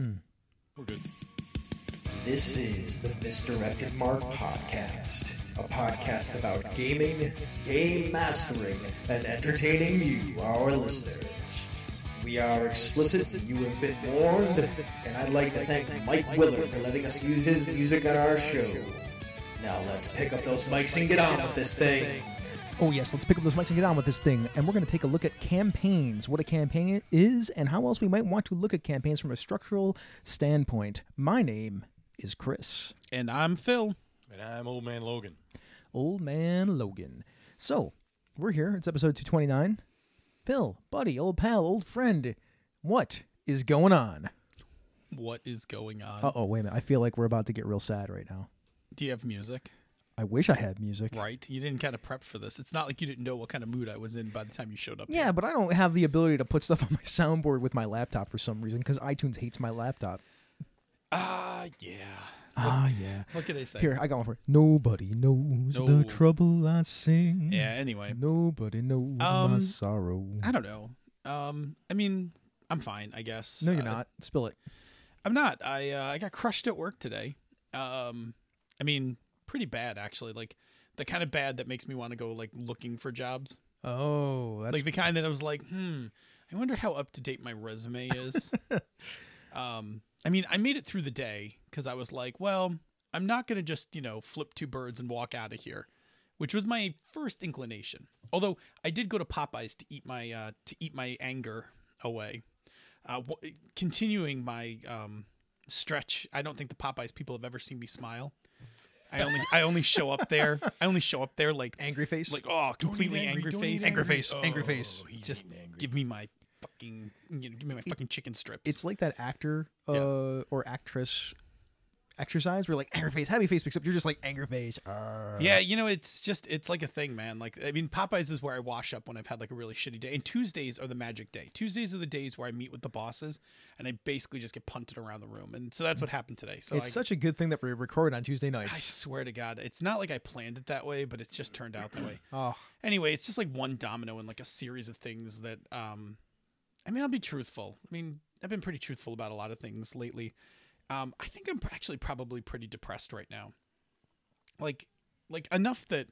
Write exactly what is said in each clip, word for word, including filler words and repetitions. Mm-mm. We're good. This is the Misdirected Mark Podcast, a podcast about gaming, game mastering, and entertaining you, our listeners. We are explicit, you have been warned, and I'd like to thank Mike Willard for letting us use his music on our show. Now let's pick up those mics and get on with this thing. Oh yes, let's pick up those mics and get on with this thing. And we're going to take a look at campaigns, what a campaign is, and how else we might want to look at campaigns from a structural standpoint. My name is Chris. And I'm Phil. And I'm Old Man Logan. Old Man Logan. So, we're here. It's episode two twenty-nine. Phil, buddy, old pal, old friend, what is going on? What is going on? Uh-oh, wait a minute. I feel like we're about to get real sad right now. Do you have music? I wish I had music. Right. You didn't kind of prep for this. It's not like you didn't know what kind of mood I was in by the time you showed up. Yeah, but I don't have the ability to put stuff on my soundboard with my laptop for some reason because iTunes hates my laptop. Ah, uh, yeah. Ah, uh, yeah. What can they say? Here, I got one for it. Nobody knows no. the trouble I sing. Yeah, anyway. Nobody knows um, my sorrow. I don't know. Um, I mean, I'm fine, I guess. No, you're uh, not. Spill it. I'm not. I uh, I got crushed at work today. Um, I mean... pretty bad, actually. Like the kind of bad that makes me want to go like looking for jobs. Oh, that's like the kind that I was like, hmm, I wonder how up to date my resume is. um, I mean, I made it through the day because I was like, well, I'm not going to just, you know, flip two birds and walk out of here, which was my first inclination. Although I did go to Popeyes to eat my uh, to eat my anger away, uh, w continuing my um, stretch. I don't think the Popeyes people have ever seen me smile. I only I only show up there. I only show up there like angry face. Like oh, completely angry, angry, face. angry, angry face. Angry face. Oh, angry face. Just angry. give me my fucking you know, give me my it, fucking chicken strips. It's like that actor uh, yeah. or actress exercise where like angry face, happy face, except you're just like angry face. Uh. Yeah, you know, it's just it's like a thing, man. Like I mean, Popeyes is where I wash up when I've had like a really shitty day. And Tuesdays are the magic day. Tuesdays are the days where I meet with the bosses and I basically just get punted around the room. And so that's what happened today. So it's I, such a good thing that we record on Tuesday nights. I swear to God, it's not like I planned it that way, but it's just turned out that way. Oh. Anyway, it's just like one domino in like a series of things that um I mean, I'll be truthful. I mean, I've been pretty truthful about a lot of things lately. Um, I think I'm actually probably pretty depressed right now. Like, like enough that,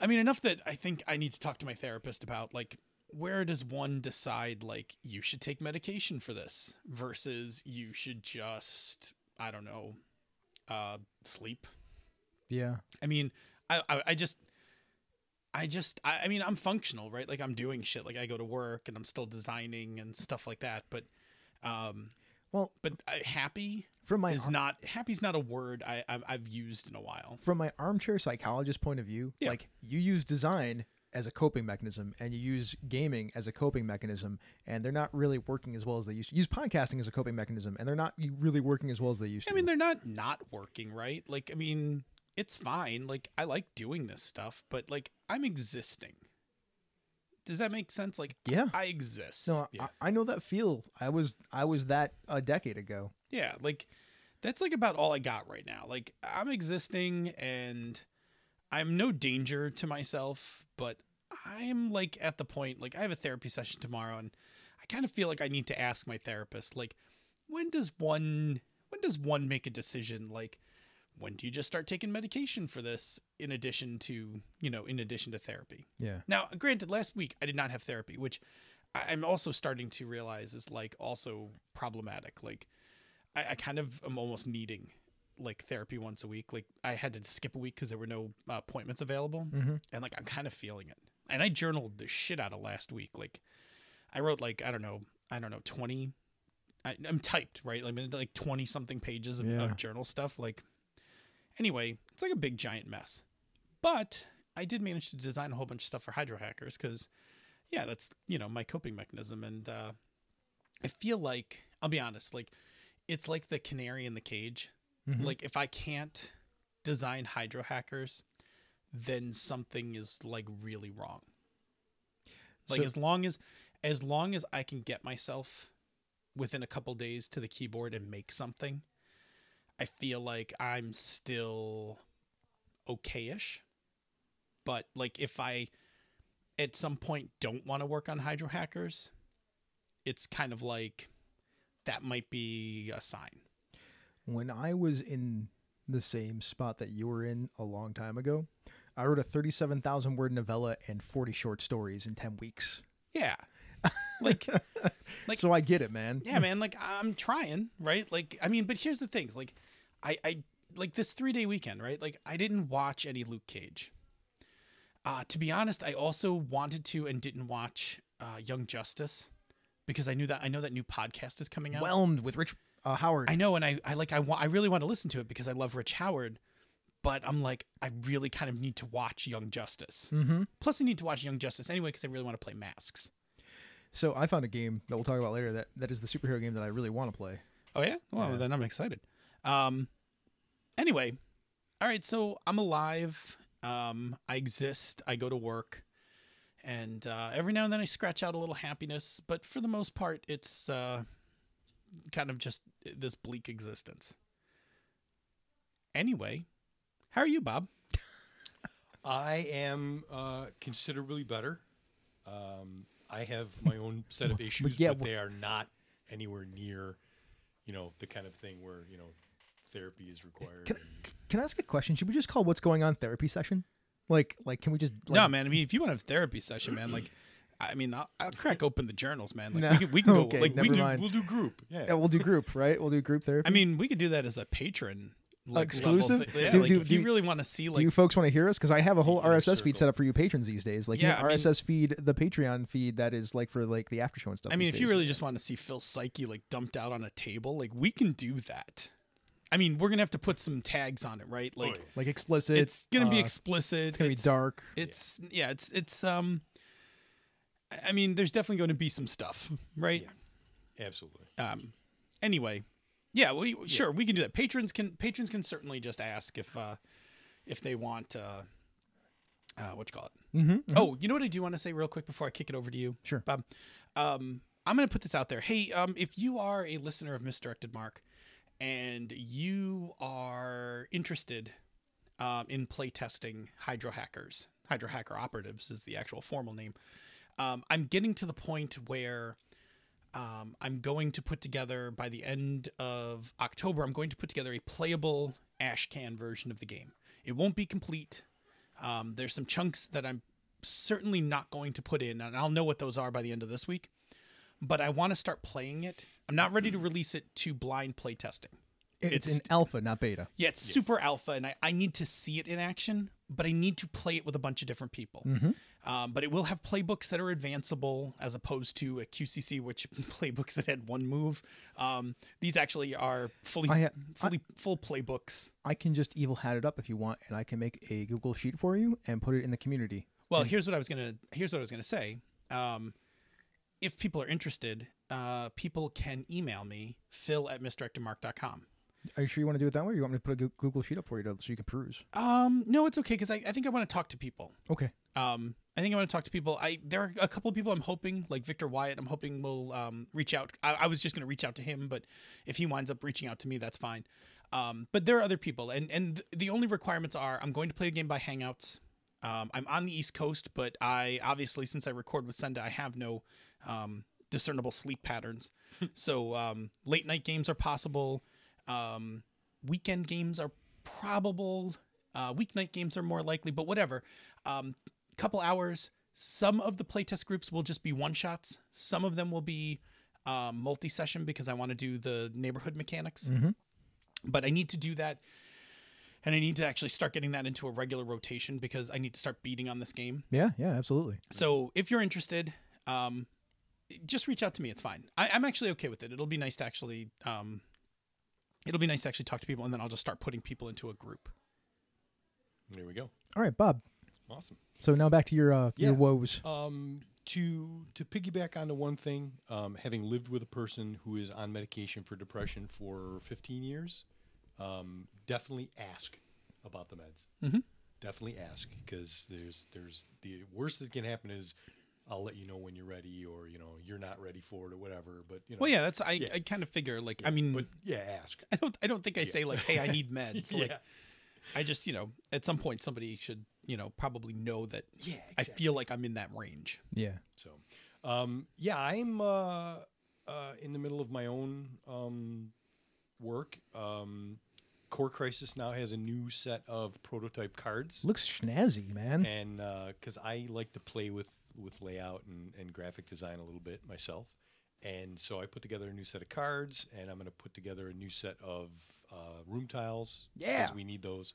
I mean, enough that I think I need to talk to my therapist about like, where does one decide like you should take medication for this versus you should just, I don't know, uh, sleep. Yeah. I mean, I, I, I just, I just, I, I mean, I'm functional, right? Like I'm doing shit. Like I go to work and I'm still designing and stuff like that. But, um, Well, but uh, happy from my is not happy's not a word I, I I've used in a while. From my armchair psychologist point of view, yeah. like you use design as a coping mechanism and you use gaming as a coping mechanism, and they're not really working as well as they used to. You use podcasting as a coping mechanism, and they're not really working as well as they used to. I mean, they're not not working, right? Like, I mean, it's fine. Like, I like doing this stuff, but like, I'm existing. Does that make sense? Like, yeah, I, I exist. No, yeah. I, I know that feel. I was, I was that a decade ago. Yeah. Like that's like about all I got right now. Like I'm existing and I'm no danger to myself, but I'm like at the point, like I have a therapy session tomorrow and I kind of feel like I need to ask my therapist, like, when does one, when does one make a decision? Like, when do you just start taking medication for this in addition to, you know, in addition to therapy? Yeah. Now, granted, last week I did not have therapy, which I'm also starting to realize is like also problematic. Like I, I kind of am almost needing like therapy once a week. Like I had to skip a week because there were no uh, appointments available. Mm-hmm. And like I'm kind of feeling it. And I journaled the shit out of last week. Like I wrote like, I don't know, I don't know, twenty. I, I'm typed, right? Like, like twenty something pages of, yeah. of journal stuff. Like. Anyway, it's like a big, giant mess. But I did manage to design a whole bunch of stuff for Hydro Hackers because, yeah, that's, you know, my coping mechanism. And uh, I feel like, I'll be honest, like, it's like the canary in the cage. Mm-hmm. Like, if I can't design Hydro Hackers, then something is, like, really wrong. Like, so as long as, as long as I can get myself within a couple days to the keyboard and make something, I feel like I'm still okay-ish, but like if I at some point don't want to work on Hydro Hackers, it's kind of like that might be a sign. When I was in the same spot that you were in a long time ago, I wrote a thirty-seven thousand word novella and forty short stories in ten weeks. Yeah. Like, like, so I get it, man. Yeah, man. Like, I'm trying, right? Like, I mean, but here's the things, like I, I like this three day weekend, right? Like, I didn't watch any Luke Cage. Uh, to be honest, I also wanted to and didn't watch uh, Young Justice because I knew that I know that new podcast is coming out. Whelmed with Rich uh, Howard. I know, and I, I like I want I really want to listen to it because I love Rich Howard, but I'm like I really kind of need to watch Young Justice. Mm-hmm. Plus, I need to watch Young Justice anyway because I really want to play Masks. So I found a game that we'll talk about later that that is the superhero game that I really want to play. Oh yeah, well yeah. Then I'm excited. Um, anyway, all right, so I'm alive. Um, I exist, I go to work, and, uh, every now and then I scratch out a little happiness, but for the most part, it's, uh, kind of just this bleak existence. Anyway, how are you, Bob? I am, uh, considerably better. Um, I have my own set of issues, but, yeah, but they are not anywhere near, you know, the kind of thing where, you know, therapy is required. Can, can I ask a question? Should we just call what's going on therapy session? Like, like, can we just? Like... No, man. I mean, if you want to have therapy session, man, like, I mean, I'll, I'll crack open the journals, man. Like, no. we, can, we can go. Okay, like, never we mind. Do, we'll do group. Yeah. Yeah, we'll do group, right? We'll do group therapy. I mean, we could do that as a patron like, exclusive. Yeah, do, like, do, if do, you really want to see, like, do you folks want to hear us? Because I have a whole R S S circle. Feed set up for you patrons these days. Like, yeah, you know, R S S mean, feed, the Patreon feed that is like for like the after show and stuff. I mean, if days. You really just want to see Phil's psyche like dumped out on a table, like we can do that. I mean, we're going to have to put some tags on it, right? Like, oh, yeah. Like explicit. It's going to be uh, explicit. It's going to be dark. It's, yeah. yeah, it's, it's, um, I mean, there's definitely going to be some stuff, right? Yeah. Absolutely. Um, anyway, yeah, we, yeah, sure. We can do that. Patrons can, patrons can certainly just ask if, uh, if they want, uh, uh, what you call it? Mm-hmm, mm-hmm. Oh, you know what I do want to say real quick before I kick it over to you? Sure. Bob, um, I'm going to put this out there. Hey, um, if you are a listener of Misdirected Mark, and you are interested um, in playtesting Hydro Hackers. Hydro Hacker Operatives is the actual formal name. Um, I'm getting to the point where um, I'm going to put together, by the end of October, I'm going to put together a playable Ashcan version of the game. It won't be complete. Um, there's some chunks that I'm certainly not going to put in, and I'll know what those are by the end of this week. But I want to start playing it. I'm not ready to release it to blind playtesting. It's, it's in alpha, not beta. Yeah, it's yeah. super alpha, and I, I need to see it in action, but I need to play it with a bunch of different people. Mm-hmm. Um, but it will have playbooks that are advanceable as opposed to a Q C C, which playbooks that had one move. Um, these actually are fully, I, fully I, full playbooks. I can just evil hat it up if you want, and I can make a Google sheet for you and put it in the community. Well, and here's what I was gonna. Here's what I was gonna say. Um, If people are interested, uh, people can email me, phil at misdirected mark dot com. Are you sure you want to do it that way, or you want me to put a Google sheet up for you to, so you can peruse? Um, no, it's okay, because I, I think I want to talk to people. Okay. Um, I think I want to talk to people. I There are a couple of people I'm hoping, like Victor Wyatt, I'm hoping will um, reach out. I, I was just going to reach out to him, but if he winds up reaching out to me, that's fine. Um, but there are other people, and, and th the only requirements are I'm going to play a game by Hangouts. Um, I'm on the East Coast, but I obviously, since I record with Senda, I have no... um, discernible sleep patterns. So, um, late night games are possible. Um, weekend games are probable. Uh, weeknight games are more likely, but whatever. Um, couple hours. Some of the playtest groups will just be one shots. Some of them will be, um, multi-session because I want to do the neighborhood mechanics, mm-hmm. but I need to do that. And I need to actually start getting that into a regular rotation because I need to start beating on this game. Yeah. Yeah, absolutely. So if you're interested, um, just reach out to me. It's fine. I, I'm actually okay with it. It'll be nice to actually, um, it'll be nice to actually talk to people, and then I'll just start putting people into a group. There we go. All right, Bob. Awesome. So now back to your, uh, yeah. your woes. Um, to, to piggyback onto one thing, um, having lived with a person who is on medication for depression for fifteen years, um, definitely ask about the meds. Mm-hmm. Definitely ask, because there's, there's the worst that can happen is, I'll let you know when you're ready, or, you know, you're not ready for it or whatever. But, you know, well, yeah, that's, I, yeah. I kind of figure like, yeah, I mean, but yeah, ask. I don't, I don't think I yeah. say like, hey, I need meds. Like, yeah. I just, you know, at some point somebody should, you know, probably know that yeah, exactly. I feel like I'm in that range. Yeah. So, um, yeah, I'm, uh, uh, in the middle of my own um, work. Um, Core Crisis now has a new set of prototype cards. Looks schnazzy, man. And because uh, I like to play with, with layout and, and graphic design a little bit myself. And so I put together a new set of cards, and I'm going to put together a new set of uh, room tiles. Yeah. Because we need those.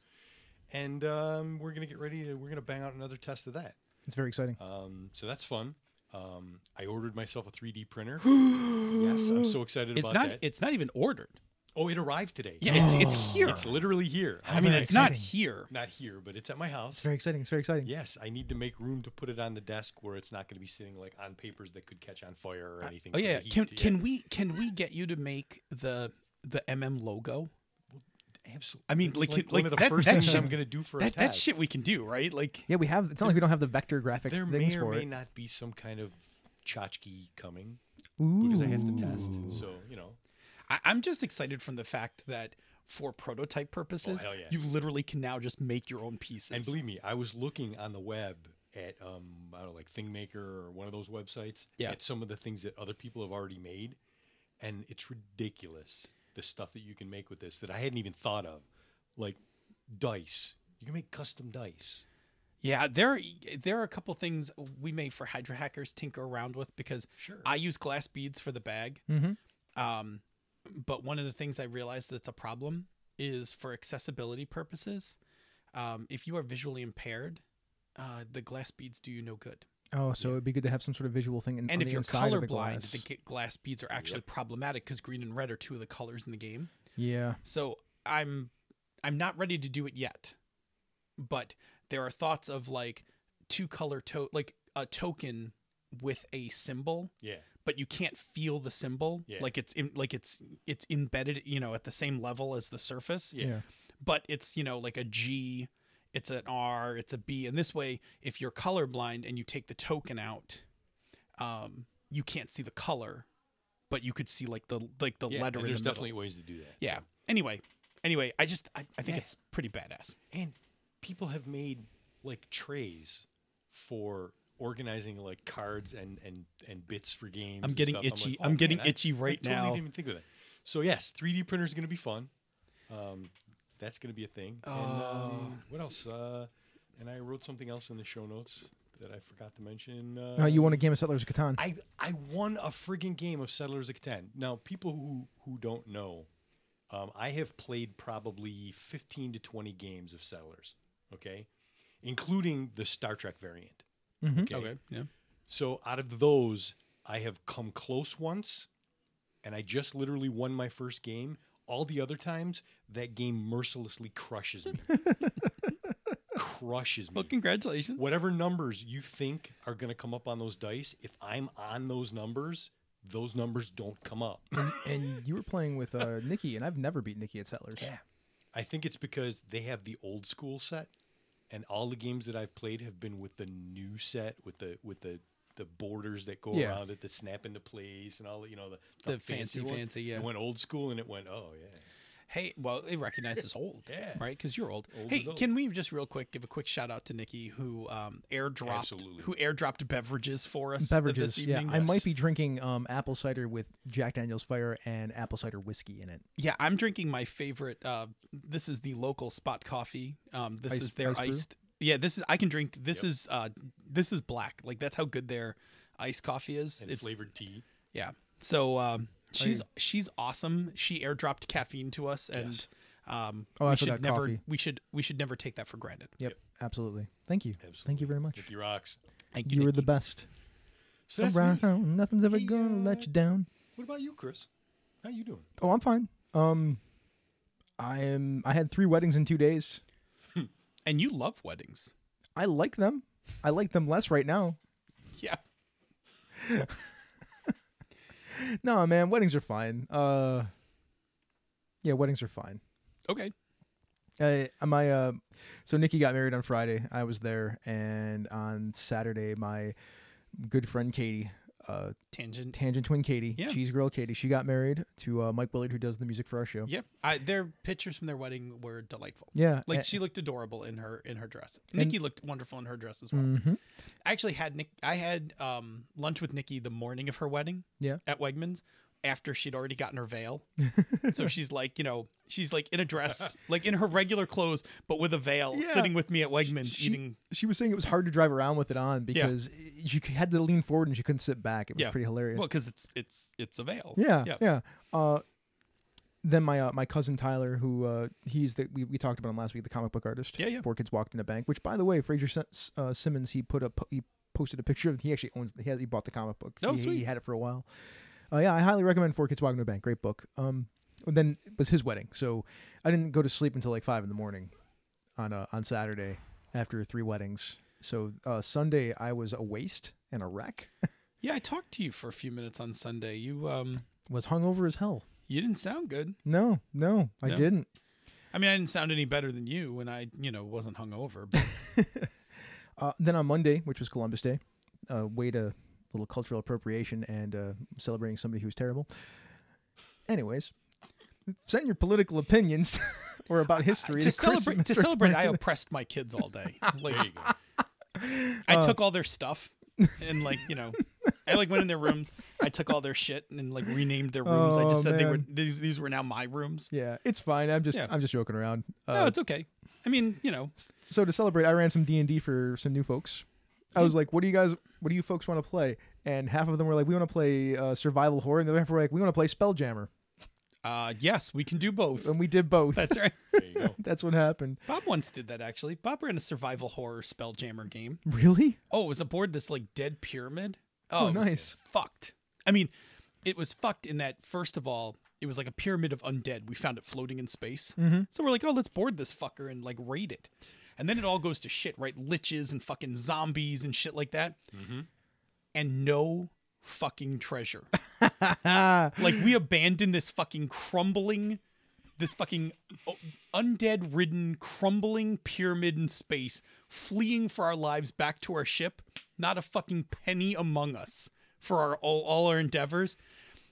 And um, we're going to get ready to, we're going to bang out another test of that. It's very exciting. Um, so that's fun. Um, I ordered myself a three D printer. Yes, I'm so excited it's about not, that. It's not even ordered. Oh, it arrived today. Yeah, oh. it's, it's here. It's literally here. I, I mean, it's exciting. Not here. Not here, but it's at my house. It's very exciting. It's very exciting. Yes, I need to make room to put it on the desk where it's not going to be sitting like on papers that could catch on fire or uh, anything. Oh yeah, can can yet. we can we get you to make the the M M logo? Well, absolutely. I mean, it's like, like, like one of the that, first that things shit, I'm going to do for that, a that shit we can do, right? Like yeah, we have. It's not there, like we don't have the vector graphics. There things may or for may it. not be some kind of tchotchke coming. Ooh. Because I have to test. So you know. I'm just excited from the fact that for prototype purposes, oh, yeah. you literally can now just make your own pieces. And believe me, I was looking on the web at, um, I don't know, like ThingMaker or one of those websites yeah. at some of the things that other people have already made. And it's ridiculous, the stuff that you can make with this that I hadn't even thought of. Like dice. You can make custom dice. Yeah, there are, there are a couple things we made for Hydra Hackers tinker around with because sure. I use glass beads for the bag. Mm-hmm. Um But one of the things I realized that's a problem is for accessibility purposes, um, if you are visually impaired, uh, the glass beads do you no good. Oh, so yeah. it'd be good to have some sort of visual thing. In, and if you're colorblind, the, the glass beads are actually yep. problematic because green and red are two of the colors in the game. Yeah. So I'm, I'm not ready to do it yet, but there are thoughts of like two color to like a token with a symbol. Yeah. But you can't feel the symbol yeah. like it's in, like it's it's embedded, you know, at the same level as the surface. Yeah. yeah. But it's, you know, like a G, it's an R, it's a B. And this way, if you're colorblind and you take the token out, um, you can't see the color, but you could see like the like the yeah, letter. And in there's the definitely ways to do that. Yeah. So. Anyway, anyway, I just I, I think yeah. it's pretty badass. And people have made like trays for organizing like cards and and and bits for games. I'm getting itchy. I'm, like, oh, I'm man, getting I, itchy right I totally now. I didn't even think of that. So yes, three D printer is going to be fun. Um, that's going to be a thing. Oh. And, um, what else? Uh, and I wrote something else in the show notes that I forgot to mention. Uh, oh, you won a game of Settlers of Catan. I I won a friggin' game of Settlers of Catan. Now people who who don't know, um, I have played probably fifteen to twenty games of Settlers. Okay, including the Star Trek variant. Mm-hmm. okay. okay. Yeah. So out of those, I have come close once, and I just literally won my first game. All the other times, that game mercilessly crushes me. crushes me. Well, congratulations. Whatever numbers you think are going to come up on those dice, if I'm on those numbers, those numbers don't come up. and, and you were playing with uh, Nikki, and I've never beat Nikki at Settlers. Yeah. I think it's because they have the old school set. And all the games that I've played have been with the new set, with the with the, the borders that go yeah. around it, that snap into place, and all you know the, the, the fancy, fancy, one. fancy. Yeah, it went old school, and it went oh yeah. Hey, well, it recognizes old, yeah, right? Because you're old. old hey, old. Can we just real quick give a quick shout out to Nikki who um, airdropped Absolutely. who airdropped beverages for us beverages. This evening? Yeah, yes. I might be drinking um, apple cider with Jack Daniel's Fire and apple cider whiskey in it. Yeah, I'm drinking my favorite. Uh, this is the local spot coffee. Um, this Ice, is their iced. Brew? Yeah, this is I can drink. This yep. is uh, this is black. Like that's how good their iced coffee is. And it's flavored tea. Yeah. So. Um, She's she's awesome. She airdropped caffeine to us, and yes. um, oh, we I should never coffee. we should we should never take that for granted. Yep, yep. absolutely. Thank you, absolutely. thank you very much. Nikki rocks. Thank you. You were the best. So that's Around, me. Nothing's ever hey, gonna uh, let you down. What about you, Chris? How you doing? Oh, I'm fine. Um, I am. I had three weddings in two days. And you love weddings. I like them. I like them less right now. Yeah. No, man, weddings are fine. Uh, yeah, weddings are fine. Okay. Uh, my uh, so Nikki got married on Friday. I was there, and on Saturday, my good friend Katie uh, Tangent Tangent twin Katie, yeah. Cheese Girl Katie. She got married to uh, Mike Willard, who does the music for our show. Yeah, I, their pictures from their wedding were delightful. Yeah, like and, she looked adorable in her in her dress. And, Nikki looked wonderful in her dress as well. Mm-hmm. I actually had Nick. I had um, lunch with Nikki the morning of her wedding. Yeah, at Wegmans. After she'd already gotten her veil. So she's like, you know, she's like in a dress, like in her regular clothes, but with a veil, yeah. sitting with me at Wegmans she, eating. She was saying it was hard to drive around with it on because you yeah. had to lean forward and she couldn't sit back. It was yeah. pretty hilarious. Well, because it's it's it's a veil. Yeah, yeah. yeah. Uh, then my uh, my cousin Tyler, who uh, he's the we, we talked about him last week, the comic book artist. Yeah, yeah. Four Kids Walked in a Bank. Which, by the way, Fraser uh, Simmons, he put up he posted a picture of. He actually owns. He has he bought the comic book. Oh, he, sweet. He had it for a while. Uh, yeah, I highly recommend Four Kids Walking to a Bank. Great book. Um, then it was his wedding, so I didn't go to sleep until like five in the morning on uh, on Saturday after three weddings. So uh, Sunday I was a waste and a wreck. Yeah, I talked to you for a few minutes on Sunday. You um was hungover as hell. You didn't sound good. No, no, I no. didn't. I mean, I didn't sound any better than you when I, you know, wasn't hungover. But... uh, then on Monday, which was Columbus Day, uh, way to. Little cultural appropriation and uh, celebrating somebody who's terrible. Anyways, send your political opinions or about history. Uh, to celebrate, to celebrate, I oppressed my kids all day. Like, there you go. I uh, took all their stuff and like you know, I like went in their rooms. I took all their shit and like renamed their rooms. Oh, I just said man. they were these. These were now my rooms. Yeah, it's fine. I'm just yeah. I'm just joking around. Uh, no, it's okay. I mean, you know. So to celebrate, I ran some D and D for some new folks. I was like, what do you guys, what do you folks want to play? And half of them were like, we want to play uh, survival horror. And the other half were like, we want to play Spelljammer. Uh, yes, we can do both. And we did both. That's right. There you go. That's what happened. Bob once did that, actually. Bob ran a survival horror Spelljammer game. Really? Oh, it was aboard this like dead pyramid. Oh, oh nice. Fucked. I mean, it was fucked in that, first of all, it was like a pyramid of undead. We found it floating in space. Mm-hmm. So we're like, oh, let's board this fucker and like raid it. And then it all goes to shit, right? Liches and fucking zombies and shit like that. Mm-hmm. And no fucking treasure. Like, we abandoned this fucking crumbling, this fucking undead-ridden, crumbling pyramid in space, fleeing for our lives back to our ship. Not a fucking penny among us for our all, all our endeavors.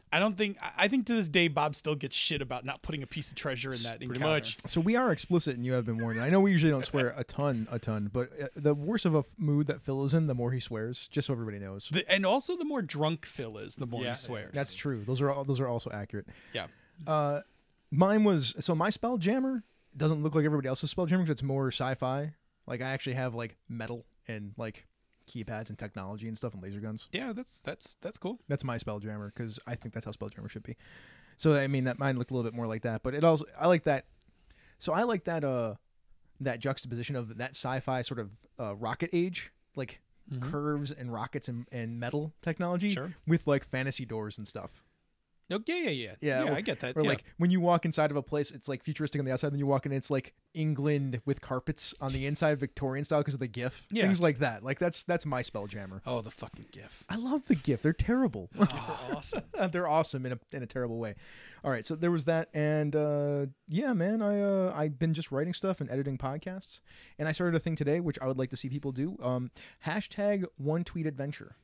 I don't think, I think to this day, Bob still gets shit about not putting a piece of treasure in that encounter. Pretty much. So we are explicit and you have been warned. I know we usually don't swear a ton, a ton, but the worse of a mood that Phil is in, the more he swears, just so everybody knows. The, and also the more drunk Phil is, the more yeah, he swears. That's true. Those are all, those are also accurate. Yeah. Uh, mine was, so my Spelljammer doesn't look like everybody else's Spelljammer because it's more sci-fi. Like I actually have like metal and like keypads and technology and stuff and laser guns. Yeah, that's that's that's cool. That's my Spelljammer because I think that's how Spelljammer should be. So I mean, that mine looked a little bit more like that, but it also I like that. So I like that uh that juxtaposition of that sci-fi sort of uh, rocket age, like mm-hmm. curves and rockets and, and metal technology sure. with like fantasy doors and stuff. Oh, yeah, yeah, yeah, yeah. yeah or, I get that. Or yeah. like when you walk inside of a place, it's like futuristic on the outside. Then you walk in, it's like England with carpets on the inside, Victorian style because of the GIF. Yeah. Things like that. Like that's that's my Spelljammer. Oh, the fucking GIF! I love the GIF. They're terrible. The GIF are awesome. They're awesome in a in a terrible way. All right, so there was that, and uh, yeah, man, I uh, I've been just writing stuff and editing podcasts, and I started a thing today which I would like to see people do. Um, hashtag one tweet adventure.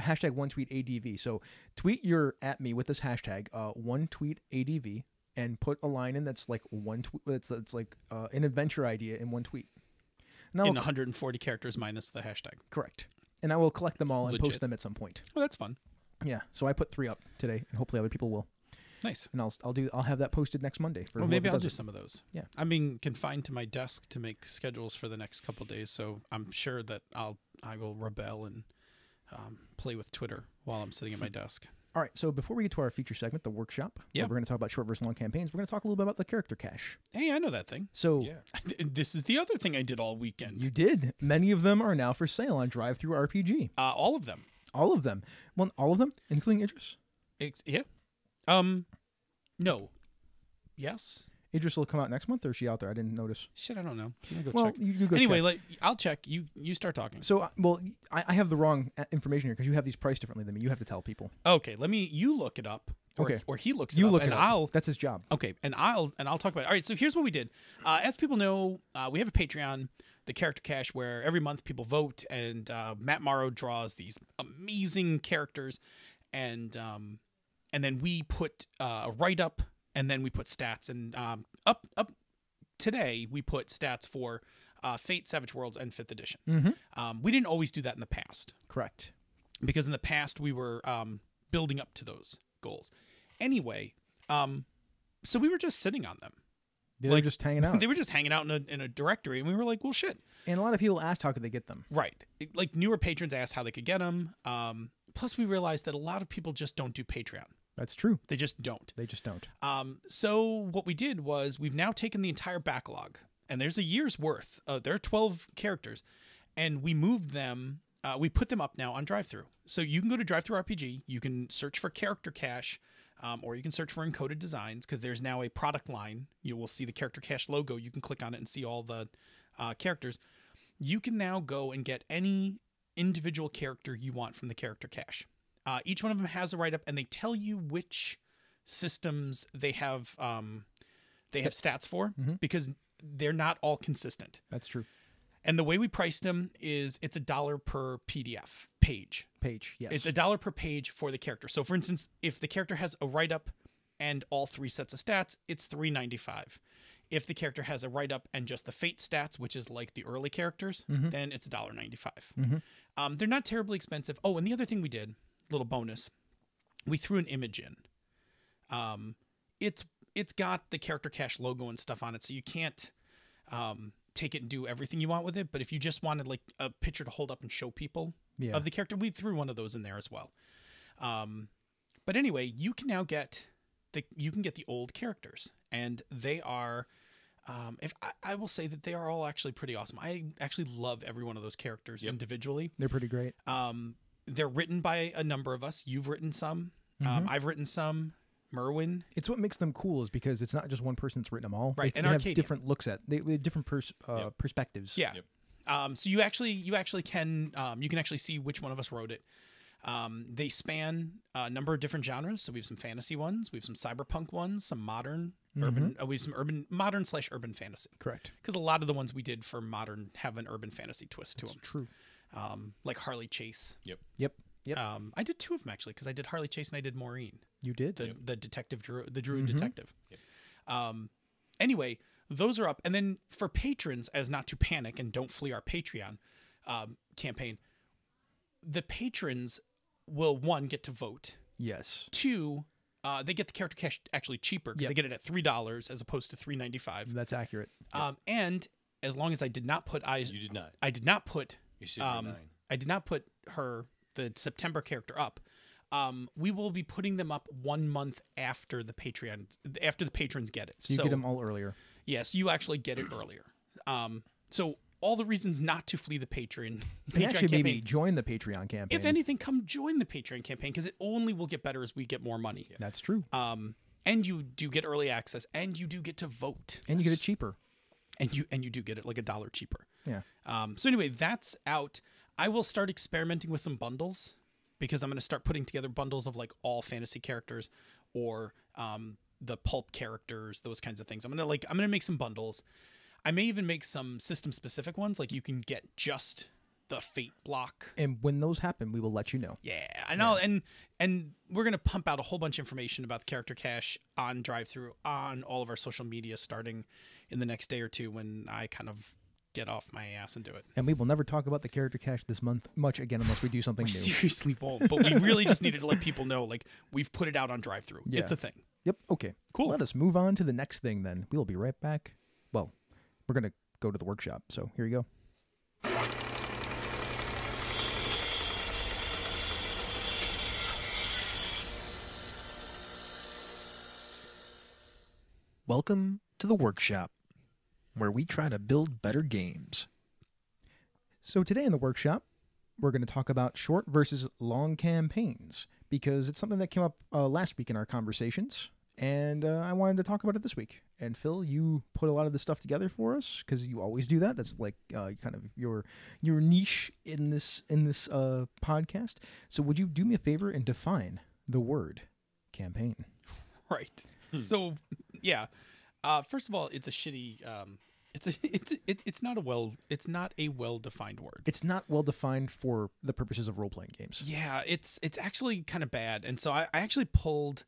Hashtag one tweet A D V. So tweet your at me with this hashtag uh, one tweet A D V and put a line in that's like one tweet. That's that's like uh, an adventure idea in one tweet. Now in one hundred forty characters minus the hashtag. Correct. And I will collect them all Legit. and post them at some point. Well, that's fun. Yeah. So I put three up today, and hopefully other people will. Nice. And I'll I'll do I'll have that posted next Monday. For well, maybe I'll do it. some of those. Yeah. I'm being confined to my desk to make schedules for the next couple of days, so I'm sure that I'll I will rebel and. Um, play with Twitter while I'm sitting at my desk. All right, so before we get to our feature segment, the workshop, yeah, we're going to talk about short versus long campaigns. We're going to talk a little bit about the character cache. Hey, I know that thing. So yeah. This is the other thing I did all weekend. You did. Many of them are now for sale on Drive Thru R P G. Uh, all of them. All of them. Well, all of them, including Idris. It's, yeah. Um, no. Yes. Idris will come out next month, or is she out there? I didn't notice. Shit, I don't know. Go well, check. You, you go anyway, check. Like, I'll check. You you start talking. So, well, I, I have the wrong information here because you have these priced differently than me. You have to tell people. Okay, let me. You look it up. Or, okay, or he looks. It you up, look and it up. I'll. That's his job. Okay, and I'll and I'll talk about it. All right. So here's what we did. Uh, as people know, uh, we have a Patreon. the character cache where every month people vote, and uh, Matt Morrow draws these amazing characters, and um, and then we put uh, a write-up, and then we put stats. And um, up up today, we put stats for uh, Fate, Savage Worlds, and fifth edition. Mm-hmm. Um, we didn't always do that in the past. Correct. Because in the past, we were um, building up to those goals. Anyway, um, so we were just sitting on them. They like, were just hanging out. They were just hanging out in a, in a directory, and we were like, well, shit. And a lot of people asked how could they get them. Right. It, like, newer patrons asked how they could get them. Um, plus, we realized that a lot of people just don't do Patreon. That's true. They just don't. They just don't. Um, so what we did was we've now taken the entire backlog, and there's a year's worth. Uh, there are twelve characters, and we moved them. Uh, we put them up now on DriveThru. So you can go to DriveThru R P G. You can search for character cache. Um, or you can search for Encoded Designs, because there's now a product line. You will see the character cache logo. You can click on it and see all the uh, characters. You can now go and get any individual character you want from the character cache. Uh, each one of them has a write-up, and they tell you which systems they have um, they have stats for, mm-hmm. because they're not all consistent. That's true. And the way we priced them is it's a dollar per P D F page. Page, yes. It's a dollar per page for the character. So, for instance, if the character has a write-up and all three sets of stats, it's three ninety-five. If the character has a write-up and just the Fate stats, which is like the early characters, mm-hmm. then it's one ninety-five. Mm-hmm. Um, they're not terribly expensive. Oh, and the other thing we did, little bonus, we threw an image in. Um, it's it's got the character cache logo and stuff on it, so you can't. Um, take it and do everything you want with it, but if you just wanted like a picture to hold up and show people yeah. of the character, we threw one of those in there as well. Um but anyway, you can now get the you can get the old characters, and they are um if i, I will say that they are all actually pretty awesome. I actually love every one of those characters yep. individually. They're pretty great. Um they're written by a number of us. You've written some. Mm-hmm. um I've written some. Merwin. It's what makes them cool is because it's not just one person that's written them all. Right, they, and they have different looks at they, they have different pers uh, yep. perspectives. Yeah. Yep. Um, so you actually you actually can um, you can actually see which one of us wrote it. Um, they span a number of different genres. So we have some fantasy ones, we have some cyberpunk ones, some modern mm-hmm. urban. Uh, we have some urban modern slash urban fantasy. Correct. Because a lot of the ones we did for modern have an urban fantasy twist that's to them. True. Um, like Harley Chase. Yep. Yep. Yep. Um, I did two of them actually, because I did Harley Chase and I did Maureen. You did the, yep. the detective, Dru the Druid mm-hmm. detective. Yep. Um, anyway, those are up. And then for patrons, as not to panic and don't flee our Patreon um, campaign, the patrons will one get to vote. Yes. Two, uh, they get the character cache actually cheaper because yep. they get it at three dollars as opposed to three ninety five. That's accurate. Yep. Um, and as long as I did not put I you did not I did not put you should um, nine. I did not put her. The September character up, um, we will be putting them up one month after the Patreon, after the patrons get it. So you so, get them all earlier. Yes, you actually get it earlier. Um, so all the reasons not to flee the Patreon. Patreon actually campaign. Maybe join the Patreon campaign. If anything, come join the Patreon campaign because it only will get better as we get more money. Yeah. That's true. Um, and you do get early access, and you do get to vote, and yes. you get it cheaper, and you and you do get it like a dollar cheaper. Yeah. Um, so anyway, that's out. I will start experimenting with some bundles because I'm going to start putting together bundles of like all fantasy characters or um, the pulp characters, those kinds of things. I'm going to like, I'm going to make some bundles. I may even make some system specific ones. Like you can get just the Fate block. And when those happen, we will let you know. Yeah, I know. Yeah. And, and we're going to pump out a whole bunch of information about the character cache on DriveThru on all of our social media starting in the next day or two when I kind of get off my ass and do it. And we will never talk about the character cache this month much again unless we do something we new. Seriously won't. But we really just needed to let people know, like, we've put it out on DriveThru. Yeah. It's a thing. Yep. Okay. Cool. Let us move on to the next thing then. We'll be right back. Well, we're going to go to the workshop. So here you go. Welcome to the workshop, where we try to build better games. So today in the workshop, we're going to talk about short versus long campaigns, because it's something that came up uh, last week in our conversations, and uh, I wanted to talk about it this week. And Phil, you put a lot of this stuff together for us, because you always do that. That's like uh, kind of your your niche in this, in this uh, podcast. So would you do me a favor and define the word campaign? Right. Hmm. So, yeah. Uh, first of all, it's a shitty... Um, It's a, it's a, it's not a well it's not a well defined word. It's not well defined for the purposes of role playing games. Yeah, it's it's actually kind of bad. And so I, I actually pulled,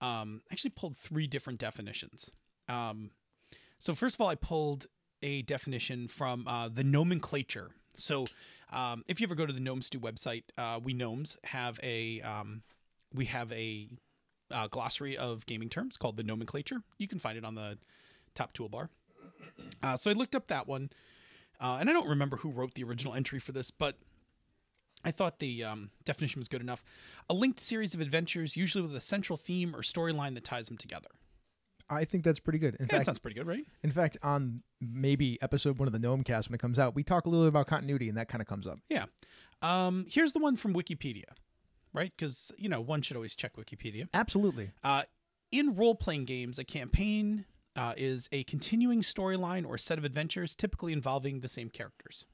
um, actually pulled three different definitions. Um, so first of all, I pulled a definition from uh, the Nomenclature. So um, if you ever go to the Gnome Stew website, uh, we gnomes have a um, we have a uh, glossary of gaming terms called the Nomenclature. You can find it on the top toolbar. Uh, so I looked up that one, uh, and I don't remember who wrote the original entry for this, but I thought the um, definition was good enough. A linked series of adventures, usually with a central theme or storyline that ties them together. I think that's pretty good. In yeah, fact, that sounds pretty good, right? In fact, on maybe episode one of the Gnomecast, when it comes out, we talk a little bit about continuity, and that kind of comes up. Yeah. Um, here's the one from Wikipedia, right? Because, you know, one should always check Wikipedia. Absolutely. Uh, in role-playing games, a campaign... Uh, is a continuing storyline or set of adventures typically involving the same characters.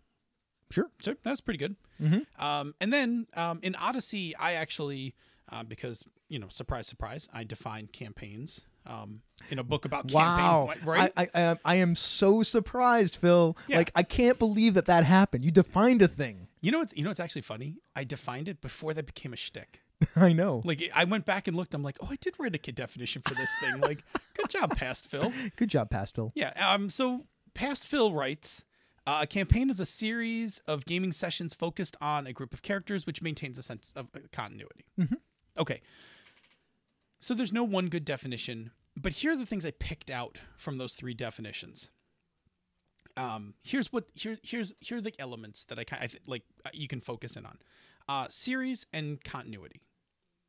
Sure. So that's pretty good. Mm-hmm. um, and then um, in Odyssey, I actually, uh, because, you know, surprise, surprise, I define campaigns um, in a book about wow. campaign. Right? I, I, I am so surprised, Phil. Yeah. Like, I can't believe that that happened. You defined a thing. You know what's, you know what's actually funny? I defined it before that became a shtick. I know. Like, I went back and looked. I'm like, oh, I did write a definition for this thing. Like, good job, Past Phil. Good job, Past Phil. Yeah. Um. So, Past Phil writes, uh, a campaign is a series of gaming sessions focused on a group of characters, which maintains a sense of continuity. Mm-hmm. Okay. So there's no one good definition, but here are the things I picked out from those three definitions. Um. Here's what. Here. Here's. Here are the elements that I kind of like. You can focus in on. Uh, series and continuity.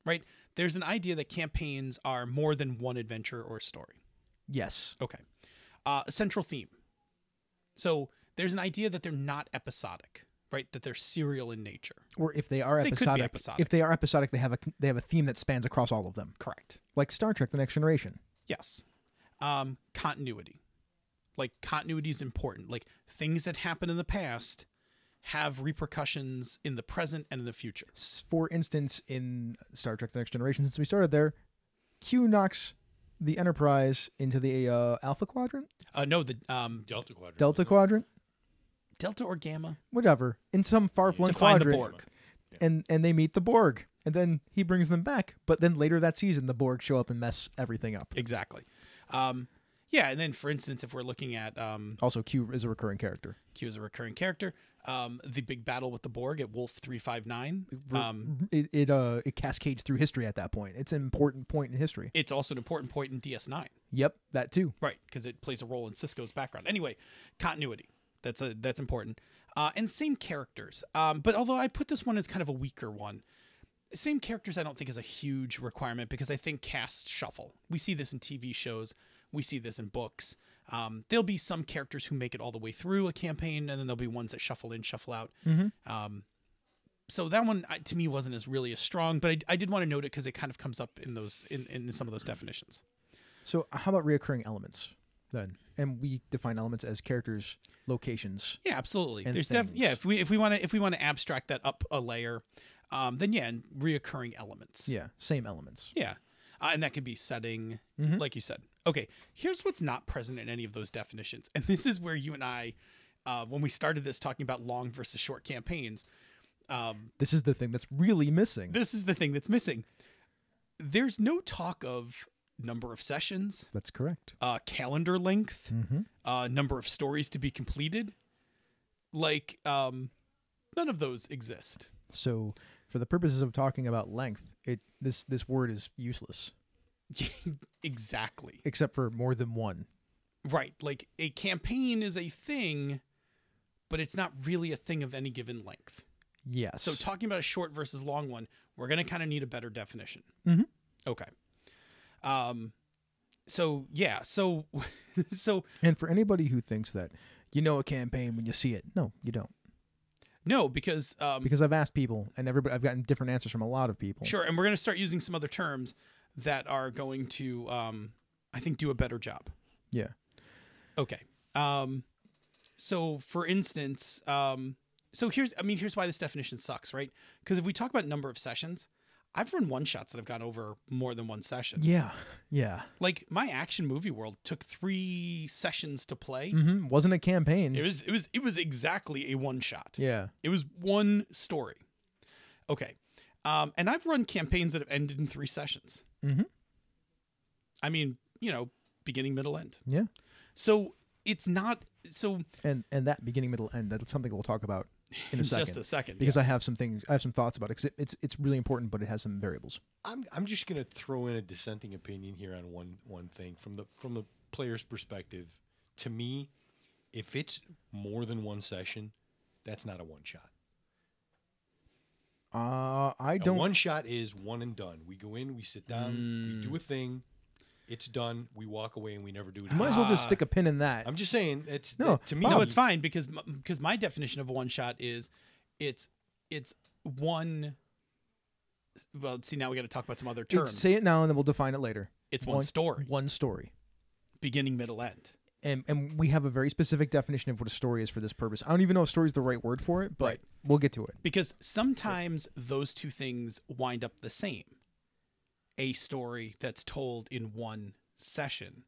Right? There's an idea that campaigns are more than one adventure or story. Yes. Okay. Uh, a central theme. So there's an idea that they're not episodic, right? That they're serial in nature. Or if they are episodic, they could be episodic. If they are episodic, they have a they have a theme that spans across all of them. Correct. Like Star Trek: The Next Generation. Yes. Um, continuity. Like, continuity is important. Like, things that happen in the past have repercussions in the present and in the future. For instance, in Star Trek: The Next Generation, since we started there, Q knocks the Enterprise into the uh, Alpha Quadrant? Uh, no, the um, Delta Quadrant. Delta Quadrant? Delta or Gamma? Whatever. In some far-flung quadrant. To find the Borg. And, and they meet the Borg. And then he brings them back. But then later that season, the Borg show up and mess everything up. Exactly. Um, yeah, and then, for instance, if we're looking at... Um, also, Q is a recurring character. Q is a recurring character. Um, the big battle with the Borg at Wolf three five nine. Um, it it, uh, it cascades through history at that point. It's an important point in history. It's also an important point in D S nine. Yep, that too. Right, because it plays a role in Sisko's background. Anyway, continuity. That's a that's important. Uh, and same characters. Um, but although I put this one as kind of a weaker one, same characters I don't think is a huge requirement, because I think casts shuffle. We see this in T V shows. We see this in books. Um, there'll be some characters who make it all the way through a campaign, and then there'll be ones that shuffle in, shuffle out. Mm-hmm. um, so that one, I, to me, wasn't as really as strong, but I, I did want to note it because it kind of comes up in those in, in some of those definitions. So how about reoccurring elements then? And we define elements as characters, locations. Yeah, absolutely. There's def yeah, if we if we want to if we want to abstract that up a layer, um, then yeah, and reoccurring elements. Yeah, same elements. Yeah, uh, and that could be setting, mm-hmm. like you said. Okay, here's what's not present in any of those definitions. And this is where you and I, uh, when we started this talking about long versus short campaigns. Um, this is the thing that's really missing. This is the thing that's missing. There's no talk of number of sessions. That's correct. Uh, calendar length, mm-hmm. uh, number of stories to be completed. Like, um, none of those exist. So for the purposes of talking about length, it this, this word is useless. Exactly. Except for more than one. Right. Like, a campaign is a thing, but it's not really a thing of any given length. Yes. So talking about a short versus long one, we're going to kind of need a better definition. Mm-hmm. Okay. Um, so, yeah. So, so. And for anybody who thinks that you know a campaign when you see it, no, you don't. No, because. Um, because I've asked people, and everybody, I've gotten different answers from a lot of people. Sure. And we're going to start using some other terms that are going to, um, I think, do a better job. Yeah. Okay. Um, so, for instance, um, so here's, I mean, here's why this definition sucks, right? Because if we talk about number of sessions, I've run one shots that have gone over more than one session. Yeah. Yeah. Like my action movie world took three sessions to play. Mm-hmm. Wasn't a campaign. It was, it was, it was exactly a one shot. Yeah. It was one story. Okay. Um, and I've run campaigns that have ended in three sessions. Mm-hmm. I mean, you know, beginning, middle, end. Yeah. So it's not, so. And, and that beginning, middle, end, that's something we'll talk about in a second, just a second, because yeah. I have some things, I have some thoughts about it, because it, it's it's really important, but it has some variables. I'm I'm just going to throw in a dissenting opinion here on one one thing from the from the player's perspective. To me, if it's more than one session, that's not a one shot. Uh, I don't. A one shot is one and done. We go in, we sit down, mm. we do a thing. It's done. We walk away and we never do it again. Might as well just stick a pin in that. I'm just saying, it's no. It, to me, no, it's fine, because because my definition of a one shot is, it's it's one. Well, see, now we got to talk about some other terms. Say it now, and then we'll define it later. It's one, one story. One story, beginning, middle, end. And and we have a very specific definition of what a story is for this purpose. I don't even know if story is the right word for it, but right. we'll get to it, because sometimes right. those two things wind up the same. A story that's told in one session,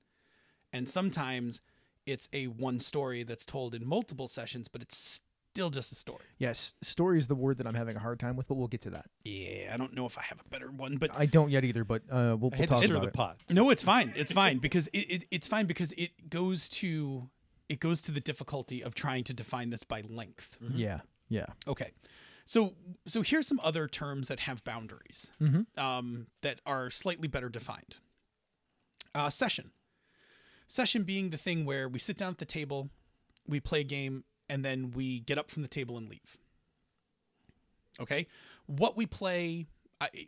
and sometimes it's a one story that's told in multiple sessions, but it's still just a story. Yes, story is the word that I'm having a hard time with, but we'll get to that. Yeah, I don't know if I have a better one, but I don't yet either. But uh, we'll, we'll talk about the it. Pot. No, it's fine. It's fine because it, it it's fine because it goes to it goes to the difficulty of trying to define this by length. Mm-hmm. Yeah. Yeah. Okay. So, so here's some other terms that have boundaries, mm-hmm. um, that are slightly better defined. Uh, session. Session being the thing where we sit down at the table, we play a game, and then we get up from the table and leave. Okay? What we play,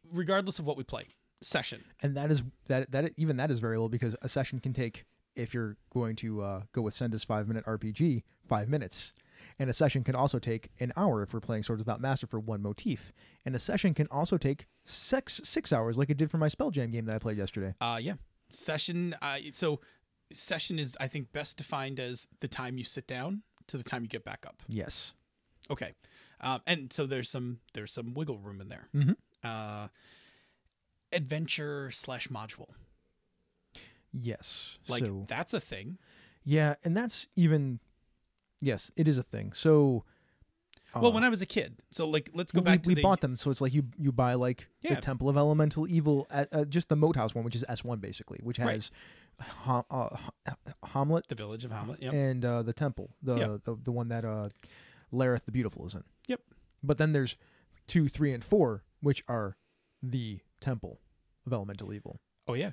regardless of what we play, session. And that is that that even that is variable, because a session can take, if you're going to uh, go with Senda's five-minute R P G, five minutes. And a session can also take an hour if we're playing Swords Without Master for one motif. And a session can also take six, six hours like it did for my Spelljam game that I played yesterday. Uh, yeah. Session, uh, so session is, I think, best defined as the time you sit down to the time you get back up. Yes. Okay. Um, and so there's some there's some wiggle room in there. Mm-hmm. uh, adventure slash module. Yes. Like, so that's a thing. Yeah, and that's even... Yes, it is a thing. So, uh, well, when I was a kid, so like, let's go we, back to we the, bought them. So it's like you you buy like yeah. the Temple of Elemental Evil, at, uh, just the Moat House one, which is S one basically, which has right. hom uh, Hamlet, the village of Hamlet, yep. and uh, the temple, the, yep. the the one that uh, Lareth the Beautiful is in. Yep. But then there's two, three, and four, which are the Temple of Elemental Evil. Oh yeah,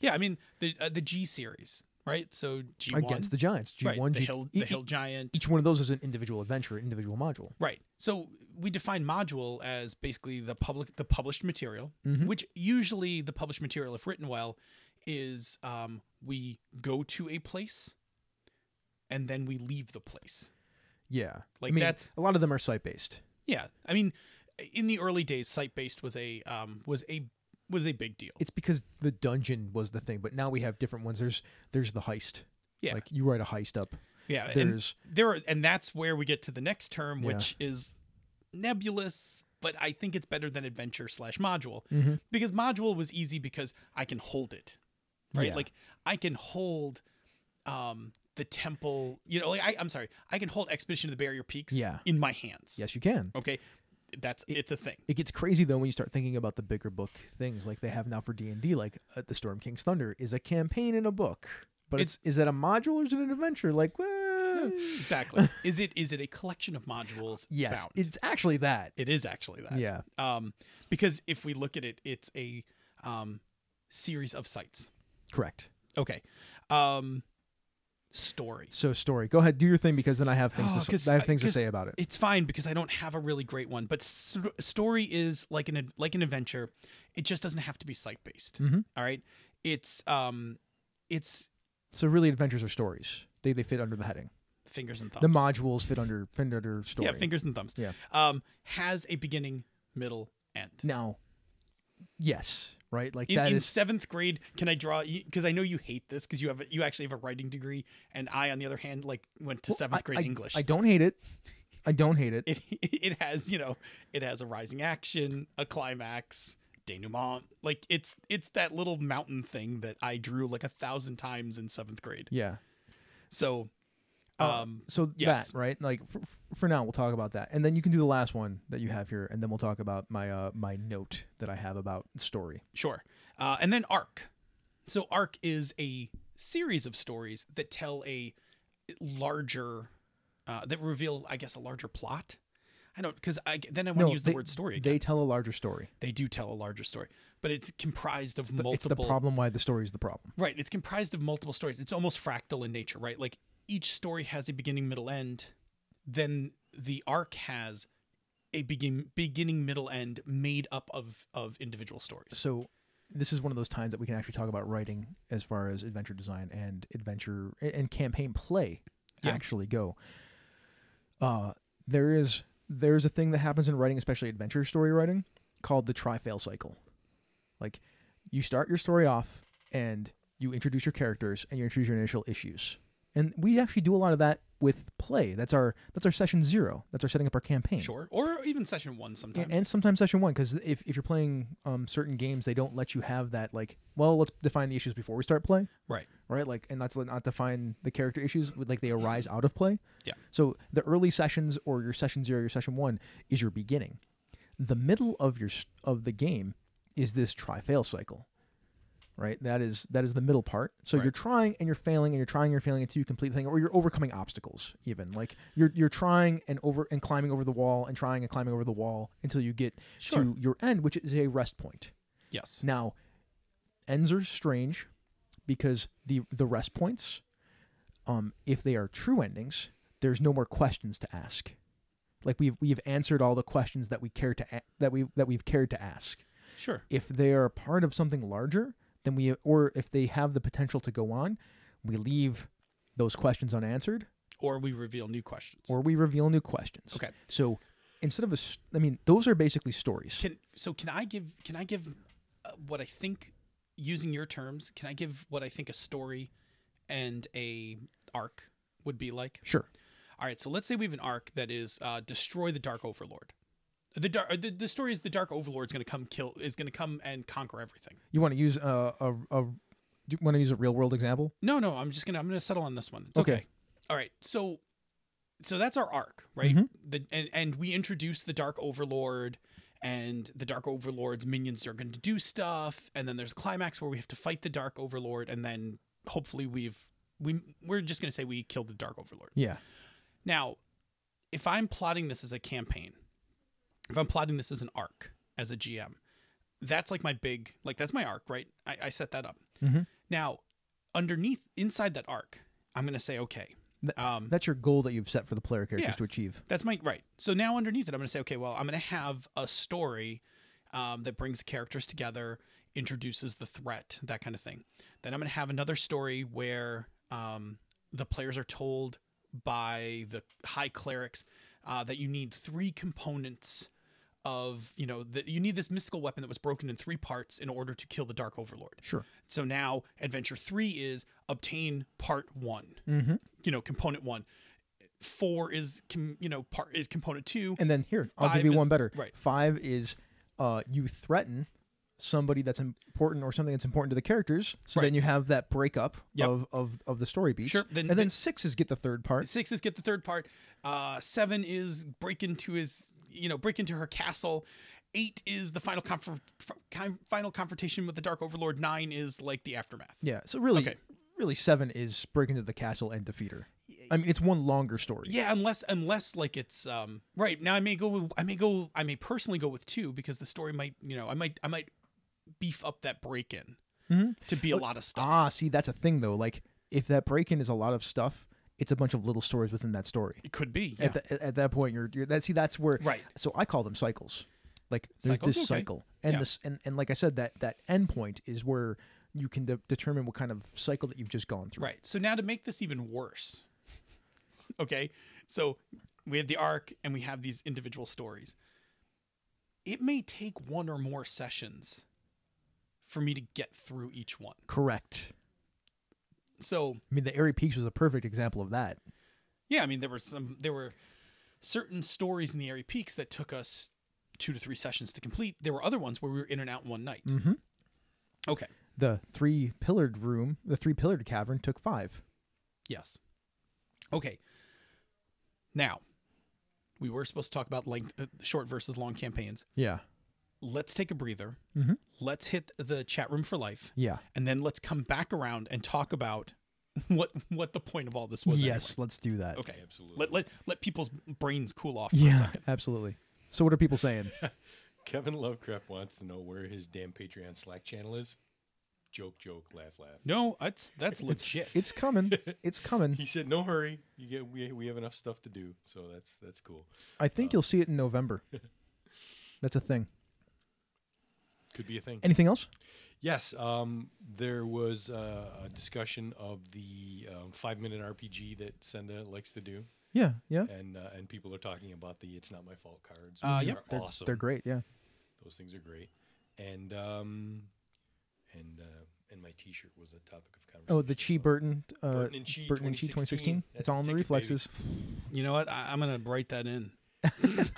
yeah. I mean the uh, the G series. Right, so G one. Against the Giants. G one, right. the, G hill, the Hill Giant. Each one of those is an individual adventure, individual module. Right, so we define module as basically the public, the published material, mm-hmm. which usually the published material, if written well, is um, we go to a place and then we leave the place. Yeah. Like, I mean, that's... A lot of them are site-based. Yeah, I mean, in the early days, site-based was a um, was a... was a big deal. It's because the dungeon was the thing, but now we have different ones. There's there's the heist. Yeah. Like you write a heist up. Yeah. There's and there are, and that's where we get to the next term, yeah. which is nebulous, but I think it's better than adventure slash module. Mm-hmm. Because module was easy because I can hold it. Right? Yeah. Like I can hold um the temple, you know, like I, I'm sorry, I can hold Expedition to the Barrier Peaks yeah. in my hands. Yes, you can. Okay. That's it, it's a thing. It gets crazy though when you start thinking about the bigger book things like they have now for D and D, like uh, the Storm King's Thunder is a campaign in a book, but it's, it's is that a module or is it an adventure? Like well, exactly. is it is it a collection of modules? Yes, bound? It's actually that. It is actually that. Yeah. Um, because if we look at it, it's a um series of sites. Correct. Okay. Um. Story. So story. Go ahead, do your thing, because then I have things. Oh, to, I have things to say about it. It's fine because I don't have a really great one. But st story is like an like an adventure. It just doesn't have to be site based. Mm-hmm. All right. It's um, it's. So really, adventures are stories. They they fit under the heading. Fingers and thumbs. The modules fit under fit under story. Yeah, fingers and thumbs. Yeah. Um, has a beginning, middle, end. Now, yes. Right, like in, that in is seventh grade. Can I draw? Because I know you hate this because you have a, you actually have a writing degree, and I, on the other hand, like went to well, seventh grade I, I, English. I don't hate it. I don't hate it. it. It has, you know, it has a rising action, a climax, denouement. Like it's it's that little mountain thing that I drew like a thousand times in seventh grade. Yeah. So, um, uh, so yes. that right. Like for, for now, we'll talk about that, and then you can do the last one that you have here, and then we'll talk about my uh my note that I have about story. Sure. Uh, and then arc. So arc is a series of stories that tell a larger, uh, that reveal, I guess, a larger plot. I don't, because I then I want to no, use the they, word story again. They tell a larger story. They do tell a larger story, but it's comprised of it's the, multiple. It's the problem why the story is the problem. Right. It's comprised of multiple stories. It's almost fractal in nature, right? Like each story has a beginning, middle, end. Then the arc has a begin, beginning, middle, end made up of, of individual stories. So this is one of those times that we can actually talk about writing as far as adventure design and adventure and campaign play yeah. actually go. Uh, there is... There's a thing that happens in writing, especially adventure story writing, called the try-fail cycle. Like, you start your story off, and you introduce your characters, and you introduce your initial issues. And we actually do a lot of that with play. That's our that's our session zero. That's our setting up our campaign. Sure, or even session one sometimes. And, and sometimes session one, because if, if you're playing um, certain games, they don't let you have that, like, well, let's define the issues before we start play. Right. Right, like, and that's not define the character issues, like they arise out of play. Yeah. So the early sessions, or your session zero, your session one, is your beginning. The middle of your of the game is this try-fail cycle. Right, that is that is the middle part. So right. you're trying and you're failing and you're trying and you're failing until you complete the thing, or you're overcoming obstacles. Even like you're you're trying and over and climbing over the wall and trying and climbing over the wall until you get sure. to your end, which is a rest point. Yes. Now, ends are strange because the the rest points, um, if they are true endings, there's no more questions to ask. Like we've we've answered all the questions that we care to that we that we've cared to ask. Sure. If they are part of something larger. Then we, or if they have the potential to go on, we leave those questions unanswered. Or we reveal new questions. Or we reveal new questions. Okay. So instead of a, I mean, those are basically stories. Can, so can I give, can I give uh, what I think, using your terms, can I give what I think a story and a arc would be like? Sure. All right. So let's say we have an arc that is uh, destroy the Dark Overlord. The, dar the the story is the Dark Overlord is going to come kill is going to come and conquer everything. You want to use a a, a do you want to use a real world example? No, no, I'm just gonna I'm gonna settle on this one. It's okay. okay. All right, so so that's our arc, right? Mm-hmm. The and and we introduce the Dark Overlord, and the Dark Overlord's minions are going to do stuff, and then there's a climax where we have to fight the Dark Overlord, and then hopefully we've we we're just gonna say we killed the Dark Overlord. Yeah. Now, if I'm plotting this as a campaign. If I'm plotting this as an arc, as a G M, that's like my big, like that's my arc, right? I, I set that up. Mm-hmm. Now, underneath, inside that arc, I'm going to say, okay. Um, that's your goal that you've set for the player characters yeah, to achieve. That's my, right. So now underneath it, I'm going to say, okay, well, I'm going to have a story um, that brings the characters together, introduces the threat, that kind of thing. Then I'm going to have another story where um, the players are told by the high clerics uh, that you need three components of, you know, the, you need this mystical weapon that was broken in three parts in order to kill the Dark Overlord. Sure. So now adventure three is obtain part one, mm-hmm. you know, component one. Four is, com, you know, part is component two. And then here, I'll Five give you is, one better. Right. Five is uh, you threaten somebody that's important or something that's important to the characters. So right. then you have that breakup yep. of, of, of the story beats. Sure. Then, and then, then six is get the third part. Six is get the third part. Uh, seven is break into his... you know, break into her castle. Eight is the final comfort, final confrontation with the Dark Overlord. Nine is like the aftermath. Yeah. So really, okay. really seven is break into the castle and defeat her. I mean, it's one longer story. Yeah. Unless, unless like it's, um, right now I may go, with, I may go, I may personally go with two because the story might, you know, I might, I might beef up that break in mm-hmm. to be a lot of stuff. Ah, see, that's a thing though. Like if that break in is a lot of stuff, it's a bunch of little stories within that story. It could be. Yeah. At, the, at that point, you're, you're that. See, that's where. Right. So I call them cycles. Like there's cycles? this okay. cycle, and yeah. this, and and like I said, that that end point is where you can de determine what kind of cycle that you've just gone through. Right. So now to make this even worse, okay. So we have the arc, and we have these individual stories. It may take one or more sessions for me to get through each one. Correct. So I mean, the Airy Peaks was a perfect example of that. Yeah, I mean, there were some, there were certain stories in the Airy Peaks that took us two to three sessions to complete. There were other ones where we were in and out in one night. Mm-hmm. Okay. The three pillared room, the three pillared cavern took five. Yes. Okay. Now, we were supposed to talk about length, uh, short versus long campaigns. Yeah. Let's take a breather. Mm-hmm. Let's hit the chat room for life. Yeah. And then let's come back around and talk about what what the point of all this was. Yes, anyway. Let's do that. Okay. Absolutely. Let, let, let people's brains cool off for yeah, a second. Absolutely. So what are people saying? Kevin Lovecraft wants to know where his damn Patreon Slack channel is. Joke, joke, laugh, laugh. No, that's that's legit. It's, it's coming. It's coming. He said, "No hurry. You get we we have enough stuff to do." So that's that's cool. I think um, you'll see it in November. That's a thing. Could be a thing. Anything else? Yes. Um, there was uh, a discussion of the um, five-minute R P G that Senda likes to do. Yeah, yeah. And uh, and people are talking about the "It's Not My Fault" cards. Uh, yeah, they're awesome. They're great. Yeah, those things are great. And um. And uh, and my T-shirt was a topic of conversation. Oh, the Chi Burton, uh, Burton and Chi twenty sixteen. It's all in the reflexes. Baby. You know what? I, I'm gonna write that in.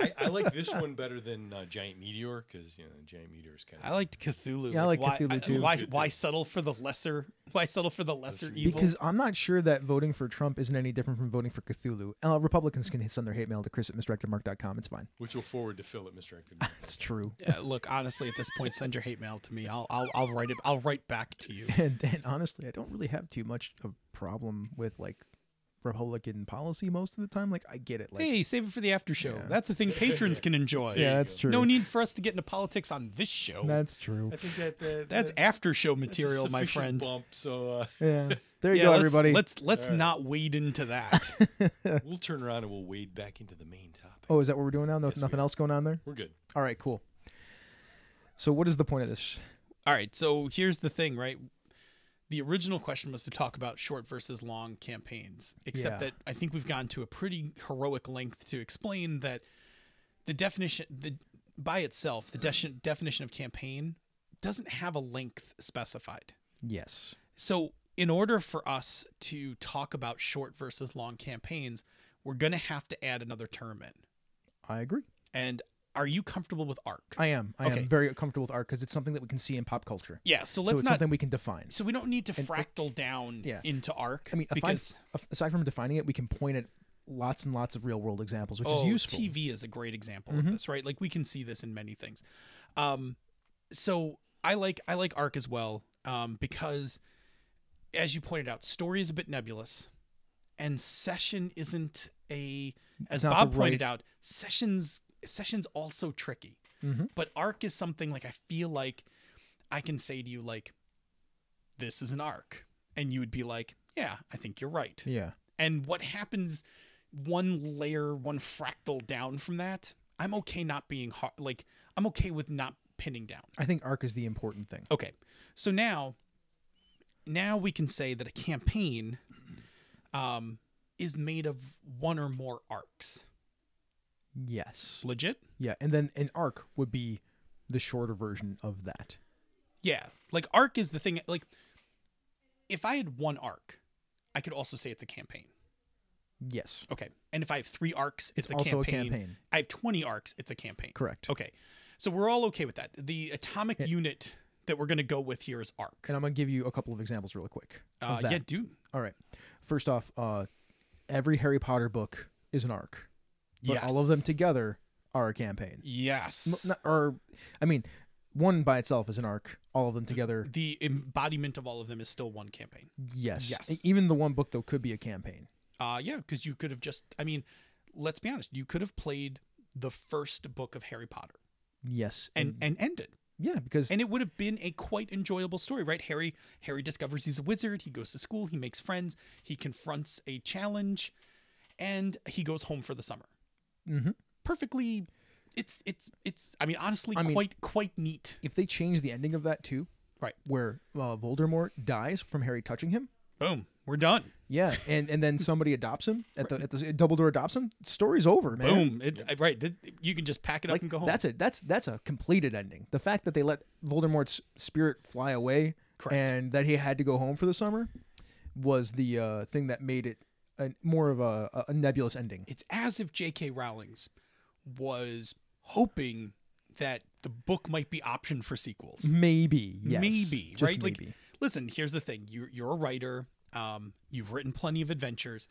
I, I like this one better than uh, Giant Meteor because you know Giant Meteor is kind of. I liked Cthulhu. Yeah, I like why, Cthulhu I, too. Why why settle for the lesser? Why settle for the lesser evil? Because I'm not sure that voting for Trump isn't any different from voting for Cthulhu. Uh, Republicans can send their hate mail to Chris at misdirected mark dot com. It's fine. Which will forward to Phil at misdirected mark dot com. It's true. Yeah, look, honestly, at this point, send your hate mail to me. I'll I'll I'll write it. I'll write back to you. And, and honestly, I don't really have too much of a problem with like. Republican policy most of the time. Like, I get it. Like, hey, save it for the after show. Yeah. That's a thing patrons can enjoy. Yeah, that's true. No need for us to get into politics on this show. That's true. I think that, that that's that, after show material, that's a my friend. Bump, so uh... yeah, there you yeah, go, let's, everybody. Let's let's right. not wade into that. We'll turn around and we'll wade back into the main topic. Oh, is that what we're doing now? No, yes, nothing else going on there. We're good. All right, cool. So, what is the point of this? All right, so here's the thing, right? The original question was to talk about short versus long campaigns, except yeah. that I think we've gone to a pretty heroic length to explain that the definition, the by itself, the de definition of campaign doesn't have a length specified. Yes. So in order for us to talk about short versus long campaigns, we're going to have to add another term in. I agree. And are you comfortable with A R C? I am. I okay. am very comfortable with A R C because it's something that we can see in pop culture. Yeah, so let's so it's not, something we can define. So we don't need to and, fractal it, down yeah. into A R C. I mean, because aside from defining it, we can point at lots and lots of real-world examples, which oh, is useful. T V is a great example mm-hmm. of this, right? Like, we can see this in many things. Um, so I like I like A R C as well um, because, as you pointed out, story is a bit nebulous, and session isn't a... As not Bob right... pointed out, sessions... Session's also tricky, mm-hmm. but A R C is something like I feel like I can say to you, like, this is an A R C, and you would be like, yeah, I think you're right. Yeah. And what happens one layer, one fractal down from that, I'm okay not being hard, like, I'm okay with not pinning down. I think A R C is the important thing. Okay. So now, now we can say that a campaign um, is made of one or more A R Cs. Yes. Legit? Yeah, and then an A R C would be the shorter version of that. Yeah, like A R C is the thing. Like, if I had one A R C, I could also say it's a campaign. Yes. Okay, and if I have three A R Cs, it's, it's a also campaign. a campaign. I have twenty A R Cs, it's a campaign. Correct. Okay, so we're all okay with that. The atomic yeah. unit that we're going to go with here is A R C. And I'm going to give you a couple of examples real quick. Uh, yeah, dude. All right. First off, uh, every Harry Potter book is an A R C. But yes. all of them together are a campaign. Yes. Not, or, I mean, one by itself is an A R C. All of them together. The embodiment of all of them is still one campaign. Yes. Yes. Even the one book, though, could be a campaign. Uh, yeah, because you could have just, I mean, let's be honest. You could have played the first book of Harry Potter. Yes. And, and, and ended. Yeah, because. And it would have been a quite enjoyable story, right? Harry, Harry discovers he's a wizard. He goes to school. He makes friends. He confronts a challenge. And he goes home for the summer. Mm-hmm. Perfectly, it's it's it's. I mean, honestly, I mean, quite quite neat. If they change the ending of that too, right? Where uh, Voldemort dies from Harry touching him. Boom, we're done. Yeah, and and then somebody adopts him at right. the at the Dumbledore adopts him. Story's over, man. Boom, it, yeah. right? You can just pack it up like, and go home. That's it. That's that's a completed ending. The fact that they let Voldemort's spirit fly away, correct. And that he had to go home for the summer, was the uh, thing that made it. A, more of a, a nebulous ending. It's as if J K Rowling was hoping that the book might be optioned for sequels. Maybe, yes. Maybe, Just right? Maybe. Like, listen, here's the thing. You're, you're a writer. Um, you've written plenty of adventures.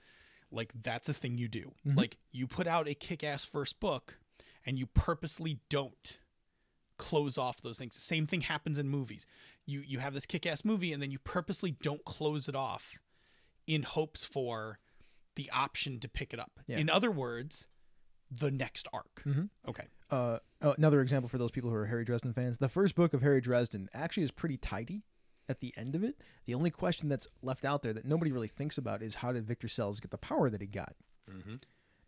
Like, that's a thing you do. Mm-hmm. Like, you put out a kick-ass first book, and you purposely don't close off those things. The same thing happens in movies. You you have this kick-ass movie, and then you purposely don't close it off in hopes for the option to pick it up. Yeah. In other words, the next arc. Mm-hmm. Okay. Uh, another example for those people who are Harry Dresden fans, the first book of Harry Dresden actually is pretty tidy at the end of it. The only question that's left out there that nobody really thinks about is, how did Victor Sells get the power that he got? Mm-hmm.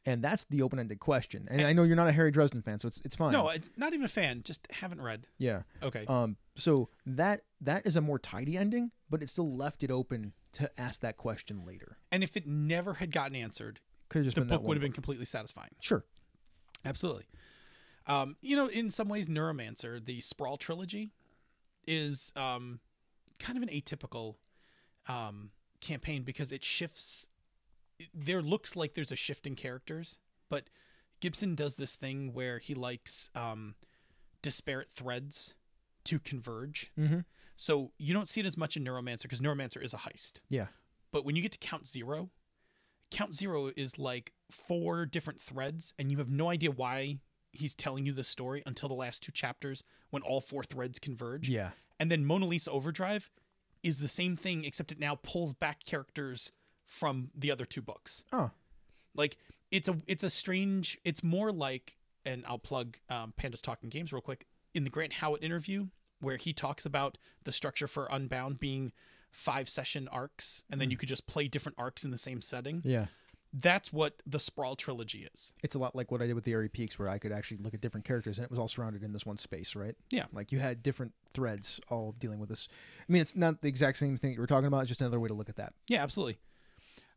And that's the open-ended question. And, and I know you're not a Harry Dresden fan, so it's it's fine. No, it's not even a fan. Just haven't read. Yeah. Okay. Um. So that that is a more tidy ending, but it still left it open to ask that question later. And if it never had gotten answered, could just the been book would have been completely satisfying. Sure. Absolutely. Um. You know, in some ways, Neuromancer, the Sprawl trilogy, is um kind of an atypical um campaign because it shifts. There looks like there's a shift in characters, but Gibson does this thing where he likes um, disparate threads to converge. Mm-hmm. So you don't see it as much in Neuromancer because Neuromancer is a heist. Yeah. But when you get to Count Zero, Count Zero is like four different threads, and you have no idea why he's telling you this story until the last two chapters when all four threads converge. Yeah. And then Mona Lisa Overdrive is the same thing, except it now pulls back characters from the other two books. Oh. Like, it's a it's a strange, it's more like, and I'll plug um, Panda's Talking Games real quick, in the Grant Howitt interview, where he talks about the structure for Unbound being five session arcs, and then mm. you could just play different arcs in the same setting. Yeah. That's what the Sprawl trilogy is. It's a lot like what I did with the Eerie Peaks, where I could actually look at different characters, and it was all surrounded in this one space, right? Yeah. Like, you had different threads all dealing with this. I mean, it's not the exact same thing that you were talking about, it's just another way to look at that. Yeah, absolutely.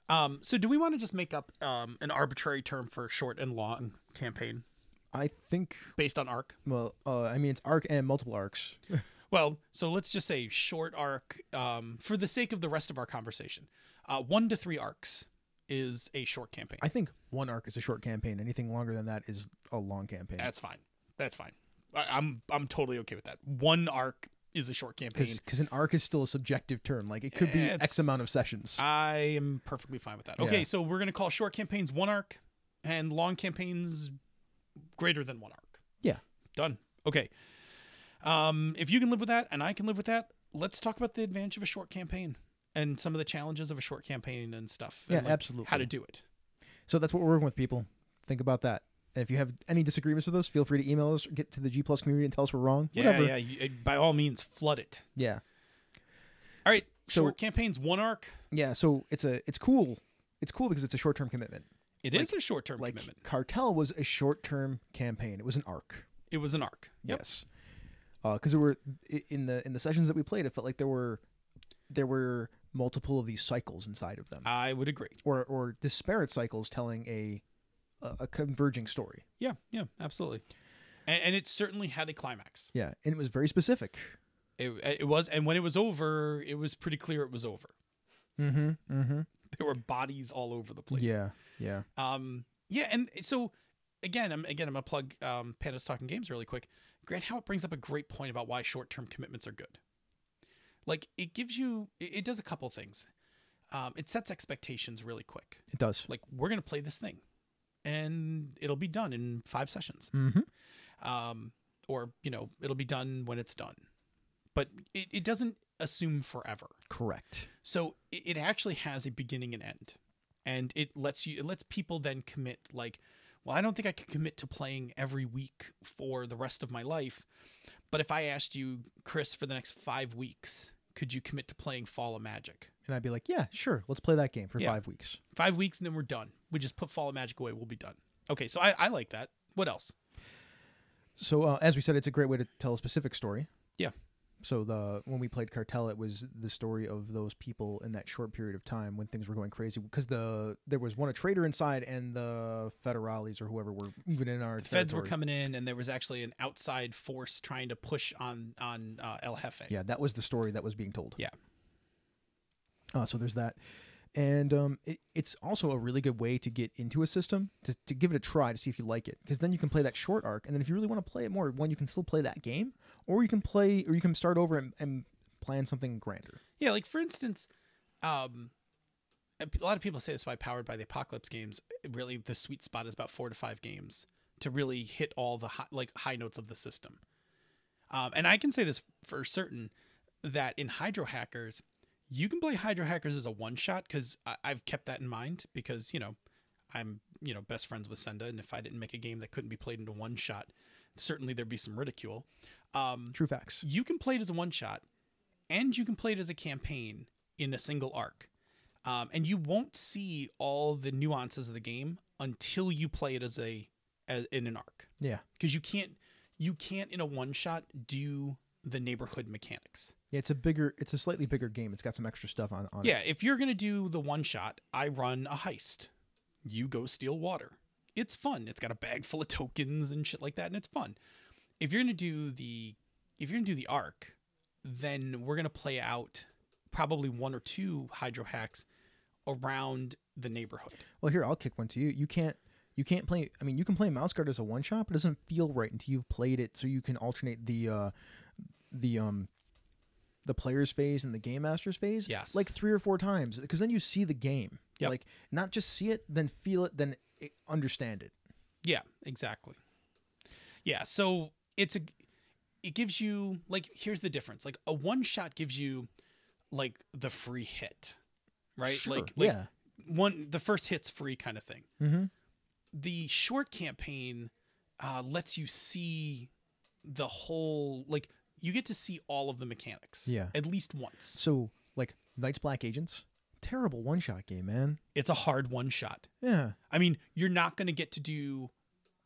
Um, so do we want to just make up um, an arbitrary term for short and long campaign? I think... Based on arc? Well, uh, I mean, it's arc and multiple arcs. Well, so let's just say short arc, um, for the sake of the rest of our conversation. Uh, one to three arcs is a short campaign. I think one arc is a short campaign. Anything longer than that is a long campaign. That's fine. That's fine. I, I'm, I'm totally okay with that. One arc is a short campaign. Because an arc is still a subjective term. Like, it could be it's, X amount of sessions. I am perfectly fine with that. Okay, yeah. So we're going to call short campaigns one arc and long campaigns greater than one arc. Yeah. Done. Okay. Um, if you can live with that and I can live with that, let's talk about the advantage of a short campaign and some of the challenges of a short campaign and stuff. And yeah, like absolutely. How to do it. So that's what we're working with, people. Think about that. If you have any disagreements with us, feel free to email us, or get to the G Plus community and tell us we're wrong. Yeah, Whatever. yeah. You, by all means, flood it. Yeah. All right. So, short campaigns, one arc. Yeah. So it's a it's cool. It's cool because it's a short term commitment. It like, is a short term like commitment. Cartel was a short term campaign. It was an arc. It was an arc. Yep. Yes. Because uh, there were in the in the sessions that we played, it felt like there were there were multiple of these cycles inside of them. I would agree. Or or disparate cycles telling a. a converging story. Yeah, yeah, absolutely. And, and it certainly had a climax. Yeah, and it was very specific. It, it was, and when it was over, it was pretty clear it was over. Mm-hmm, mm-hmm. There were bodies all over the place. Yeah, yeah. Um, yeah, and so, again, I'm, again, I'm going to plug um, Panda's Talking Games really quick. Grant Howitt brings up a great point about why short-term commitments are good. Like, it gives you, it, it does a couple things. Um, it sets expectations really quick. It does. Like, we're going to play this thing. And it'll be done in five sessions. Mm-hmm. um, or, you know, it'll be done when it's done. But it, it doesn't assume forever. Correct. So it, it actually has a beginning and end. And it lets you, it lets people then commit, like, well, I don't think I can commit to playing every week for the rest of my life. But if I asked you, Chris, for the next five weeks, could you commit to playing Fall of Magic? And I'd be like, yeah, sure. Let's play that game for yeah. five weeks. Five weeks and then we're done. We just put Fall of Magic away. We'll be done. Okay, so I, I like that. What else? So uh, as we said, it's a great way to tell a specific story. Yeah. So the when we played Cartel, it was the story of those people in that short period of time when things were going crazy. Because the there was one, a traitor inside, and the federales or whoever were moving in our The territory. Feds were coming in, and there was actually an outside force trying to push on, on uh, El Jefe. Yeah, that was the story that was being told. Yeah. Uh, so there's that. And um, it, it's also a really good way to get into a system, to, to give it a try to see if you like it. Because then you can play that short arc. And then if you really want to play it more, one, you can still play that game. Or you can play, or you can start over and, and plan something grander. Yeah, like for instance, um, a lot of people say it's why Powered by the Apocalypse games, really the sweet spot is about four to five games to really hit all the high, like high notes of the system. Um, and I can say this for certain, that in Hydro Hackers, you can play Hydro Hackers as a one-shot, because I've kept that in mind, because, you know, I'm, you know, best friends with Senda, and if I didn't make a game that couldn't be played into one shot, certainly there'd be some ridicule. Um, True facts. You can play it as a one-shot, and you can play it as a campaign in a single arc. Um, and you won't see all the nuances of the game until you play it as a as, in an arc. Yeah. Because you can't, you can't, in a one-shot, do the neighborhood mechanics. Yeah, it's a bigger, it's a slightly bigger game. It's got some extra stuff on, on yeah, it. Yeah, if you're going to do the one shot, I run a heist. You go steal water. It's fun. It's got a bag full of tokens and shit like that, and it's fun. If you're going to do the, if you're going to do the arc, then we're going to play out probably one or two hydro hacks around the neighborhood. Well, here, I'll kick one to you. You can't, you can't play, I mean, you can play Mouse Guard as a one shot, but it doesn't feel right until you've played it, so you can alternate the, uh, the, um, the player's phase and the game master's phase, yes, like three or four times, because then you see the game. Yep. Like, not just see it, then feel it, then understand it. Yeah, exactly. Yeah, so it's a, it gives you, like, here's the difference. Like, a one shot gives you like the free hit, right? Sure, like, like yeah, one, the first hit's free kind of thing. Mm-hmm. The short campaign uh, lets you see the whole, like, you get to see all of the mechanics. Yeah. At least once. So, like, Knights Black Agents, terrible one-shot game, man. It's a hard one-shot. Yeah. I mean, you're not going to get to do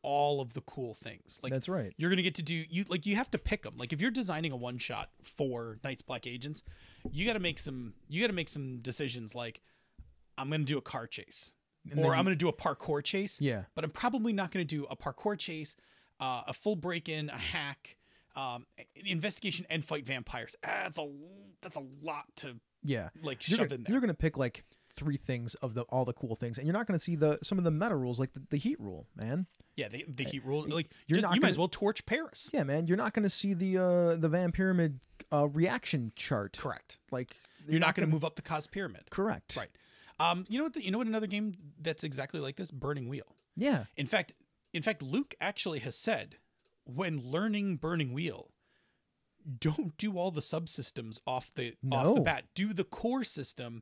all of the cool things. Like, that's right. You're going to get to do, you like, you have to pick them. Like, if you're designing a one-shot for Knights Black Agents, you got to make some, you got to make some decisions like, I'm going to do a car chase. And or you, I'm going to do a parkour chase. Yeah. But I'm probably not going to do a parkour chase, uh, a full break-in, a hack, Um, investigation and fight vampires. Ah, that's a that's a lot to yeah like you're shove gonna, in there. You're gonna pick like three things of the all the cool things, and you're not gonna see the some of the meta rules like the, the heat rule, man. Yeah, the, the heat rule. Like you're just, not you gonna, might as well torch Paris. Yeah, man. You're not gonna see the uh, the Van Pyramid uh, reaction chart. Correct. Like you're not, not gonna, gonna move up the Cos Pyramid. Correct. Right. Um. You know what? The, you know what? Another game that's exactly like this, Burning Wheel. Yeah. In fact, in fact, Luke actually has said, when learning Burning Wheel, don't do all the subsystems off the no. off the bat. Do the core system,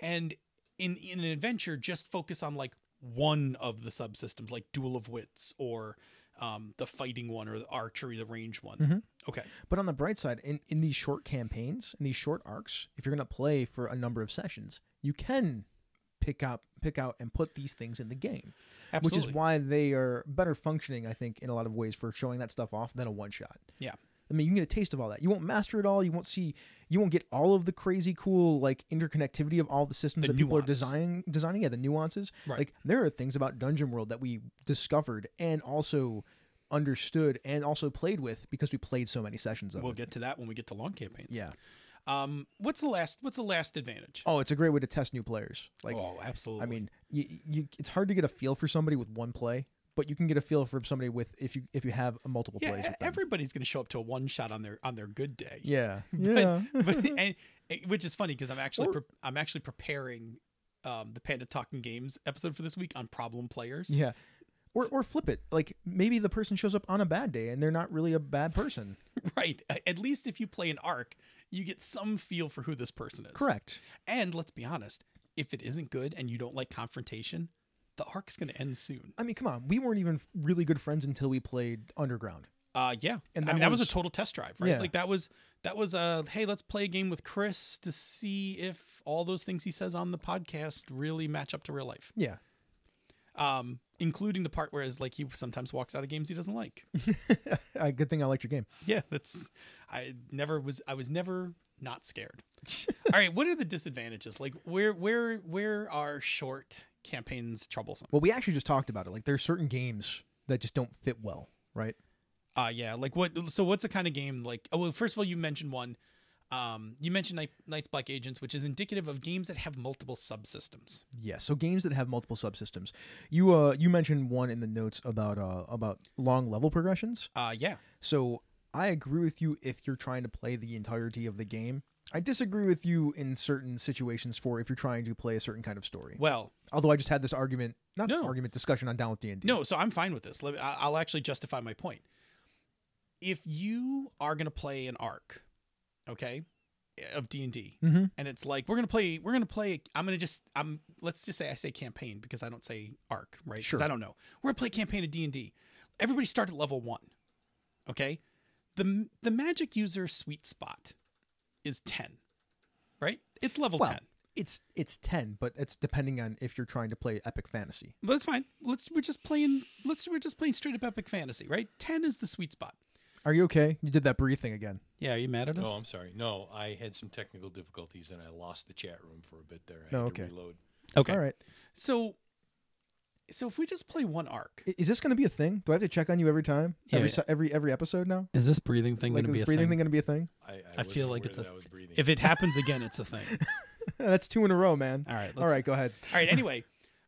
and in in an adventure, just focus on like one of the subsystems, like Duel of Wits or um, the fighting one or the archery, the range one. Mm-hmm. Okay. But on the bright side, in in these short campaigns, in these short arcs, if you're gonna play for a number of sessions, you can pick out pick out and put these things in the game. Absolutely. Which is why they are better functioning, I think, in a lot of ways for showing that stuff off than a one shot. Yeah. I mean, you can get a taste of all that. You won't master it all. You won't see, you won't get all of the crazy cool like interconnectivity of all the systems the that nuance. people are designing designing. Yeah, the nuances. Right. Like there are things about Dungeon World that we discovered and also understood and also played with because we played so many sessions of we'll it. We'll get to that when we get to long campaigns. Yeah. Um, what's the last, what's the last advantage? Oh, it's a great way to test new players. Like, oh, absolutely. I mean, you, you, it's hard to get a feel for somebody with one play, but you can get a feel for somebody with, if you, if you have multiple yeah, plays. With them. Everybody's going to show up to a one shot on their, on their good day. Yeah. but, yeah. but, and, which is funny because I'm actually, or, pre I'm actually preparing, um, the Panda Talking Games episode for this week on problem players. Yeah. Or, or flip it. Like maybe the person shows up on a bad day and they're not really a bad person. Right. At least if you play an arc, you get some feel for who this person is. Correct. And let's be honest, if it isn't good and you don't like confrontation, the arc's going to end soon. I mean, come on. We weren't even really good friends until we played Underground. Uh, yeah. And that, I mean, was, that was a total test drive, right? Yeah. Like that was, that was a, hey, let's play a game with Chris to see if all those things he says on the podcast really match up to real life. Yeah. Um, including the part where it's like he sometimes walks out of games he doesn't like. Good thing I liked your game. Yeah, that's I never was I was never not scared. All right, what are the disadvantages? Like where where where are short campaigns troublesome? Well, we actually just talked about it. Like there's certain games that just don't fit well, right? Uh yeah, like what so what's the kind of game like oh well first of all you mentioned one Um, you mentioned Night, Knights Black Agents, which is indicative of games that have multiple subsystems. Yeah, so games that have multiple subsystems. You uh, you mentioned one in the notes about uh, about long level progressions. Uh, yeah. So I agree with you if you're trying to play the entirety of the game. I disagree with you in certain situations for if you're trying to play a certain kind of story. Well, although I just had this argument, not no, argument, discussion on Down with D and D. No, so I'm fine with this. Let me, I'll actually justify my point. If you are going to play an arc, okay, of D and D, mm-hmm. and it's like, we're going to play, we're going to play, I'm going to just, I'm, let's just say I say campaign because I don't say arc, right? Because sure. I don't know. We're going to play campaign of D and D. Everybody start at level one, okay? The, the magic user sweet spot is ten, right? It's level well, ten. It's it's ten, but it's depending on if you're trying to play epic fantasy. But it's fine. Let's we're just playing. Let's we're just playing straight up epic fantasy, right? ten is the sweet spot. Are you okay? You did that breathing again. Yeah. Are you mad at us? Oh, I'm sorry. No, I had some technical difficulties and I lost the chat room for a bit there. I oh, had okay. to reload. Okay. All right. So, so if we just play one arc, is this going to be a thing? Do I have to check on you every time? Yeah, every, yeah. every every episode now? Is this breathing thing like, going to be a thing? Is breathing thing going to be a thing? I, I, I feel like it's a. Th if it happens again, it's a thing. That's two in a row, man. All right. Let's, All right. Go ahead. All right. Anyway,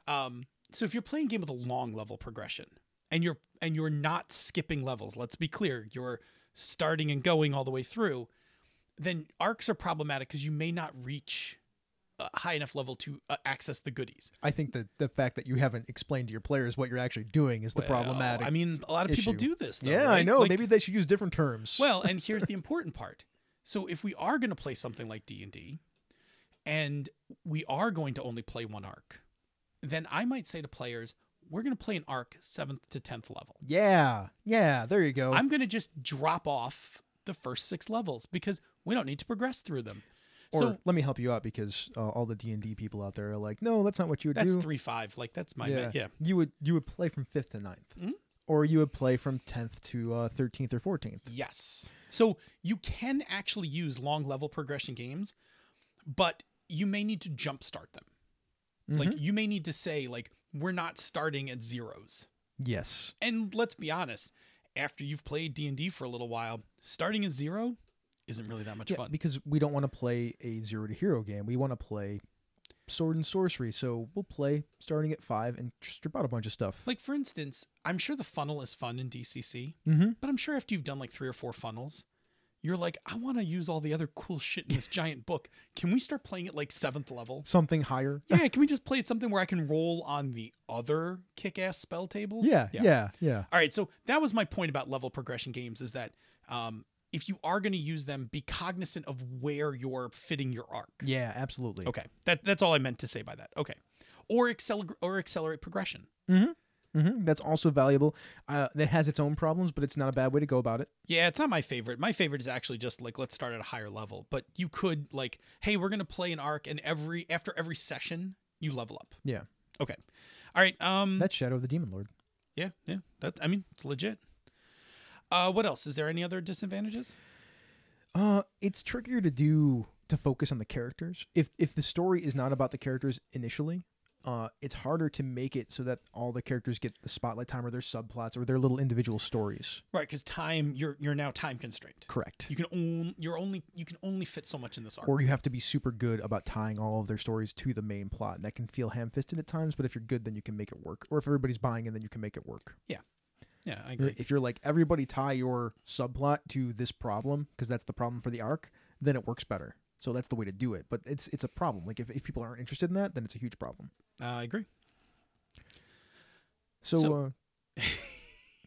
um, so if you're playing a game with a long level progression, and you're and you're not skipping levels, let's be clear, you're starting and going all the way through, then arcs are problematic because you may not reach a high enough level to uh, access the goodies. I think that the fact that you haven't explained to your players what you're actually doing is the well, problematic I mean, a lot of issue. people do this, though, Yeah, right? I know. Like, maybe they should use different terms. Well, and here's the important part. So if we are going to play something like D and D, and we are going to only play one arc, then I might say to players, we're going to play an arc seventh to tenth level. Yeah. Yeah, there you go. I'm going to just drop off the first six levels because we don't need to progress through them. Or so, let me help you out because uh, all the D and D people out there are like, no, that's not what you would that's do. That's three five. Like that's my yeah. yeah. You would you would play from fifth to ninth, mm-hmm. or you would play from tenth to uh, thirteenth or fourteenth. Yes. So you can actually use long level progression games, but you may need to jumpstart them. Mm-hmm. Like you may need to say like we're not starting at zeros. Yes. And let's be honest, after you've played D and D for a little while, starting at zero isn't really that much yeah, fun. Because we don't want to play a zero to hero game. We want to play sword and sorcery. So we'll play starting at five and strip out a bunch of stuff. Like for instance, I'm sure the funnel is fun in D C C, mm-hmm. but I'm sure after you've done like three or four funnels, you're like, I want to use all the other cool shit in this giant book. Can we start playing at like seventh level? Something higher? Yeah. Can we just play at something where I can roll on the other kick-ass spell tables? Yeah, yeah. Yeah. Yeah. All right. So that was my point about level progression games is that, um, if you are going to use them, be cognizant of where you're fitting your arc. Yeah, absolutely. Okay. That, that's all I meant to say by that. Okay. Or, acceler or accelerate progression. Mm-hmm. Mm-hmm. That's also valuable. Uh, that has its own problems, but it's not a bad way to go about it. Yeah, it's not my favorite. My favorite is actually just like, let's start at a higher level. But you could like, hey, we're going to play an arc and every after every session, you level up. Yeah. Okay. All right. Um, that's Shadow of the Demon Lord. Yeah. Yeah. That, I mean, it's legit. Uh, what else? Is there any other disadvantages? Uh, it's trickier to do to focus on the characters. If if the story is not about the characters initially, uh, it's harder to make it so that all the characters get the spotlight time or their subplots or their little individual stories. Right, because time you're you're now time constrained. Correct. You can only you're only you can only fit so much in this arc. Or you have to be super good about tying all of their stories to the main plot, and that can feel ham-fisted at times. But if you're good, then you can make it work. Or if everybody's buying in, then you can make it work. Yeah. Yeah, I agree. If you're like, everybody tie your subplot to this problem, because that's the problem for the arc, then it works better. So that's the way to do it. But it's it's a problem. Like, if, if people aren't interested in that, then it's a huge problem. Uh, I agree. So, so uh,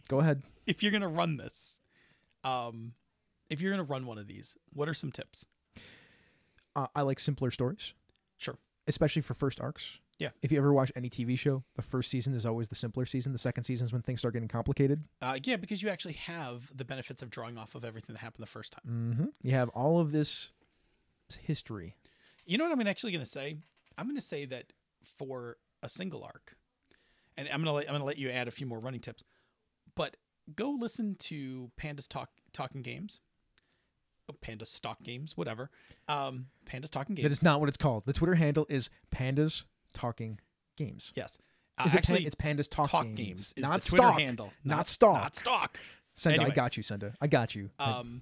go ahead. If you're going to run this, um, if you're going to run one of these, what are some tips? Uh, I like simpler stories. Sure. Especially for first arcs. Yeah. If you ever watch any T V show, the first season is always the simpler season. The second season is when things start getting complicated. Uh, yeah, because you actually have the benefits of drawing off of everything that happened the first time. Mm-hmm. You have all of this history. You know what I'm actually going to say? I'm going to say that for a single arc, and I'm going to I'm going to let you add a few more running tips, but go listen to Panda's Talk Talking Games. Panda's Stock Games, whatever. Um, Panda's Talking Games. That is not what it's called. The Twitter handle is Panda's Talking Games. Yes. Uh, is it actually, pan it's Panda's Talk, Talk Games. Games is not the Twitter stock. handle. Not, not stock. Not stock. Senda, anyway. I got you, Senda. I got you. Um,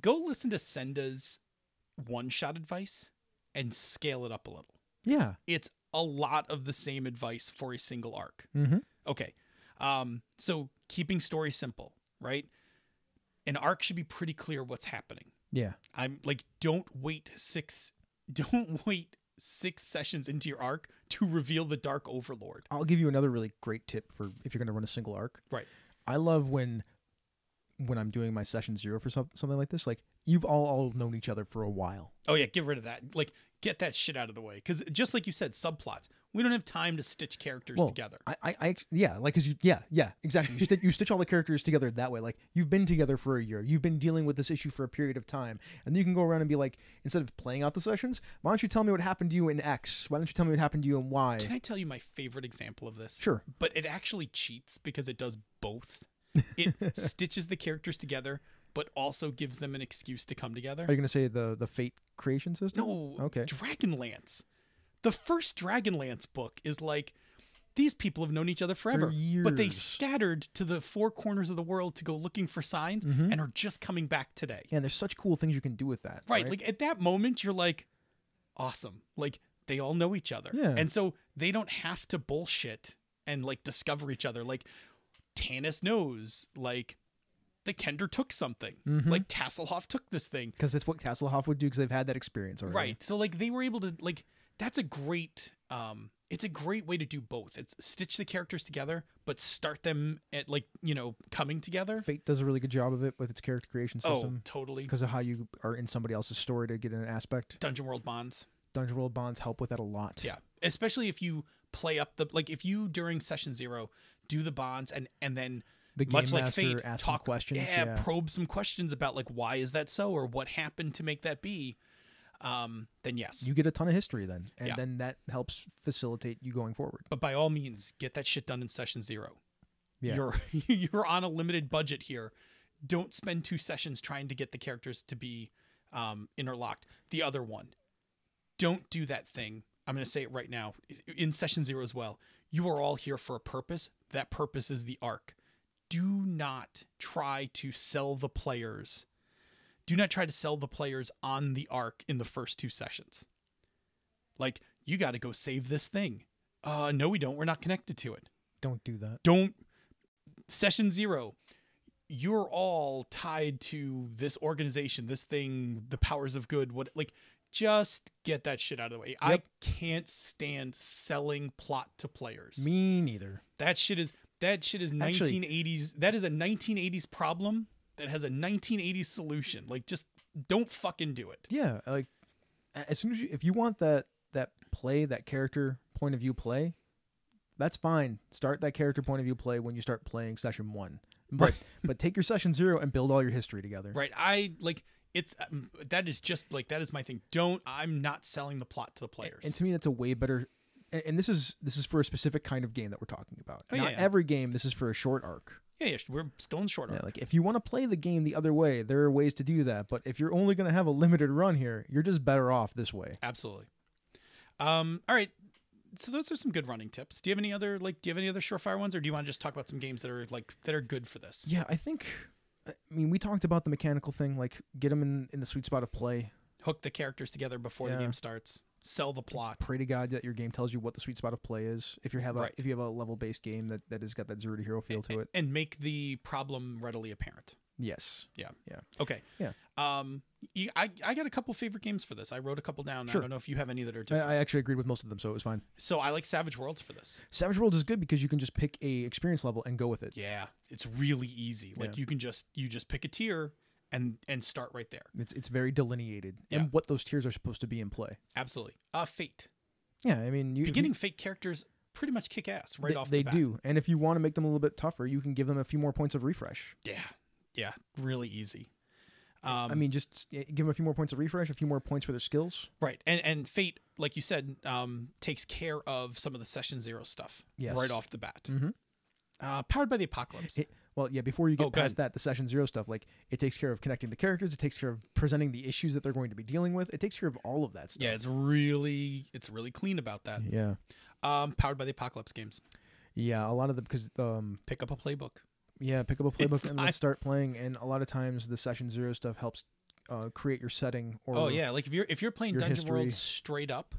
go listen to Senda's one-shot advice and scale it up a little. Yeah. It's a lot of the same advice for a single arc. Mm-hmm. Okay. Um, so keeping story simple, right? An arc should be pretty clear what's happening. Yeah. I'm like, don't wait six, don't wait six sessions into your arc to reveal the Dark Overlord. I'll give you another really great tip for if you're going to run a single arc. Right. I love when, when I'm doing my session zero for some, something like this, like you've all, all known each other for a while. Oh yeah. Get rid of that. Like, get that shit out of the way. Because just like you said, subplots, we don't have time to stitch characters well, together. I, I, I, yeah, like, cause you, yeah, yeah, exactly. You, st you stitch all the characters together that way. Like, you've been together for a year. You've been dealing with this issue for a period of time. And then you can go around and be like, instead of playing out the sessions, why don't you tell me what happened to you in X? Why don't you tell me what happened to you in Y? Can I tell you my favorite example of this? Sure. But it actually cheats because it does both. It stitches the characters together, but also gives them an excuse to come together. Are you going to say the the Fate creation system? No. Okay. Dragonlance. The first Dragonlance book is like, these people have known each other forever, for but they scattered to the four corners of the world to go looking for signs mm-hmm. and are just coming back today. And there's such cool things you can do with that. Right. right? Like at that moment, you're like, awesome. Like they all know each other. Yeah. And so they don't have to bullshit and like discover each other. Like Tannis knows, like, that Kender took something mm-hmm. like Tasselhoff took this thing because it's what Tasselhoff would do because they've had that experience already. Right. So like they were able to like, that's a great, um, it's a great way to do both. It's stitch the characters together, but start them at like, you know, coming together. Fate does a really good job of it with its character creation system. Oh, totally. Because of how you are in somebody else's story to get an aspect. Dungeon World Bonds. Dungeon World Bonds help with that a lot. Yeah. Especially if you play up the, like if you during session zero do the bonds and, and then the game much like Fate, ask talk, some questions. Yeah, yeah, probe some questions about like, why is that so? Or what happened to make that be? Um, then yes. You get a ton of history then. And yeah. then that helps facilitate you going forward. But by all means, get that shit done in session zero. Yeah. You're, you're on a limited budget here. Don't spend two sessions trying to get the characters to be um, interlocked. The other one, don't do that thing. I'm going to say it right now. In session zero as well, you are all here for a purpose. That purpose is the arc. Do not try to sell the players. Do not try to sell the players on the arc in the first two sessions. Like, you got to go save this thing. Uh, no, we don't. We're not connected to it. Don't do that. Don't. Session zero. You're all tied to this organization, this thing, the powers of good. What, like, just get that shit out of the way. Yep. I can't stand selling plot to players. Me neither. That shit is... That shit is nineteen eighties. Actually, that is a nineteen eighties problem that has a nineteen eighties solution. Like, just don't fucking do it. Yeah. Like, as soon as you, if you want that, that play, that character point of view play, that's fine. Start that character point of view play when you start playing session one, but, right. but take your session zero and build all your history together. Right. I like it's, um, that is just like, that is my thing. Don't, I'm not selling the plot to the players. And to me, that's a way better. And this is this is for a specific kind of game that we're talking about. Oh, Not yeah, yeah. every game. This is for a short arc. Yeah, yeah, we're still in short arc. Yeah, like if you want to play the game the other way, there are ways to do that. But if you're only going to have a limited run here, you're just better off this way. Absolutely. Um. All right. So those are some good running tips. Do you have any other like? Do you have any other surefire ones, or do you want to just talk about some games that are like that are good for this? Yeah, I think. I mean, we talked about the mechanical thing. Like, get them in in the sweet spot of play. Hook the characters together before yeah. the game starts. Sell the plot. Pray to God that your game tells you what the sweet spot of play is. If you have a right. if you have a level based game that that has got that zero to hero feel and, to it, and make the problem readily apparent. Yes. Yeah. Yeah. Okay. Yeah. Um, you, I I got a couple favorite games for this. I wrote a couple down. Sure. I don't know if you have any that are different. I, I actually agreed with most of them, so it was fine. So I like Savage Worlds for this. Savage Worlds is good because you can just pick a experience level and go with it. Yeah, it's really easy. Like yeah. you can just you just pick a tier. And and start right there. It's it's very delineated yeah. and what those tiers are supposed to be in play. Absolutely. Uh, Fate. Yeah, I mean, you, beginning you, Fate characters pretty much kick ass right they, off. They the bat. do, and if you want to make them a little bit tougher, you can give them a few more points of refresh. Yeah, yeah, really easy. Um, I mean, just give them a few more points of refresh, a few more points for their skills. Right, and and Fate, like you said, um, takes care of some of the session zero stuff yes. right off the bat. Mm-hmm. Uh, Powered by the Apocalypse. It, Well, yeah, before you get oh, past that, the session zero stuff, like it takes care of connecting the characters. It takes care of presenting the issues that they're going to be dealing with. It takes care of all of that stuff. Yeah, it's really it's really clean about that. Yeah. Um, Powered by the Apocalypse games. Yeah, a lot of them because um, pick up a playbook. Yeah, pick up a playbook it's and let's start playing. And a lot of times the session zero stuff helps uh, create your setting. Or oh yeah, like if you're if you're playing Dungeon history. World straight up,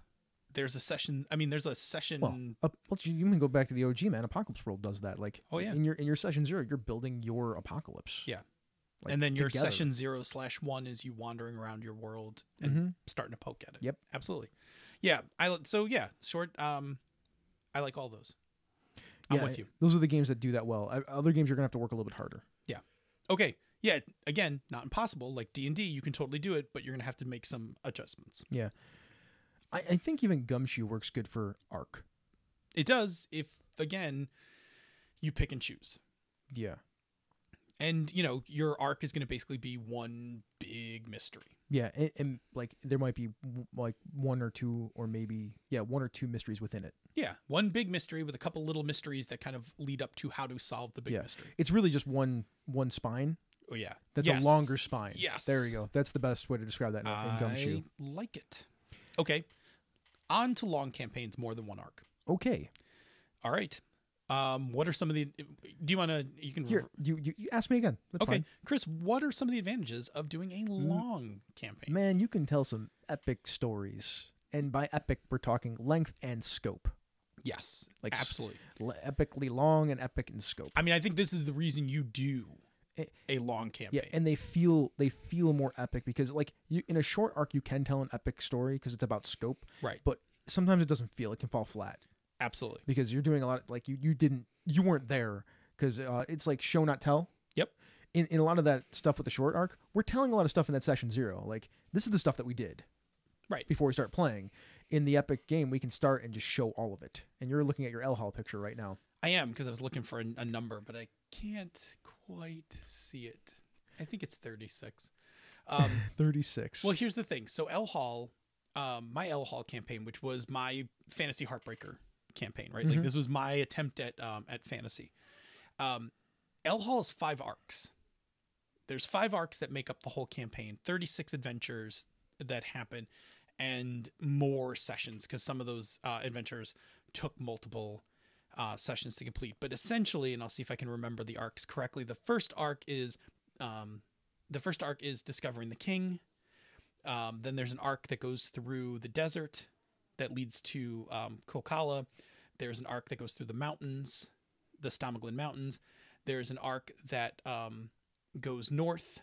there's a session. I mean, there's a session. Well, uh, well, you can go back to the O G, man. Apocalypse World does that. Like, oh yeah, in your in your session zero, you're building your apocalypse. Yeah, like, and then your together. session zero slash one is you wandering around your world and mm-hmm. starting to poke at it. Yep, absolutely. Yeah, I so yeah, short. Um, I like all those. I'm yeah, with you. Those are the games that do that well. Other games you're gonna have to work a little bit harder. Yeah. Okay. Yeah. Again, not impossible. Like D and D, you can totally do it, but you're gonna have to make some adjustments. Yeah. I, I think even Gumshoe works good for Ark. It does, if again, you pick and choose. Yeah. And you know your Ark is gonna basically be one big mystery. Yeah, and, and like there might be like one or two, or maybe yeah, one or two mysteries within it. Yeah, one big mystery with a couple little mysteries that kind of lead up to how to solve the big yeah. mystery. It's really just one one spine. Oh yeah, that's yes. a longer spine. Yes, there you go. That's the best way to describe that in, I in Gumshoe. Like it. Okay, on to long campaigns, more than one arc. Okay, all right. Um, what are some of the? Do you want to? You can. Here, you, you you ask me again. That's okay, fine. Chris. What are some of the advantages of doing a long mm. campaign? Man, you can tell some epic stories, and by epic, we're talking length and scope. Yes, like absolutely, epically long and epic in scope. I mean, I think this is the reason you do a long campaign. Yeah, and they feel they feel more epic because, like, you in a short arc, you can tell an epic story because it's about scope, right? But sometimes it doesn't feel; it can fall flat. Absolutely, because you're doing a lot of, like you you didn't you weren't there because uh, it's like show not tell. Yep. In in a lot of that stuff with the short arc, we're telling a lot of stuff in that session zero. Like this is the stuff that we did, right before we start playing. In the epic game, we can start and just show all of it. And you're looking at your L H A L picture right now. I am because I was looking for a, a number, but I can't quite see it. I think it's thirty-six. Um, thirty-six. Well, here's the thing. So L H A L, um, my L H A L campaign, which was my Fantasy Heartbreaker campaign, right? Mm-hmm. Like this was my attempt at um at fantasy. Um L H A L is five arcs. There's five arcs that make up the whole campaign, thirty-six adventures that happen and more sessions because some of those uh adventures took multiple uh sessions to complete. But essentially, and I'll see if I can remember the arcs correctly, the first arc is um the first arc is discovering the king. Um then there's an arc that goes through the desert that leads to um, Kokala. There's an arc that goes through the mountains, the Stomaglin Mountains. There's an arc that um, goes north.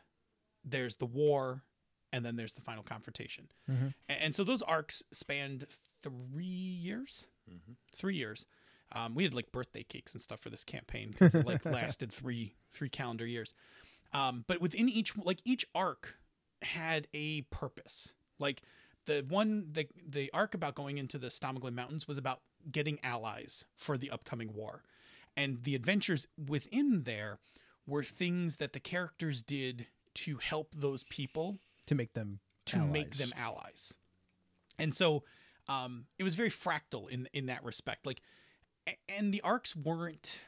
There's the war. And then there's the final confrontation. Mm-hmm. and, and so those arcs spanned three years. Mm-hmm. Three years. Um, we had like birthday cakes and stuff for this campaign because it like lasted three three calendar years. Um, but within each, like each arc had a purpose. Like The one, the, the arc about going into the Stomaglin Mountains was about getting allies for the upcoming war. And the adventures within there were things that the characters did to help those people. To make them To allies. make them allies. And so um, it was very fractal in, in that respect. Like, and the arcs weren't...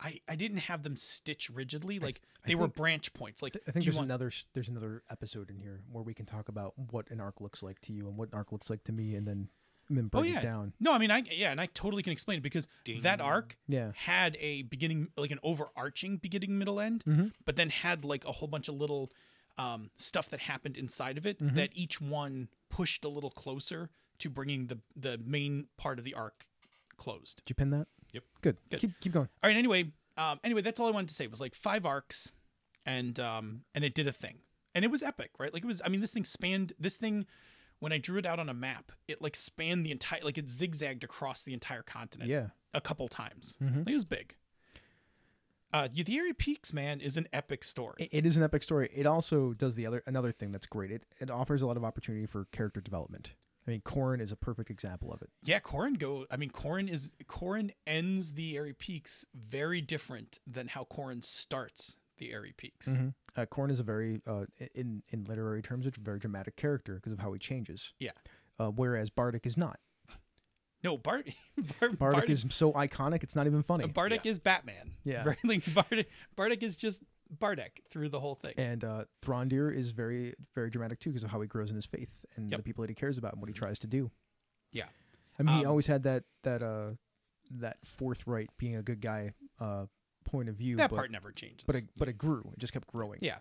I, I didn't have them stitch rigidly. Like they think, were branch points. Like I think there's want... another there's another episode in here where we can talk about what an arc looks like to you and what an arc looks like to me, and then, and then break oh, yeah. it down. No, I mean I yeah, and I totally can explain it because Ding. that arc yeah. had a beginning, like an overarching beginning, middle, end, mm-hmm. but then had like a whole bunch of little um, stuff that happened inside of it mm-hmm. that each one pushed a little closer to bringing the the main part of the arc closed. Did you pin that? Yep. Good. Good. Keep, keep going. All right. Anyway, um, anyway, that's all I wanted to say was like five arcs, and um, and it did a thing, and it was epic, right? Like it was. I mean, this thing spanned. This thing, when I drew it out on a map, it like spanned the entire. Like it zigzagged across the entire continent. Yeah. A couple times. Mm-hmm. Like, it was big. Uh, Ythiri Peaks, man, is an epic story. It, it is an epic story. It also does the other another thing that's great. It it offers a lot of opportunity for character development. I mean, Corrin is a perfect example of it. Yeah, Corrin go. I mean, Corrin is Corrin ends the Airy Peaks very different than how Corrin starts the Airy Peaks. Mm-hmm. uh, Corrin is a very, uh, in in literary terms, it's a very dramatic character because of how he changes. Yeah. Uh, whereas Bardock is not. No, Bart. Bart Bardock, Bardock is so iconic; it's not even funny. Uh, Bardock yeah. is Batman. Yeah. Right? Like Bardock, Bardock is just Bardock through the whole thing. And uh, Throndir is very, very dramatic too because of how he grows in his faith and yep. the people that he cares about and what he tries to do. Yeah. I mean, um, he always had that, that, uh, that forthright being a good guy uh, point of view. That but, part never changes. But it, but it grew. It just kept growing. Yeah.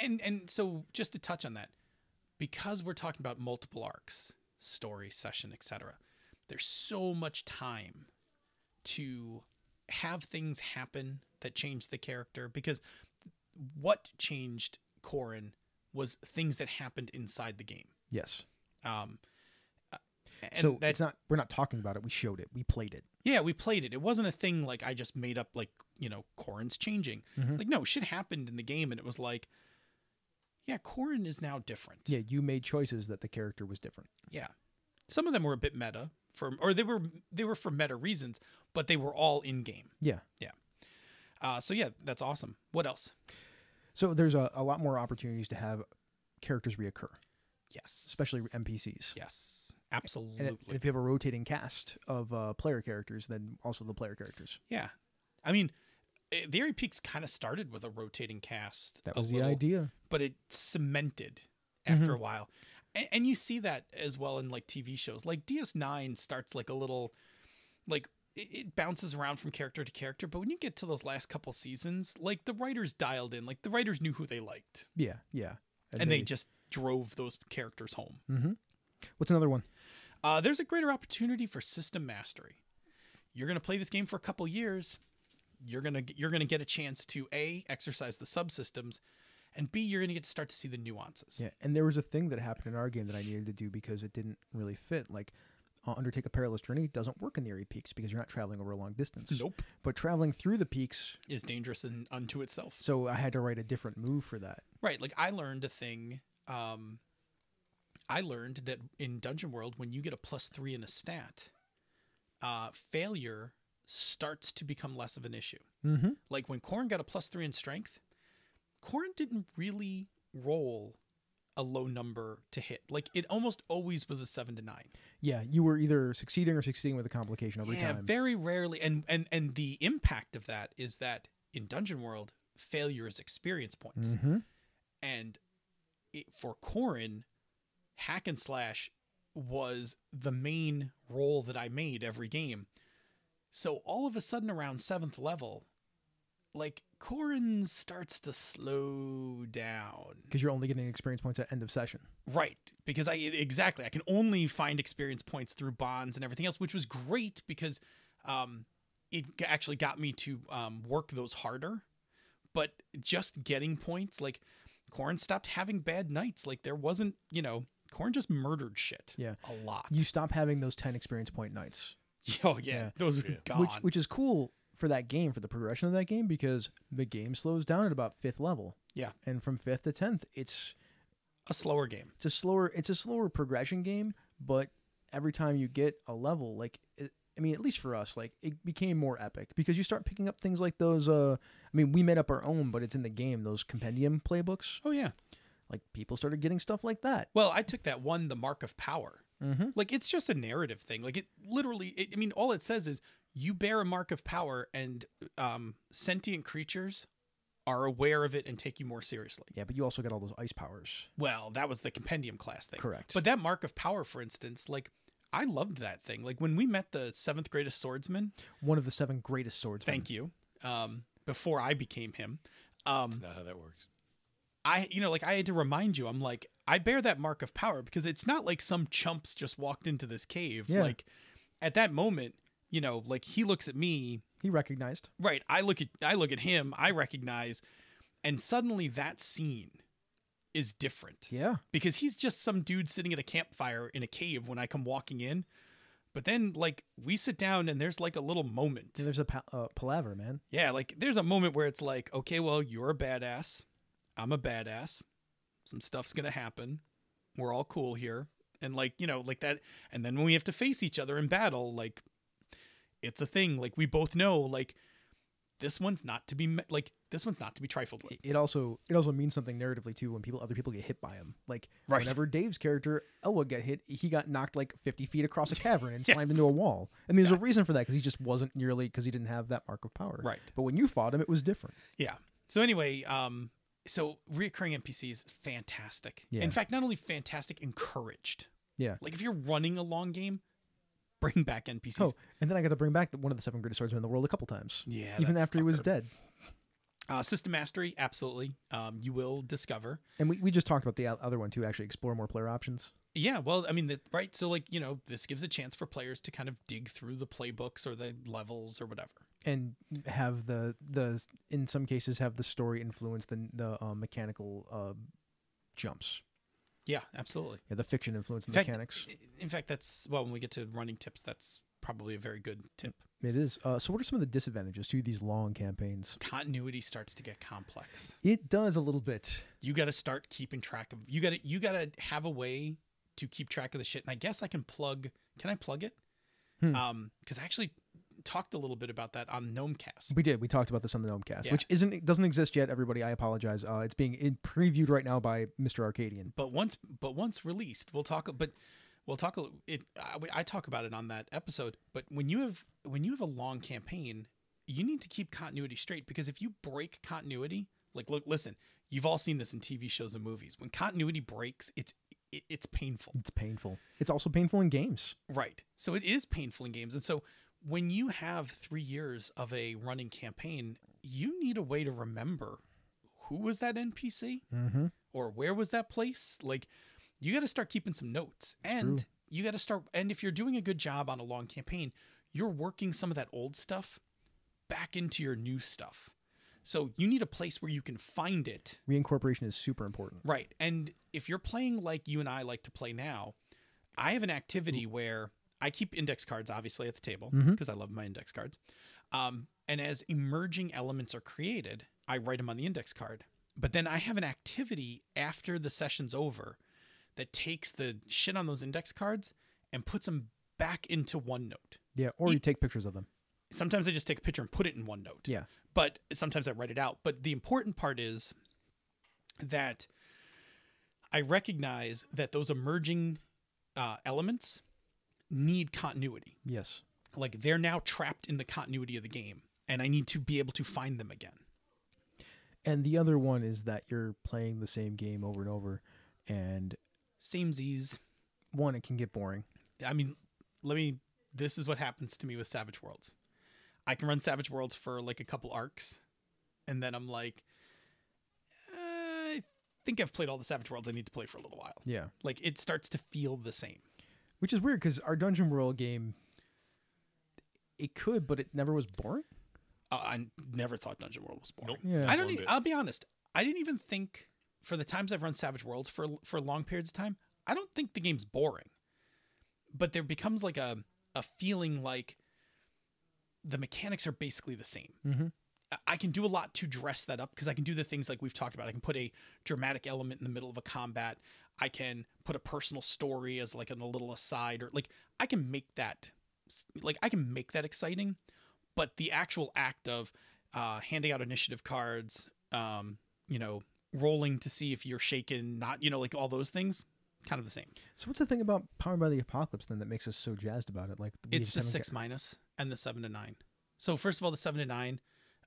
And and so just to touch on that, because we're talking about multiple arcs, story, session, et cetera, there's so much time to have things happen that change the character, because what changed Corrin was things that happened inside the game. Yes. Um, and so that's not, we're not talking about it. We showed it. We played it. Yeah, we played it. It wasn't a thing like I just made up, like, you know, Corrin's changing. Mm-hmm. Like, no, shit happened in the game, and it was like, yeah, Corrin is now different. Yeah, you made choices that the character was different. Yeah. Some of them were a bit meta, for, or they were they were for meta reasons, but they were all in-game. Yeah. Yeah. Uh, so, yeah, that's awesome. What else? So there's a, a lot more opportunities to have characters reoccur. Yes. Especially N P Cs. Yes, absolutely. And if you have a rotating cast of uh, player characters, then also the player characters. Yeah. I mean, Theory Peaks kind of started with a rotating cast. That was the idea. But it cemented after mm-hmm. a while. And, and you see that as well in like T V shows. Like D S nine starts like a little, like it, it bounces around from character to character. But when you get to those last couple seasons, like the writers dialed in. Like the writers knew who they liked. Yeah, yeah. And, and they, they just drove those characters home. Mm-hmm. What's another one? Uh, there's a greater opportunity for system mastery. You're going to play this game for a couple years. You're going to you're going to get a chance to A, exercise the subsystems, and B, you're going to get to start to see the nuances. Yeah, and there was a thing that happened in our game that I needed to do because it didn't really fit. Like, uh, undertake a perilous journey doesn't work in the Eerie Peaks because you're not traveling over a long distance. Nope. But traveling through the peaks is dangerous in, unto itself. So I had to write a different move for that. Right. Like, I learned a thing. Um, I learned that in Dungeon World, when you get a plus three in a stat, uh, failure starts to become less of an issue. Mm-hmm. Like when Corrin got a plus three in strength, Corrin didn't really roll a low number to hit. Like it almost always was a seven to nine. Yeah, you were either succeeding or succeeding with a complication every yeah, time. Yeah, very rarely. And, and, and the impact of that is that in Dungeon World, failure is experience points. Mm-hmm. And it, for Corrin, hack and slash was the main roll that I made every game. So all of a sudden around seventh level, like Corrin starts to slow down. Because you're only getting experience points at end of session. Right. Because I, exactly, I can only find experience points through bonds and everything else, which was great because um, it actually got me to um, work those harder. But just getting points, like Corrin stopped having bad nights. Like there wasn't, you know, Corrin just murdered shit. Yeah. A lot. You stop having those ten experience point nights. Oh, yeah. yeah. Those yeah. are gone. Which, which is cool for that game, for the progression of that game, because the game slows down at about fifth level. Yeah. And from fifth to tenth, it's a slower game. It's a slower, it's a slower progression game, but every time you get a level, like, it, I mean, at least for us, like it became more epic because you start picking up things like those. Uh, I mean, we made up our own, but it's in the game. Those compendium playbooks. Oh yeah, like people started getting stuff like that. Well, I took that one, the Mark of Power. Mm-hmm. Like it's just a narrative thing. Like it literally. It, I mean, all it says is you bear a mark of power, and um, sentient creatures are aware of it and take you more seriously. Yeah, but you also get all those ice powers. Well, that was the compendium class thing. Correct. But that Mark of Power, for instance, like. I loved that thing. Like when we met the seventh greatest swordsman, one of the seven greatest swordsmen. Thank you. Um, before I became him, um, that's not how that works. I, you know, like I had to remind you, I'm like, I bear that mark of power because it's not like some chumps just walked into this cave. Yeah. Like at that moment, you know, like he looks at me, he recognized, right. I look at, I look at him, I recognize. And suddenly that scene is different. Yeah. Because he's just some dude sitting at a campfire in a cave when I come walking in. But then, like, we sit down and there's, like, a little moment. Yeah, there's a pa uh, palaver, man. Yeah, like, there's a moment where it's like, okay, well, you're a badass. I'm a badass. Some stuff's going to happen. We're all cool here. And, like, you know, like that. And then when we have to face each other in battle, like, it's a thing. Like, we both know, like, this one's not to be like this one's not to be trifled with. It also it also means something narratively too when people other people get hit by him. Like right. Whenever Dave's character Elwood got hit, he got knocked like fifty feet across a cavern and yes. slammed into a wall. And there's yeah. a reason for that because he just wasn't nearly because he didn't have that mark of power. Right. But when you fought him, it was different. Yeah. So anyway, um, so reoccurring N P Cs, fantastic. Yeah. In fact, not only fantastic, encouraged. Yeah. Like if you're running a long game. Bring back N P Cs. Oh, and then I got to bring back one of the seven greatest swordsmen in the world a couple times. Yeah. Even after he was dead. Uh, system mastery, absolutely. Um, you will discover. And we, we just talked about the other one too, actually, explore more player options. Yeah, well, I mean, the, right. So like, you know, this gives a chance for players to kind of dig through the playbooks or the levels or whatever. And have the, the in some cases, have the story influence the, the uh, mechanical uh, jumps. Yeah, absolutely. Yeah, the fiction influence the mechanics. In fact, that's, well, when we get to running tips, that's probably a very good tip. It is. Uh, so what are some of the disadvantages to these long campaigns? Continuity starts to get complex. It does a little bit. You got to start keeping track of, you got to, you got to have a way to keep track of the shit. And I guess I can plug, can I plug it? Hmm. Um, because I actually talked a little bit about that on Gnomecast. We did. We talked about this on the Gnomecast, yeah. Which isn't, it doesn't exist yet. Everybody, I apologize. Uh, it's being in previewed right now by Mister Arcadian. But once, but once released, we'll talk, but we'll talk, a, it, I, I talk about it on that episode, but when you have, when you have a long campaign, you need to keep continuity straight, because if you break continuity, like, look, listen, you've all seen this in T V shows and movies. When continuity breaks, it's it, it's painful. It's painful. It's also painful in games. Right. So it is painful in games. And so when you have three years of a running campaign, you need a way to remember who was that N P C mm-hmm. or where was that place? Like, you got to start keeping some notes. It's and true. You got to start. And if you're doing a good job on a long campaign, you're working some of that old stuff back into your new stuff. So you need a place where you can find it. Reincorporation is super important. Right. And if you're playing like you and I like to play now, I have an activity Ooh. where I keep index cards, obviously, at the table because mm-hmm. I love my index cards. Um, and as emerging elements are created, I write them on the index card. But then I have an activity after the session's over that takes the shit on those index cards and puts them back into OneNote. Yeah, or it, you take pictures of them. Sometimes I just take a picture and put it in OneNote. Yeah. But sometimes I write it out. But the important part is that I recognize that those emerging uh, elements need continuity. Yes. Like, they're now trapped in the continuity of the game, and I need to be able to find them again. And the other one is that you're playing the same game over and over, and samesies. One, it can get boring. I mean, let me... This is what happens to me with Savage Worlds. I can run Savage Worlds for like a couple arcs, and then I'm like, I think I've played all the Savage Worlds I need to play for a little while. Yeah. Like, it starts to feel the same. Which is weird, because our Dungeon World game, it could, but it never was boring. Uh, I never thought Dungeon World was boring. Nope. Yeah. I don't even, I'll be honest. I didn't even think, for the times I've run Savage Worlds for, for long periods of time, I don't think the game's boring. But there becomes like a... a feeling like the mechanics are basically the same. Mm-hmm. I can do a lot to dress that up, because I can do the things like we've talked about. I can put a dramatic element in the middle of a combat. I can put a personal story as like a little aside, or like I can make that, like I can make that exciting, but the actual act of uh, handing out initiative cards, um, you know, rolling to see if you're shaken, not, you know, like all those things, kind of the same. So what's the thing about Powered by the Apocalypse then that makes us so jazzed about it? Like the it's the six minus and the seven to nine. So first of all, the seven to nine,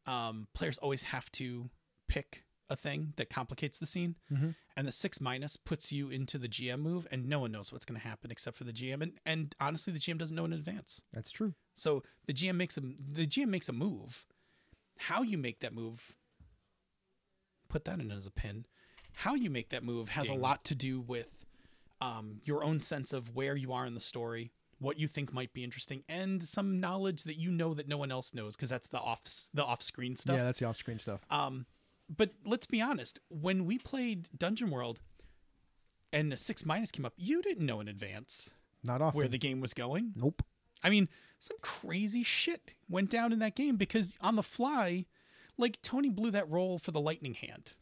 um, players always have to pick a thing that complicates the scene, mm-hmm. and the six minus puts you into the G M move, and no one knows what's going to happen except for the G M, and and honestly, the G M doesn't know in advance. That's true. So the G M makes a the G M makes a move. How you make that move? Put that in as a pin. How you make that move has Dang. a lot to do with Um, your own sense of where you are in the story, what you think might be interesting, and some knowledge that you know that no one else knows, because that's the off the off-screen stuff. Yeah, that's the off-screen stuff. Um, but let's be honest. When we played Dungeon World and the six minus came up, you didn't know in advance Not often. where the game was going. Nope. I mean, some crazy shit went down in that game, because on the fly, like Tony blew that roll for the lightning hand.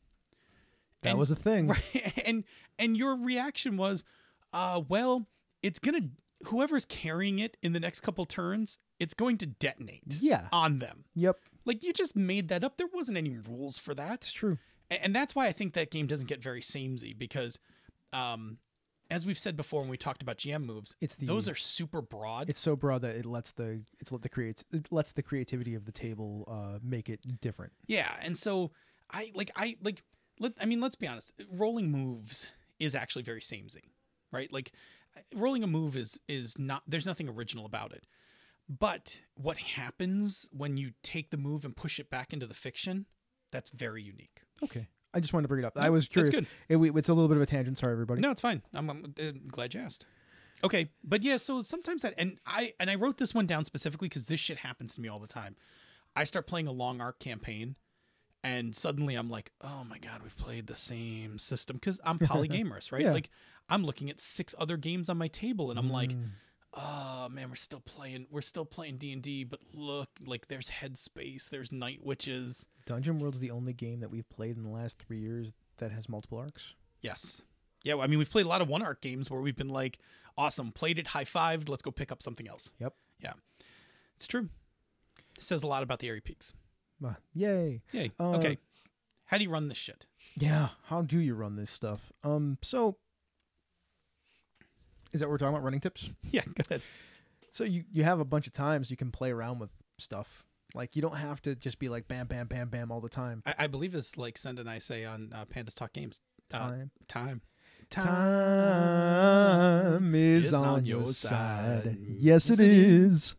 That and, was a thing. Right, and and your reaction was, uh, well, it's going to, whoever's carrying it in the next couple turns, it's going to detonate yeah. on them. Yep. Like, you just made that up. There wasn't any rules for that. It's true. And, and that's why I think that game doesn't get very samey, because um, as we've said before when we talked about G M moves, it's the, those are super broad. It's so broad that it lets the, it's let the creates, it lets the creativity of the table uh, make it different. Yeah. And so I like, I like, Let, I mean, let's be honest. Rolling moves is actually very samey, right? Like, rolling a move is is not. There's nothing original about it. But what happens when you take the move and push it back into the fiction that's very unique. Okay. I just wanted to bring it up. I was curious. That's good. It, it's a little bit of a tangent. Sorry, everybody. No, it's fine. I'm, I'm, I'm glad you asked. Okay. But yeah, so sometimes that, and I, and I wrote this one down specifically because this shit happens to me all the time. I start playing a long arc campaign and suddenly I'm like, oh my God, we've played the same system. Cause I'm polygamorous, right? Yeah. Like I'm looking at six other games on my table and I'm mm. like, oh man, we're still playing, we're still playing D and D, but look, like there's Headspace, there's Night Witches. Dungeon World's the only game that we've played in the last three years that has multiple arcs. Yes. Yeah. I mean, we've played a lot of one arc games where we've been like, awesome, played it, high fived, let's go pick up something else. Yep. Yeah. It's true. It says a lot about the Aerie Peaks. Uh, yay. Yay. Uh, okay. How do you run this shit? Yeah. How do you run this stuff? Um, so is that what we're talking about? Running tips? Yeah, go ahead. So you, you have a bunch of times you can play around with stuff. Like, you don't have to just be like, bam, bam, bam, bam all the time. I, I believe it's like Send and I say on uh, Pandas Talk Games. Uh, time. Time. Time is on, on your side. side. Yes, yes, it is. is.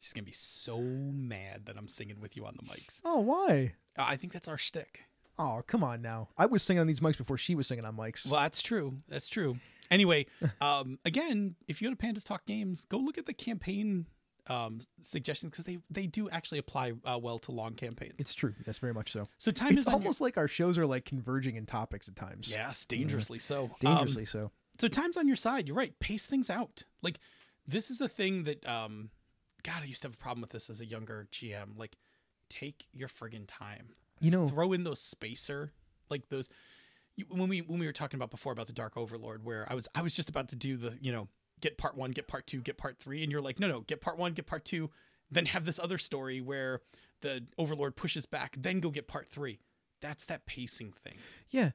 She's going to be so mad that I'm singing with you on the mics. Oh, why? Uh, I think that's our shtick. Oh, come on now. I was singing on these mics before she was singing on mics. Well, that's true. That's true. Anyway, um, again, if you go to Pandas Talk Games, go look at the campaign um, suggestions because they, they do actually apply uh, well to long campaigns. It's true. That's very much so. So time it's is almost your... like our shows are like converging in topics at times. Yes, dangerously mm-hmm. so. Dangerously um, so. So time's on your side. You're right. Pace things out. Like this is a thing that, um, God, I used to have a problem with this as a younger G M. Like take your friggin' time. You know, throw in those spacer, like those. When we when we were talking about before about the Dark Overlord, where I was I was just about to do the, you know, get part one, get part two, get part three, and you're like, no, no, get part one, get part two, then have this other story where the Overlord pushes back, then go get part three. That's that pacing thing. Yeah.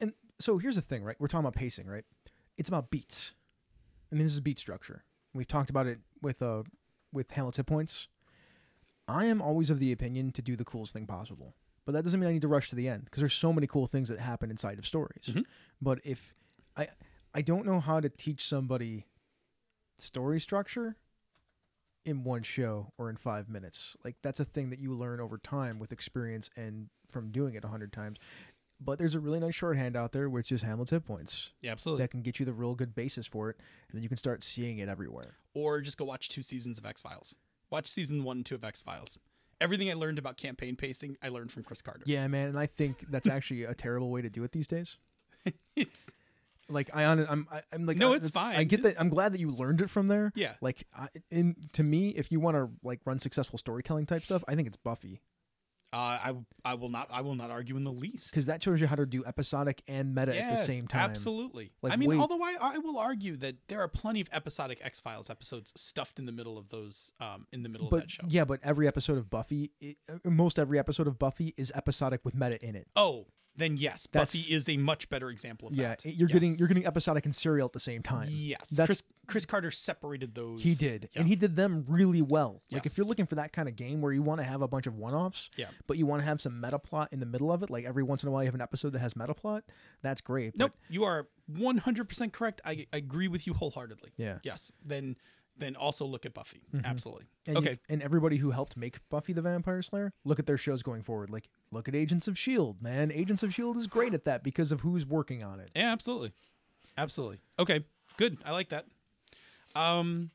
And so here's the thing, right? We're talking about pacing, right? It's about beats. I mean, this is beat structure. We've talked about it with uh with Hamlet's hit points. I am always of the opinion to do the coolest thing possible. But that doesn't mean I need to rush to the end because there's so many cool things that happen inside of stories. Mm-hmm. But if I I don't know how to teach somebody story structure in one show or in five minutes. Like that's a thing that you learn over time with experience and from doing it a hundred times. But there's a really nice shorthand out there, which is Hamlet's hit points. Yeah, absolutely. That can get you the real good basis for it. And then you can start seeing it everywhere. Or just go watch two seasons of X-Files. Watch season one and two of X-Files. Everything I learned about campaign pacing, I learned from Chris Carter. Yeah, man, and I think that's actually a terrible way to do it these days. It's like I, I'm, I'm like, no, it's fine. I get that. I'm glad that you learned it from there. Yeah. Like, I, in to me, if you want to like run successful storytelling type stuff, I think it's Buffy. Uh, I I will not I will not argue in the least because that shows you how to do episodic and meta yeah, at the same time. Absolutely. Like, I mean, wait. although I I will argue that there are plenty of episodic X-Files episodes stuffed in the middle of those um in the middle but, of that show. Yeah, but every episode of Buffy, it, most every episode of Buffy is episodic with meta in it. Oh, then yes, that's, Buffy is a much better example of yeah, that. Yeah, you're yes. getting you're getting episodic and serial at the same time. Yes, that's, Chris Chris Carter separated those. He did, yeah. and he did them really well. Yes. Like if you're looking for that kind of game where you want to have a bunch of one-offs, yeah. but you want to have some meta plot in the middle of it, like every once in a while you have an episode that has meta plot, that's great. Nope, but you are one hundred percent correct. I, I agree with you wholeheartedly. Yeah. Yes, then then also look at Buffy. Mm-hmm. Absolutely. And okay. You, and everybody who helped make Buffy the Vampire Slayer, look at their shows going forward. Like look at Agents of S H I E L D, man. Agents of S H I E L D is great at that because of who's working on it. Yeah, absolutely. Absolutely. Okay, good. I like that. Um.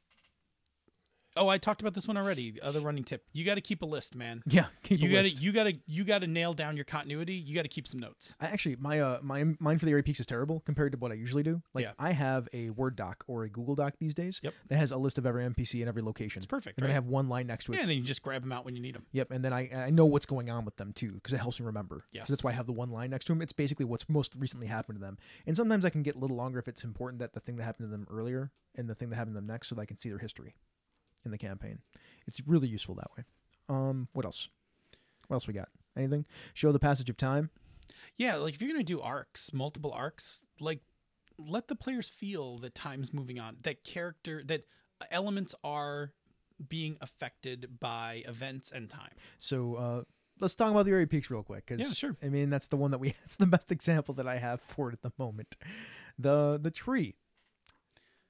Oh, I talked about this one already. Other running tip: you got to keep a list, man. Yeah, keep you got to you got to you got to nail down your continuity. You got to keep some notes. I actually, my uh, my mine for the Aerie Peaks is terrible compared to what I usually do. Like, yeah. I have a Word doc or a Google doc these days. Yep. That has a list of every N P C and every location. It's perfect. And right? I have one line next to it. Yeah, and then you just grab them out when you need them. Yep. And then I I know what's going on with them too because it helps me remember. Yes. That's why I have the one line next to them. It's basically what's most recently happened to them. And sometimes I can get a little longer if it's important that the thing that happened to them earlier and the thing that happened to them next, so that I can see their history in the campaign. It's really useful that way. Um, what else? What else we got? Anything? Show the passage of time. Yeah, like if you're gonna do arcs, multiple arcs, like let the players feel that time's moving on, that character, that elements are being affected by events and time. So uh, let's talk about the Aerie Peaks real quick. Cause, yeah, sure. I mean, that's the one that we. That's the best example that I have for it at the moment. The the tree.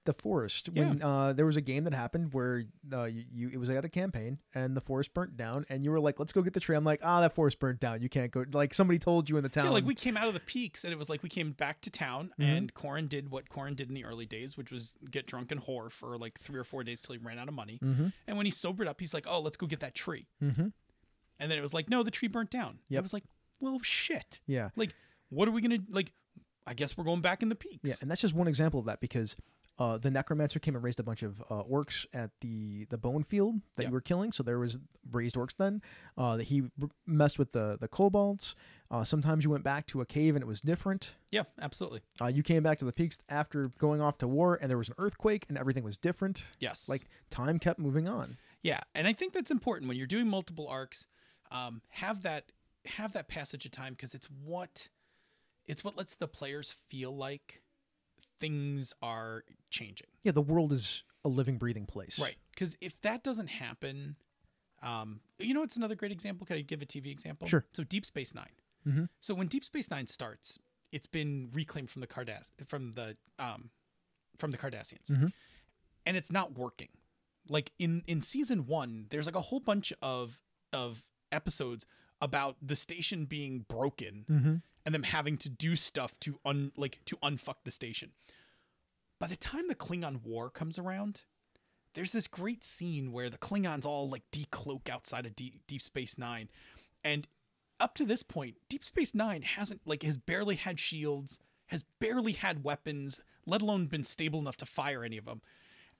the forest. Yeah. When uh, there was a game that happened where uh, you, you it was at a campaign and the forest burnt down, and you were like, "Let's go get the tree." I'm like, "Ah, oh, that forest burnt down. You can't go." Like somebody told you in the town. Yeah, like we came out of the peaks, and it was like we came back to town, mm-hmm. and Corrin did what Corrin did in the early days, which was get drunk and whore for like three or four days till he ran out of money. Mm-hmm. And when he sobered up, he's like, "Oh, let's go get that tree." Mm-hmm. And then it was like, "No, the tree burnt down." Yep. I was like, "Well, shit." Yeah. Like, what are we gonna like? I guess we're going back in the peaks. Yeah, and that's just one example of that, because uh, the necromancer came and raised a bunch of uh, orcs at the the bone field that yep. you were killing. So there was raised orcs then. Uh, that he messed with the the kobolds. Uh, sometimes you went back to a cave and it was different. Yeah, absolutely. Uh, you came back to the peaks after going off to war, and there was an earthquake, and everything was different. Yes, like time kept moving on. Yeah, and I think that's important when you're doing multiple arcs. Um, have that have that passage of time, because it's what. It's what lets the players feel like things are changing. Yeah, the world is a living, breathing place. Right, because if that doesn't happen, um, you know, it's another great example. Can I give a T V example? Sure. So Deep Space Nine. Mm-hmm. So when Deep Space Nine starts, it's been reclaimed from the Cardass from the um, from the Cardassians, mm-hmm. and it's not working. Like in in season one, there's like a whole bunch of of episodes about the station being broken. Mm-hmm. And them having to do stuff to un like to unfuck the station. By the time the Klingon War comes around, there's this great scene where the Klingons all like decloak outside of D Deep Space Nine, and up to this point, Deep Space Nine hasn't like has barely had shields, has barely had weapons, let alone been stable enough to fire any of them.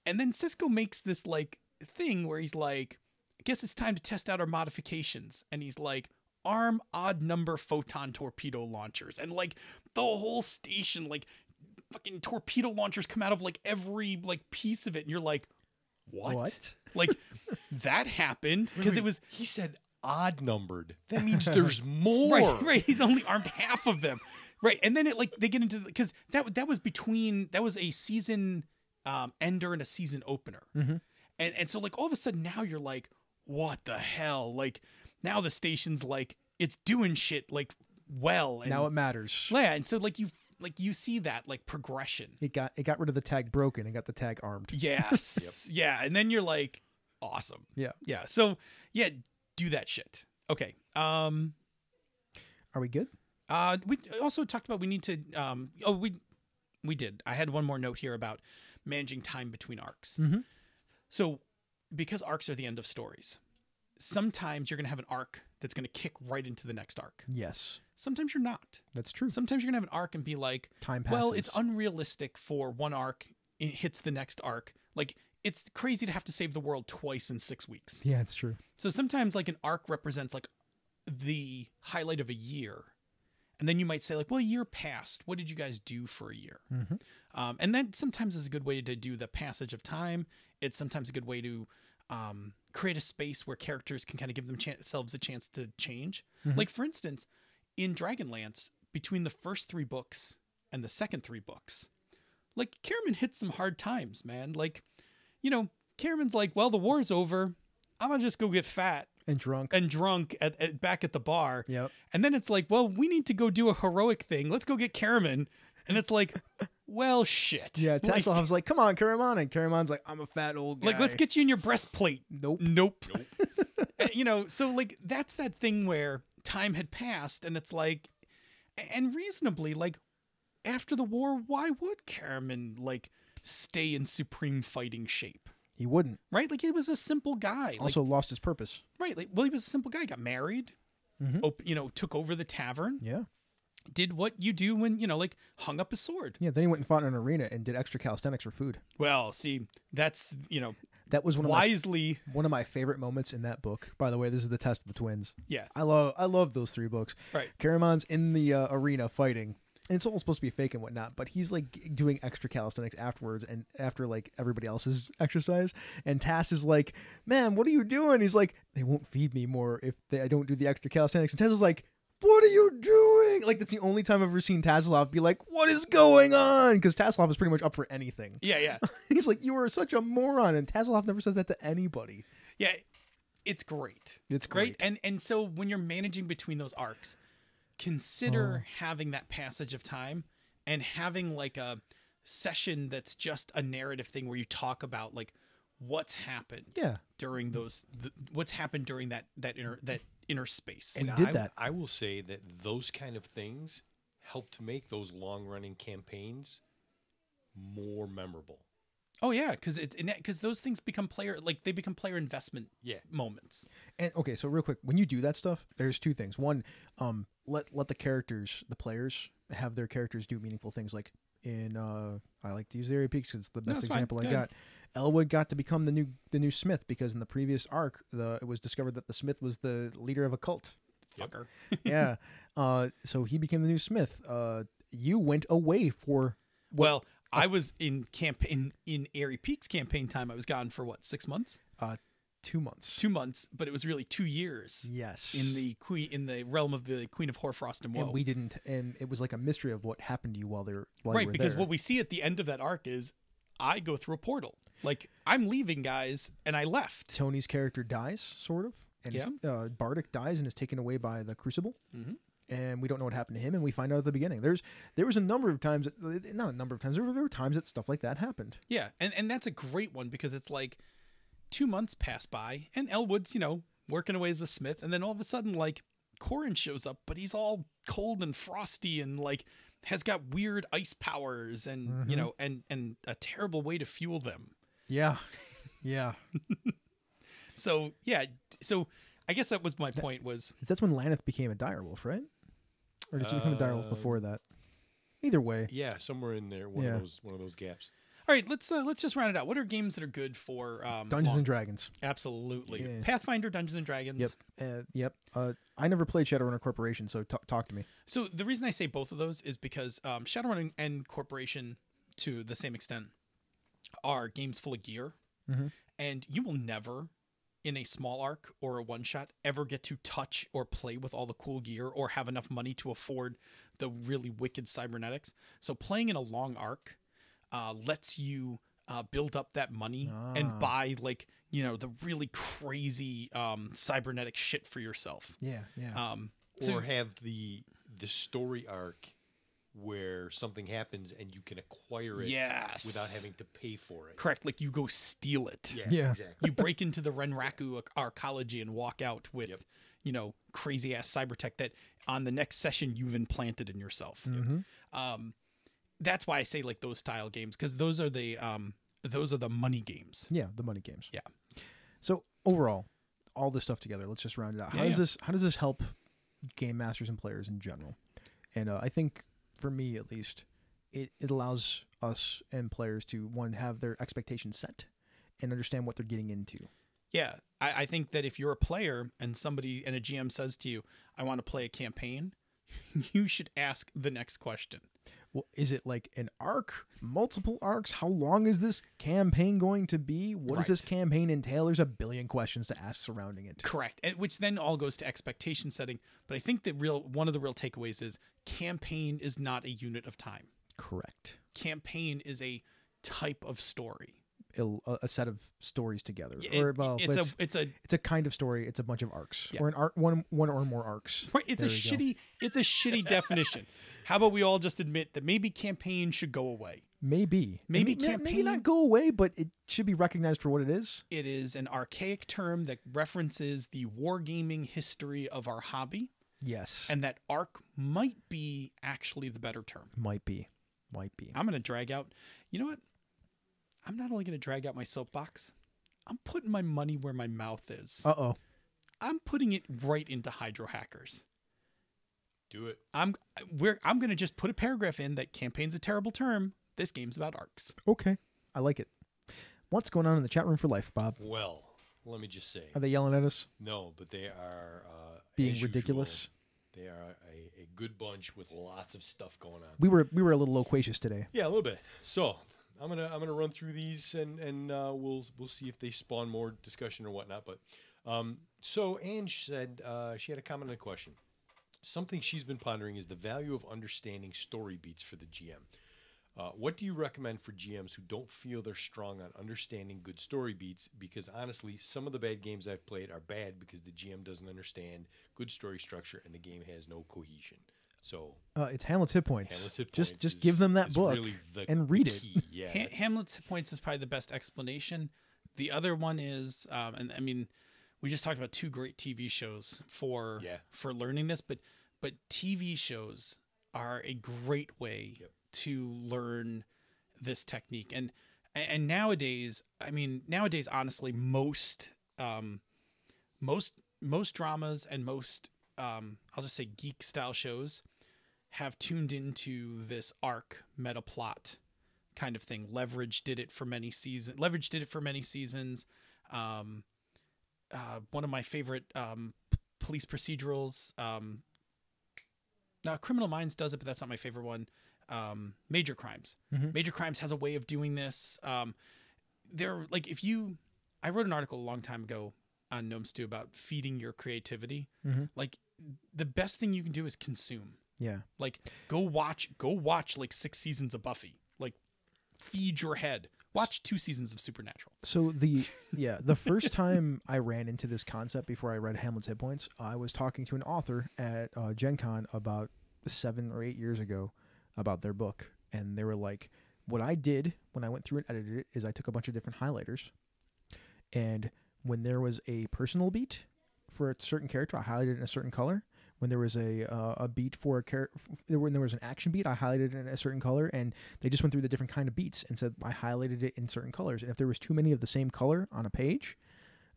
And then Sisko makes this like thing where he's like, "I guess it's time to test out our modifications," and he's like, "Arm odd number photon torpedo launchers," and like the whole station, like fucking torpedo launchers come out of like every like piece of it, and you're like, what, what? Like that happened because it was he said odd numbered, that means there's more. Right, right, he's only armed half of them, right? And then it like they get into, because that that was between that was a season um ender and a season opener, mm-hmm. and and so like all of a sudden now you're like, what the hell? Like now the station's like it's doing shit like well, and now it matters. Yeah, and so like you like you see that like progression. It got it got rid of the tag broken and got the tag armed. Yes. Yep. Yeah, and then you're like awesome. Yeah. Yeah. So yeah, do that shit. Okay. Um are we good? Uh we also talked about we need to um oh we we did. I had one more note here about managing time between arcs. Mm-hmm. So because arcs are the end of stories, sometimes you're going to have an arc that's going to kick right into the next arc. Yes. Sometimes you're not. That's true. Sometimes you're going to have an arc and be like, time passes. Well, it's unrealistic for one arc. It hits the next arc. Like, it's crazy to have to save the world twice in six weeks. Yeah, it's true. So sometimes, like, an arc represents, like, the highlight of a year. And then you might say, like, well, a year passed. What did you guys do for a year? Mm-hmm. Um, and that sometimes is a good way to do the passage of time. It's sometimes a good way to... Um, create a space where characters can kind of give themselves a chance to change. Mm-hmm. Like, for instance, in Dragonlance, between the first three books and the second three books, like, Caraman hits some hard times, man. Like, you know, Caraman's like, well, the war's over. I'm going to just go get fat. And drunk. And drunk at, at, back at the bar. Yep. And then it's like, well, we need to go do a heroic thing. Let's go get Caraman. And it's like... Well, shit. Yeah, Tasselhoff's like, come on, Caramon. And Caramon's like, I'm a fat old guy. Like, let's get you in your breastplate. Nope. Nope. Nope. You know, so, like, that's that thing where time had passed, and it's like, and reasonably, like, after the war, why would Caramon, like, stay in supreme fighting shape? He wouldn't. Right? Like, he was a simple guy. Also like, lost his purpose. Right. Like, well, he was a simple guy. He got married, mm-hmm. op you know, took over the tavern. Yeah. Did what you do when, you know, like, hung up his sword. Yeah, then he went and fought in an arena and did extra calisthenics for food. Well, see, that's, you know, that was one of wisely my, one of my favorite moments in that book. By the way, this is the test of the twins. Yeah, I love I love those three books. Right, Caramon's in the uh, arena fighting. And it's all supposed to be fake and whatnot, but he's like doing extra calisthenics afterwards and after like everybody else's exercise. And Tass is like, "Man, what are you doing?" He's like, "They won't feed me more if they, I don't do the extra calisthenics." And Tass was like, what are you doing? Like, that's the only time I've ever seen Tasselhoff be like, what is going on? Because Tasselhoff is pretty much up for anything. Yeah, yeah. He's like, you are such a moron. And Tasselhoff never says that to anybody. Yeah, it's great. It's great. great. And and so when you're managing between those arcs, consider oh. having that passage of time and having like a session that's just a narrative thing where you talk about like what's happened yeah. during those, the, what's happened during that, that inner, that inner space. And we did I, that. I will say that those kind of things helped make those long running campaigns more memorable. Oh yeah, because it because those things become player like they become player investment yeah. moments. And okay, so real quick, when you do that stuff, there's two things. One, um, let let the characters, the players, have their characters do meaningful things. Like in uh, I like to use the Area Peaks because it's the best no, example I got. Elwood got to become the new the new Smith because in the previous arc, the it was discovered that the Smith was the leader of a cult. Fucker. yeah. Uh, so he became the new Smith. Uh, you went away for what, well. I was in camp in, in Airy Peaks campaign time. I was gone for what, six months? Uh, two months. Two months, but it was really two years. Yes. In the queen in the realm of the Queen of Hoarfrost and Woe. And we didn't, and it was like a mystery of what happened to you while they're while right. You were because there. What we see at the end of that arc is I go through a portal. Like I'm leaving, guys, and I left. Tony's character dies, sort of, and yeah. his, uh, Bardic dies and is taken away by the Crucible. Mm-hmm. And we don't know what happened to him, and we find out at the beginning. There's there was a number of times, not a number of times, there were, there were times that stuff like that happened. Yeah, and, and that's a great one because it's like two months pass by, and Elwood's, you know, working away as a smith, and then all of a sudden, like, Corrin shows up, but he's all cold and frosty and, like, has got weird ice powers and, mm-hmm. you know, and, and a terrible way to fuel them. Yeah, yeah. so, yeah, so I guess that was my that, point was... That's when Laneth became a direwolf, right? Or did you become uh, a direwolf before that? Either way, yeah, somewhere in there, one yeah. of those, one of those gaps. All right, let's uh, let's just round it out. What are games that are good for um, Dungeons long? and Dragons? Absolutely, yeah. Pathfinder, Dungeons and Dragons. Yep, uh, yep. Uh, I never played Shadowrun Corporation, so t talk to me. So the reason I say both of those is because um, Shadowrun and Corporation, to the same extent, are games full of gear, mm-hmm. and you will never, in a small arc or a one shot, ever get to touch or play with all the cool gear or have enough money to afford the really wicked cybernetics. So playing in a long arc uh, lets you uh, build up that money ah. and buy, like, you know, the really crazy um, cybernetic shit for yourself. Yeah, yeah. Um, so or have the the story arc where something happens and you can acquire it yes. without having to pay for it. Correct. Like you go steal it. Yeah, yeah. Exactly. You break into the Renraku arcology and walk out with, yep. you know, crazy ass cybertech that on the next session you've implanted in yourself. Mm-hmm. Um, that's why I say like those style games, because those are the, um, those are the money games. Yeah. The money games. Yeah. So overall, all this stuff together, let's just round it out. How yeah, does yeah. this, how does this help game masters and players in general? And uh, I think, for me at least, it, it allows us and players to, one, have their expectations set and understand what they're getting into. Yeah, I, I think that if you're a player and somebody and a G M says to you, I want to play a campaign, you should ask the next question. Well, is it like an arc, multiple arcs? How long is this campaign going to be? What right. does this campaign entail? There's a billion questions to ask surrounding it. Correct. And which then all goes to expectation setting. But I think the real one of the real takeaways is campaign is not a unit of time. Correct. Campaign is a type of story. A set of stories together. It, or, well, it's, it's a it's a it's a kind of story. It's a bunch of arcs, yeah. or an arc, one one or more arcs. Right. It's there a shitty go. it's a shitty definition. How about we all just admit that maybe campaign should go away? Maybe maybe maybe, campaign, maybe not go away, but it should be recognized for what it is. It is an archaic term that references the wargaming history of our hobby. Yes, and that arc might be actually the better term. Might be, might be. I'm gonna drag out. You know what? I'm not only going to drag out my soapbox, I'm putting my money where my mouth is. Uh-oh. I'm putting it right into Hydro Hackers. Do it. I'm we're I'm going to just put a paragraph in that campaign's a terrible term. This game's about arcs. Okay. I like it. What's going on in the chat room for life, Bob? Well, let me just say. Are they yelling at us? No, but they are uh being ridiculous. Usual. They are a, a good bunch with lots of stuff going on. We were we were a little loquacious today. Yeah, a little bit. So, I'm gonna I'm gonna run through these and and uh, we'll we'll see if they spawn more discussion or whatnot. But um, so Ange said uh, she had a comment and a question. Something she's been pondering is the value of understanding story beats for the G M. Uh, what do you recommend for G Ms who don't feel they're strong on understanding good story beats? Because honestly, some of the bad games I've played are bad because the G M doesn't understand good story structure and the game has no cohesion. So uh, it's Hamlet's Hit Points. Hamlet's Hit Points just just is, give them that book really and read key. It. Yeah. Ha Hamlet's Hit Points is probably the best explanation. The other one is, um, and I mean, we just talked about two great T V shows for yeah. for learning this, but but T V shows are a great way yep. to learn this technique. And and nowadays, I mean, nowadays, honestly, most um, most most dramas and most um, I'll just say geek style shows have tuned into this arc meta plot kind of thing. Leverage did it for many seasons. Leverage did it for many seasons. Um, uh, one of my favorite um, police procedurals. Um, now, Criminal Minds does it, but that's not my favorite one. Um, Major Crimes. Mm-hmm. Major Crimes has a way of doing this. Um, there, like if you, I wrote an article a long time ago on Gnome Stew about feeding your creativity. Mm-hmm. Like the best thing you can do is consume. Yeah. Like go watch, go watch like six seasons of Buffy. Like feed your head. Watch two seasons of Supernatural. So the, yeah, the first time I ran into this concept before I read Hamlet's Hit Points, I was talking to an author at uh, Gen Con about seven or eight years ago about their book. And they were like, what I did when I went through and edited it is I took a bunch of different highlighters. And when there was a personal beat for a certain character, I highlighted it in a certain color. When there was a uh, a beat for a character, when there was an action beat, I highlighted it in a certain color, and they just went through the different kind of beats and said I highlighted it in certain colors. And if there was too many of the same color on a page,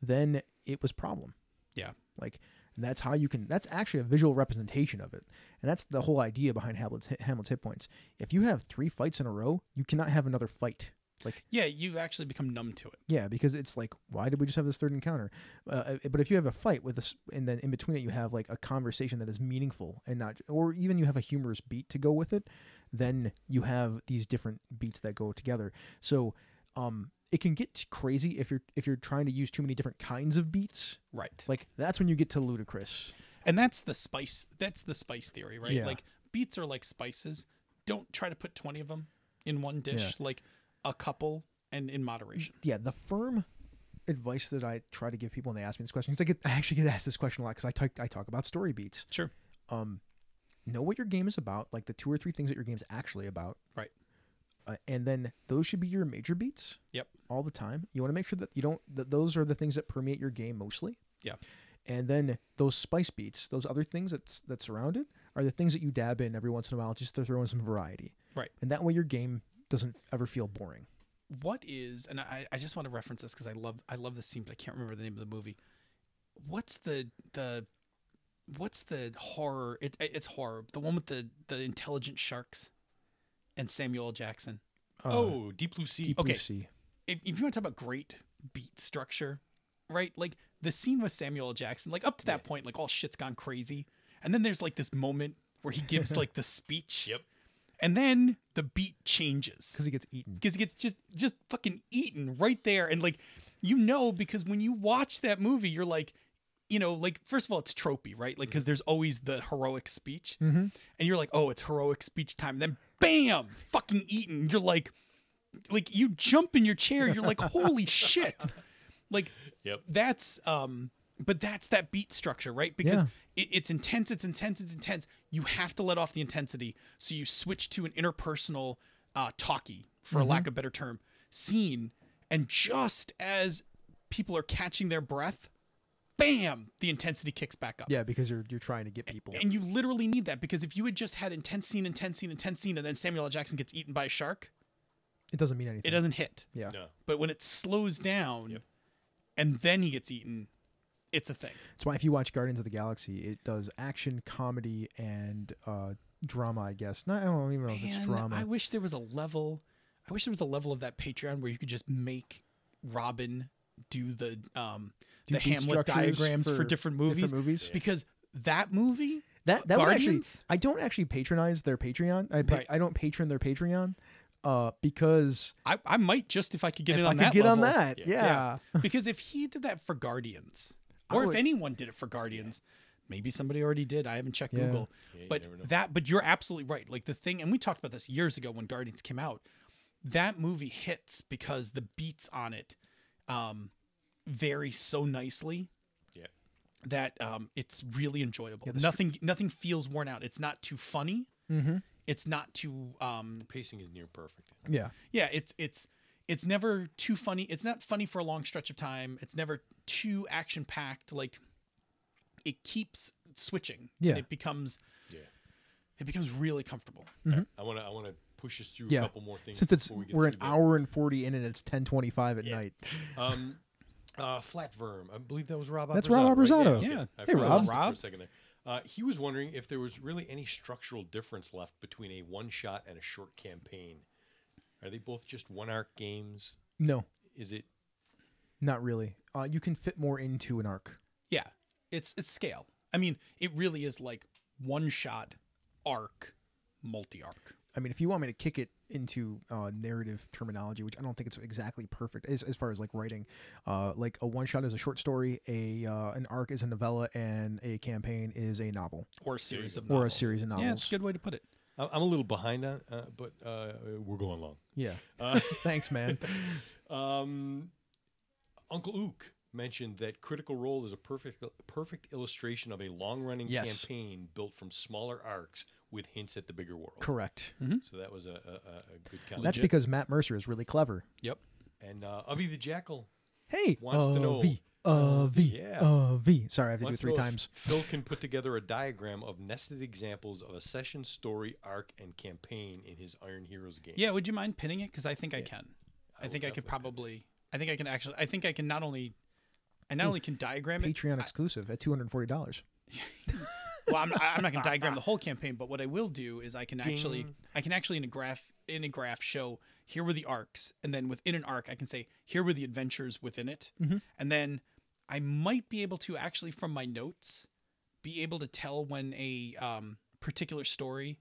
then it was a problem. Yeah, like that's how you can. That's actually a visual representation of it, and that's the whole idea behind Hamlet's Hamlet's Hit Points. If you have three fights in a row, you cannot have another fight. Like yeah, you actually become numb to it. Yeah, because it's like, why did we just have this third encounter? Uh, but if you have a fight with this, and then in between it you have like a conversation that is meaningful and not, or even you have a humorous beat to go with it, then you have these different beats that go together. So um, it can get crazy if you're if you're trying to use too many different kinds of beats. Right. Like that's when you get to ludicrous. And that's the spice. That's the spice theory, right? Yeah. Like beats are like spices. Don't try to put twenty of them in one dish. Yeah. Like. A couple and in moderation. Yeah, the firm advice that I try to give people when they ask me this question, because I get I actually get asked this question a lot because I talk I talk about story beats. Sure. Um, know what your game is about, like the two or three things that your game's actually about. Right. Uh, and then those should be your major beats. Yep. All the time. You want to make sure that you don't that those are the things that permeate your game mostly. Yeah. And then those spice beats, those other things that's that surround it, are the things that you dab in every once in a while just to throw in some variety. Right. And that way your game doesn't ever feel boring. What is, and I, I just want to reference this because I love I love this scene, but I can't remember the name of the movie. What's the the what's the horror? It, it's horror. The one with the the intelligent sharks and Samuel L. Jackson. Uh, oh, Deep Blue Sea. Deep okay. Blue Sea. If, if you want to talk about great beat structure, right? Like the scene with Samuel L. Jackson. Like up to that yeah. point, like all shit's gone crazy, and then there's like this moment where he gives like the speech. Yep. And then the beat changes because he gets eaten. Because he gets just just fucking eaten right there, and like, you know, because when you watch that movie, you're like, you know, like first of all, it's tropey, right? Like, because there's always the heroic speech, mm-hmm. and you're like, oh, it's heroic speech time. Then bam, fucking eaten. You're like, like you jump in your chair. You're like, holy shit, like yep. that's um, but that's that beat structure, right? Because. Yeah. It's intense, it's intense, it's intense. You have to let off the intensity. So you switch to an interpersonal uh, talkie, for mm-hmm. lack of a better term, scene. And just as people are catching their breath, bam, the intensity kicks back up. Yeah, because you're, you're trying to get people. And, and you literally need that, because if you had just had intense scene, intense scene, intense scene, and then Samuel L. Jackson gets eaten by a shark. It doesn't mean anything. It doesn't hit. Yeah. No. But when it slows down yep. and then he gets eaten... It's a thing. That's why if you watch Guardians of the Galaxy, it does action, comedy, and uh, drama, I guess. Not, I don't even know Man, if it's drama. I wish there was a level. I wish there was a level of that Patreon where you could just make Robin do the um, do the Hamlet diagrams for, for different movies. Different movies. Yeah. Because that movie, that that would actually. I don't actually patronize their Patreon. I pa right. I don't patron their Patreon. Uh, because I, I might just if I could get it on that. I could get level. on that. Yeah. yeah. yeah. Because if he did that for Guardians. Or if anyone did it for Guardians, maybe somebody already did. I haven't checked yeah. Google, yeah, but that, but you're absolutely right. Like the thing, and we talked about this years ago when Guardians came out, that movie hits because the beats on it um, vary so nicely. Yeah. that um, it's really enjoyable. Yeah, nothing, nothing feels worn out. It's not too funny. Mm-hmm. It's not too. Um, the pacing is near perfect. Yeah, yeah. It's it's it's never too funny. It's not funny for a long stretch of time. It's never too action packed. Like it keeps switching. Yeah, and it becomes. Yeah. It becomes really comfortable. Mm-hmm. I want to. I want to. Push us through yeah. a couple more things. Since it's we get we're an that. hour and forty in, and it's ten twenty five at yeah. night. um, uh, Flat Verm, I believe that was Rob. That's Rob Obrazato. Right? Yeah. Okay. yeah. Hey, Rob. Rob. For a second there. Uh, he was wondering if there was really any structural difference left between a one shot and a short campaign. Are they both just one arc games? No. Is it? Not really. Uh, you can fit more into an arc. Yeah, it's it's scale. I mean, it really is like one shot, arc, multi arc. I mean, if you want me to kick it into uh, narrative terminology, which I don't think it's exactly perfect as, as far as like writing, uh, like a one shot is a short story, a uh, an arc is a novella, and a campaign is a novel or a series of novels. or a series of novels. Yeah, it's a good way to put it. I'm a little behind on, uh, but uh, we're going long. Yeah, uh, thanks, man. um, Uncle Ook mentioned that Critical Role is a perfect perfect illustration of a long running yes. campaign built from smaller arcs. With hints at the bigger world. Correct. Mm-hmm. So that was a, a, a good comment. That's because Matt Mercer is really clever. Yep. And uh, Avi the Jackal hey, wants uh, to know. Avi, Avi, uh, yeah. uh, Avi. Sorry, I have to do it three times. Phil can put together a diagram of nested examples of a session, story, arc, and campaign in his Iron Heroes game. Yeah, would you mind pinning it? Because I think yeah. I can. I, I think I could probably. It. I think I can actually. I think I can not only. I not Ooh, only can diagram Patreon it. Patreon exclusive I, at two hundred forty dollars. Well, I'm not, I'm not going to diagram the whole campaign, but what I will do is I can Ding. actually, I can actually in a graph, in a graph, show here were the arcs, and then within an arc, I can say here were the adventures within it, mm-hmm. and then I might be able to actually, from my notes, be able to tell when a um, particular story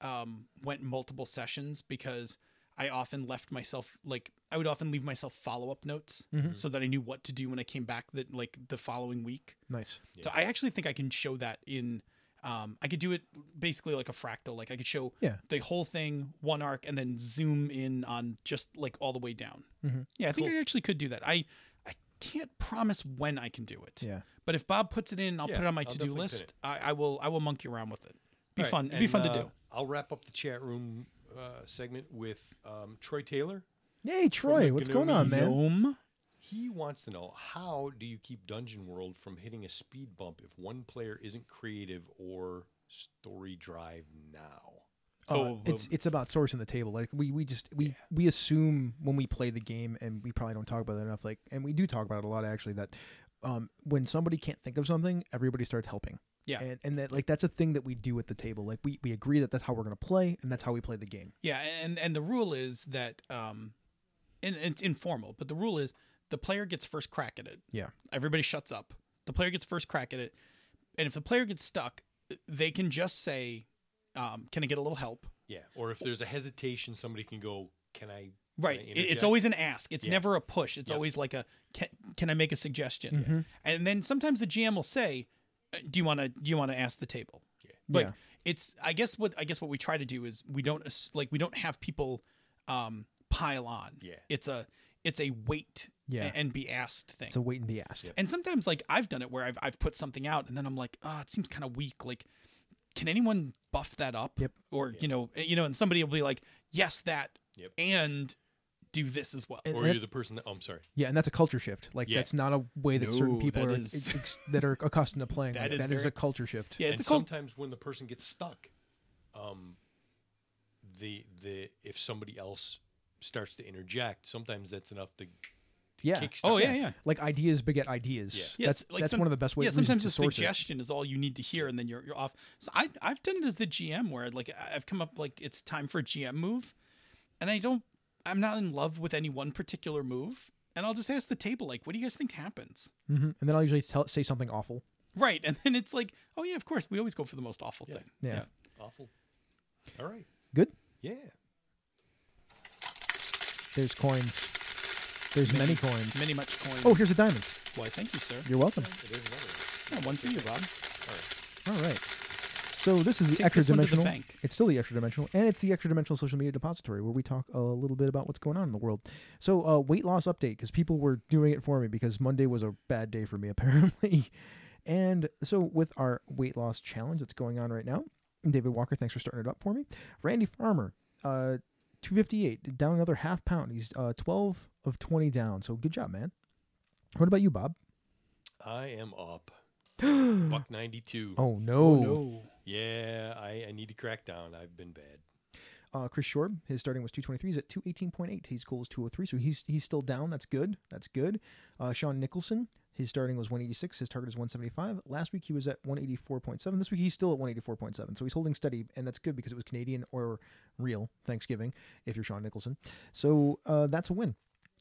um, went multiple sessions because I often left myself like I would often leave myself follow-up notes mm-hmm. so that I knew what to do when I came back that like the following week. Nice. Yeah. So I actually think I can show that in, um, I could do it basically like a fractal. Like I could show yeah. the whole thing, one arc, and then zoom in on just like all the way down. Mm-hmm. Yeah. I cool. think I actually could do that. I, I can't promise when I can do it. Yeah. But if Bob puts it in, I'll yeah, put it on my to-do list. I, I will, I will monkey around with it. Be right. fun. It'd be fun uh, to do. I'll wrap up the chat room uh, segment with um, Troy Taylor. Hey, Troy, what's going on, man? Zoom. He wants to know, how do you keep Dungeon World from hitting a speed bump if one player isn't creative or story drive now? Oh, uh, it's it's about sourcing the table. Like we we just we yeah. we assume when we play the game, and we probably don't talk about that enough. Like, and we do talk about it a lot actually. That um, when somebody can't think of something, everybody starts helping. Yeah, and, and that like that's a thing that we do at the table. Like we we agree that that's how we're gonna play, and that's how we play the game. Yeah, and and the rule is that. Um, And it's informal, but the rule is the player gets first crack at it. Yeah. Everybody shuts up. The player gets first crack at it. And if the player gets stuck, they can just say, um, can I get a little help? Yeah. Or if there's a hesitation, somebody can go, can I? Right. Can I interject? It's always an ask. It's yeah. never a push. It's yeah. always like a, can, can I make a suggestion? Mm-hmm. And then sometimes the G M will say, do you want to, do you want to ask the table? Yeah. Like yeah. it's, I guess what, I guess what we try to do is we don't like, we don't have people, um, pile on. Yeah. It's a it's a wait yeah. and be asked thing. It's a wait and be asked. Yep. And sometimes like I've done it where I've I've put something out and then I'm like, oh, it seems kind of weak. Like, can anyone buff that up? Yep. Or, yep. you know, you know, and somebody will be like, yes, that yep. and do this as well. And or that, you're the person that, oh, I'm sorry. Yeah, and that's a culture shift. Like yeah. that's not a way that no, certain people that are is... that are accustomed to playing. That, like, is, that very... is a culture shift. Yeah, it's and a cult... sometimes when the person gets stuck, um the the if somebody else starts to interject, sometimes that's enough to, to yeah kickstart. oh yeah yeah like ideas beget ideas. yeah, yeah that's like that's some, one of the best ways yeah sometimes a suggestion it. is all you need to hear, and then you're, you're off. So I, I've done it as the G M where like I've come up like it's time for a G M move, and I don't I'm not in love with any one particular move, and I'll just ask the table like, what do you guys think happens? Mm-hmm. And then I'll usually tell, say something awful, right? And then it's like, oh yeah, of course we always go for the most awful yeah. thing. yeah. yeah awful all right good yeah There's coins. There's many, many coins. Many much coins. Oh, here's a diamond. Why, thank you, sir. You're welcome. It is another one. Yeah, one for you, Rob. All right. All right. So this is the Take extra dimensional. The it's still the extra dimensional, and it's the extra dimensional social media depository where we talk a little bit about what's going on in the world. So uh, weight loss update, because people were doing it for me because Monday was a bad day for me apparently, And so with our weight loss challenge that's going on right now, David Walker, thanks for starting it up for me. Randy Farmer, uh, two fifty-eight, down another half pound. He's uh, twelve of twenty down. So good job, man. What about you, Bob? I am up. Buck ninety-two. Oh, no. Oh, no. Yeah, I, I need to crack down. I've been bad. Uh, Chris Shore, his starting was two twenty-three. He's at two eighteen point eight. His goal is two oh three, so he's he's still down. That's good. That's good. Uh, Sean Nicholson, his starting was one eighty-six. His target is one seventy-five. Last week, he was at one eighty-four point seven. This week, he's still at one eighty-four point seven, so he's holding steady, and that's good because it was Canadian or real Thanksgiving, if you're Sean Nicholson. So uh, that's a win.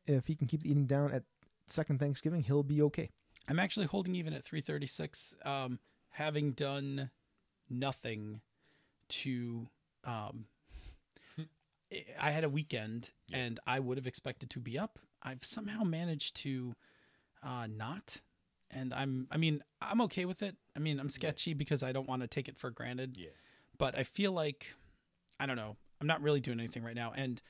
If he can keep the eating down at second Thanksgiving, he'll be okay. I'm actually holding even at three thirty-six, um, having done nothing to... Um, I had a weekend, yeah. and I would have expected to be up. I've somehow managed to uh, not, and I'm. I mean, I'm okay with it. I mean, I'm sketchy yeah. because I don't want to take it for granted. Yeah. But I feel like, I don't know. I'm not really doing anything right now. And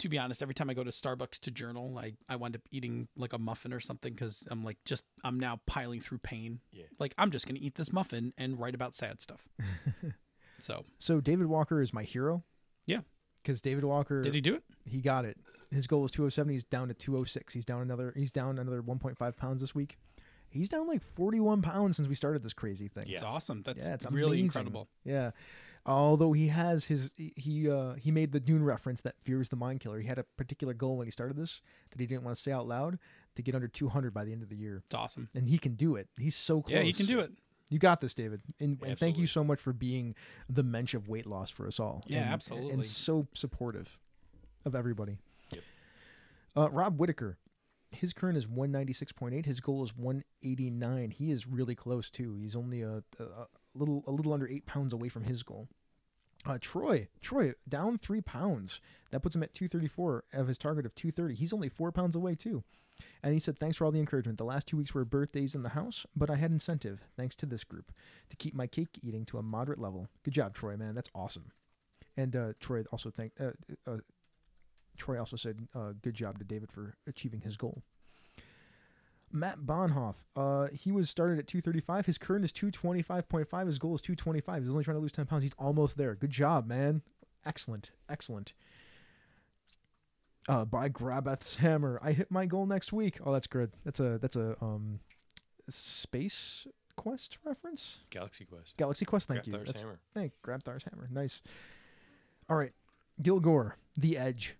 to be honest, every time I go to Starbucks to journal, I I wind up eating like a muffin or something because I'm like just I'm now piling through pain. Yeah. Like I'm just gonna eat this muffin and write about sad stuff. so. So David Walker is my hero. Yeah. Because David Walker, did he do it? He got it. His goal was two oh seven. He's down to two oh six. He's down another. He's down another one point five pounds this week. He's down like forty-one pounds since we started this crazy thing. Yeah. It's awesome. That's yeah, it's really amazing. Incredible. Yeah. Although he has his he uh, he made the Dune reference that fear is the mind killer. He had a particular goal when he started this that he didn't want to say out loud to get under two hundred by the end of the year. It's awesome, and he can do it. He's so close. Yeah, he can do it. You got this, David. And, yeah, and thank you so much for being the mensch of weight loss for us all. Yeah, and, absolutely. And so supportive of everybody. Yep. Uh, Rob Whitaker, his current is one ninety-six point eight. His goal is one eighty-nine. He is really close, too. He's only a, a, a little a little under eight pounds away from his goal. Uh, Troy, Troy, down three pounds. That puts him at two thirty-four of his target of two thirty. He's only four pounds away, too. And he said, thanks for all the encouragement. The last two weeks were birthdays in the house, but I had incentive, thanks to this group, to keep my cake eating to a moderate level. Good job, Troy, man. That's awesome. And uh, Troy also thanked, uh, uh, Troy also said, uh, good job to David for achieving his goal. Matt Bonhoff, uh, he was started at two thirty-five. His current is two twenty-five point five. His goal is two twenty-five. He's only trying to lose ten pounds. He's almost there. Good job, man. Excellent. Excellent. Uh, by Grabeth's Hammer, I hit my goal next week. Oh, that's good. That's a that's a um, Space Quest reference. Galaxy Quest. Galaxy Quest. Thank you. Grabeth's Hammer. Thank Grabeth's Hammer. Nice. All right, Gil Gore, The Edge.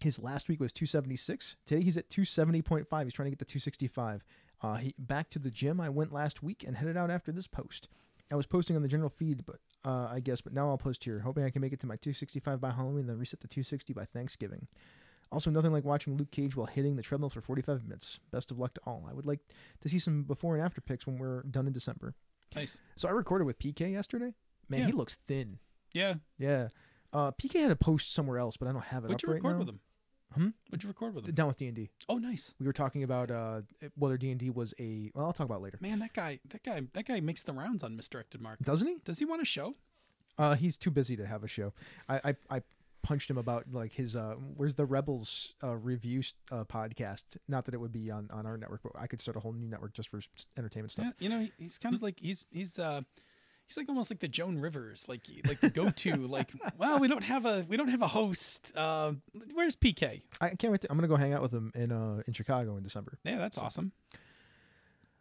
His last week was two seventy-six. Today he's at two seventy point five. He's trying to get to two sixty-five. Uh, he back to the gym. I went last week and headed out after this post. I was posting on the general feed, but uh, I guess, but now I'll post here, hoping I can make it to my two sixty-five by Halloween, and then reset to two sixty by Thanksgiving. Also, nothing like watching Luke Cage while hitting the treadmill for forty-five minutes. Best of luck to all. I would like to see some before and after pics when we're done in December. Nice. So I recorded with P K yesterday. Man, yeah. He looks thin. Yeah. Yeah. Uh, P K had a post somewhere else, but I don't have it What'd up right now. What'd you record with him? Hmm? What'd you record with him? Down with D and D. Oh, nice. We were talking about uh, whether D and D was a... Well, I'll talk about it later. Man, that guy that guy, that guy makes the rounds on Misdirected Mark. Doesn't he? Does he want a show? Uh, he's too busy to have a show. I I, I punched him about like his... Uh, where's the Rebels uh, review uh, podcast? Not that it would be on, on our network, but I could start a whole new network just for entertainment stuff. Yeah, you know, he's kind of like... He's... he's uh, He's like almost like the Joan Rivers, like like the go-to. Like, well, we don't have a we don't have a host. Uh, where's P K? I can't wait. To, I'm gonna go hang out with him in uh in Chicago in December. Yeah, that's so, awesome.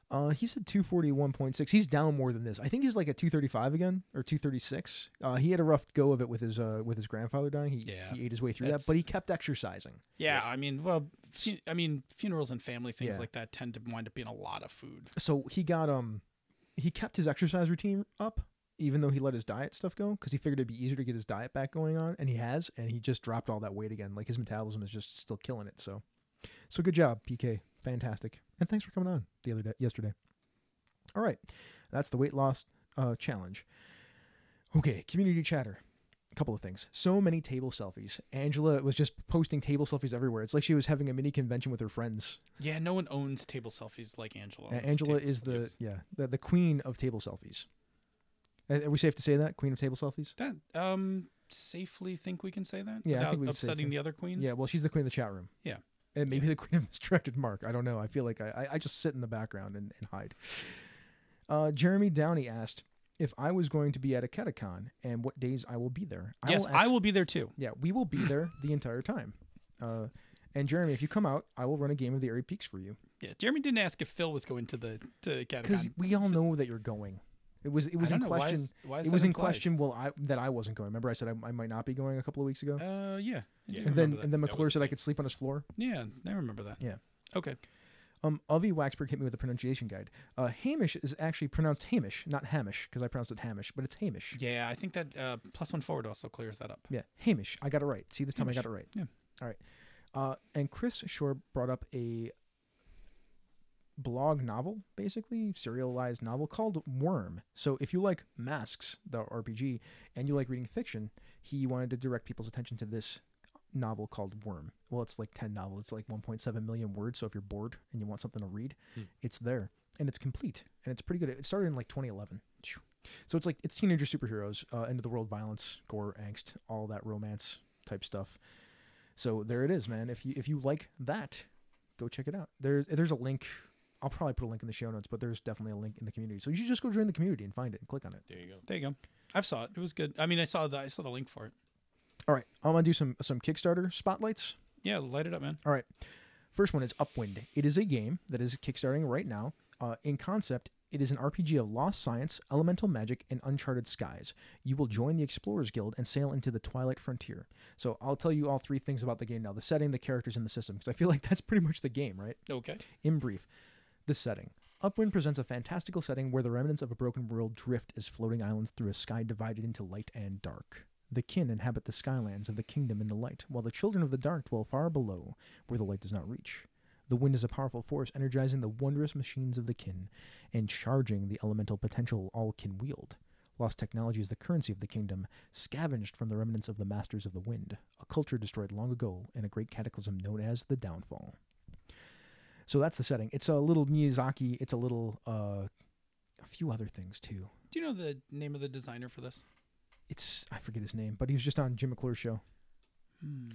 Uh, he said two forty-one point six. He's down more than this. I think he's like at two thirty-five again or two thirty-six. Uh, he had a rough go of it with his uh with his grandfather dying. He yeah, he ate his way through that, but he kept exercising. Yeah, yeah. I mean, well, I mean, funerals and family things yeah. like that tend to wind up being a lot of food. So he got um. He kept his exercise routine up, even though he let his diet stuff go, because he figured it'd be easier to get his diet back going on, and he has, and he just dropped all that weight again. Like, his metabolism is just still killing it, so. So good job, P K. Fantastic. And thanks for coming on the other day, yesterday. All right. That's the weight loss uh, challenge. Okay, community chatter. A couple of things. So many table selfies. Angela was just posting table selfies everywhere. It's like she was having a mini convention with her friends. Yeah, no one owns table selfies like Angela. Uh, Angela is selfies. the yeah the, the queen of table selfies. Are we safe to say that? Queen of table selfies? That um safely think we can say that? Yeah, without I think we upsetting the other queen. Yeah, well, she's the queen of the chat room. Yeah, and maybe yeah. the queen of Misdirected Mark. I don't know. I feel like I I, I just sit in the background and, and hide. Uh, Jeremy Downey asked if I was going to be at a Catacon and what days I will be there. I yes, will actually, I will be there too. Yeah, we will be there the entire time. Uh, and Jeremy, if you come out, I will run a game of the Airy Peaks for you. Yeah, Jeremy didn't ask if Phil was going to the to Catacon. Because we all Just, know that you're going. It was it was in know. question. Why is, why is it was in implied? question. Well, I that I wasn't going. Remember, I said I, I might not be going a couple of weeks ago. Uh, yeah. yeah and then that. and then McClure said I could sleep on his floor. Yeah, I remember that. Yeah. Okay. Um, Avi Waxberg hit me with a pronunciation guide. Uh, Hamish is actually pronounced Hamish, not Hamish, because I pronounced it Hamish, but it's Hamish. Yeah, I think that uh, plus one forward also clears that up. Yeah, Hamish. I got it right. See, this time Hamish. I got it right. Yeah. All right. Uh, and Chris Shore brought up a blog novel, basically serialized novel called Worm. So if you like Masks, the R P G, and you like reading fiction, he wanted to direct people's attention to this novel called Worm. Well, it's like ten novels. It's like one point seven million words. So if you're bored and you want something to read, mm. it's there, and it's complete, and it's pretty good. It started in like twenty eleven. So it's like it's teenager superheroes, uh, end of the world violence, gore, angst, all that romance type stuff. So there it is, man. If you if you like that, go check it out. There's there's a link. I'll probably put a link in the show notes, but there's definitely a link in the community. So you should just go join the community and find it and click on it. There you go. There you go. I saw it. It was good. I mean, I saw the I saw the link for it. All right. I'm going to do some some Kickstarter spotlights. Yeah, light it up, man. All right. First one is Upwind. It is a game that is kickstarting right now. Uh, in concept, it is an R P G of lost science, elemental magic, and uncharted skies. You will join the Explorers Guild and sail into the Twilight Frontier. So I'll tell you all three things about the game now. The setting, the characters, and the system. Because I feel like that's pretty much the game, right? Okay. In brief. The setting. Upwind presents a fantastical setting where the remnants of a broken world drift as floating islands through a sky divided into light and dark. The kin inhabit the skylands of the kingdom in the light, while the children of the dark dwell far below, where the light does not reach. The wind is a powerful force energizing the wondrous machines of the kin, and charging the elemental potential all kin wield. Lost technology is the currency of the kingdom, scavenged from the remnants of the masters of the wind, a culture destroyed long ago in a great cataclysm known as the Downfall. So that's the setting. It's a little Miyazaki. It's a little, uh, a few other things too. Do you know the name of the designer for this? It's, I forget his name, but he was just on Jim McClure's show. Hmm.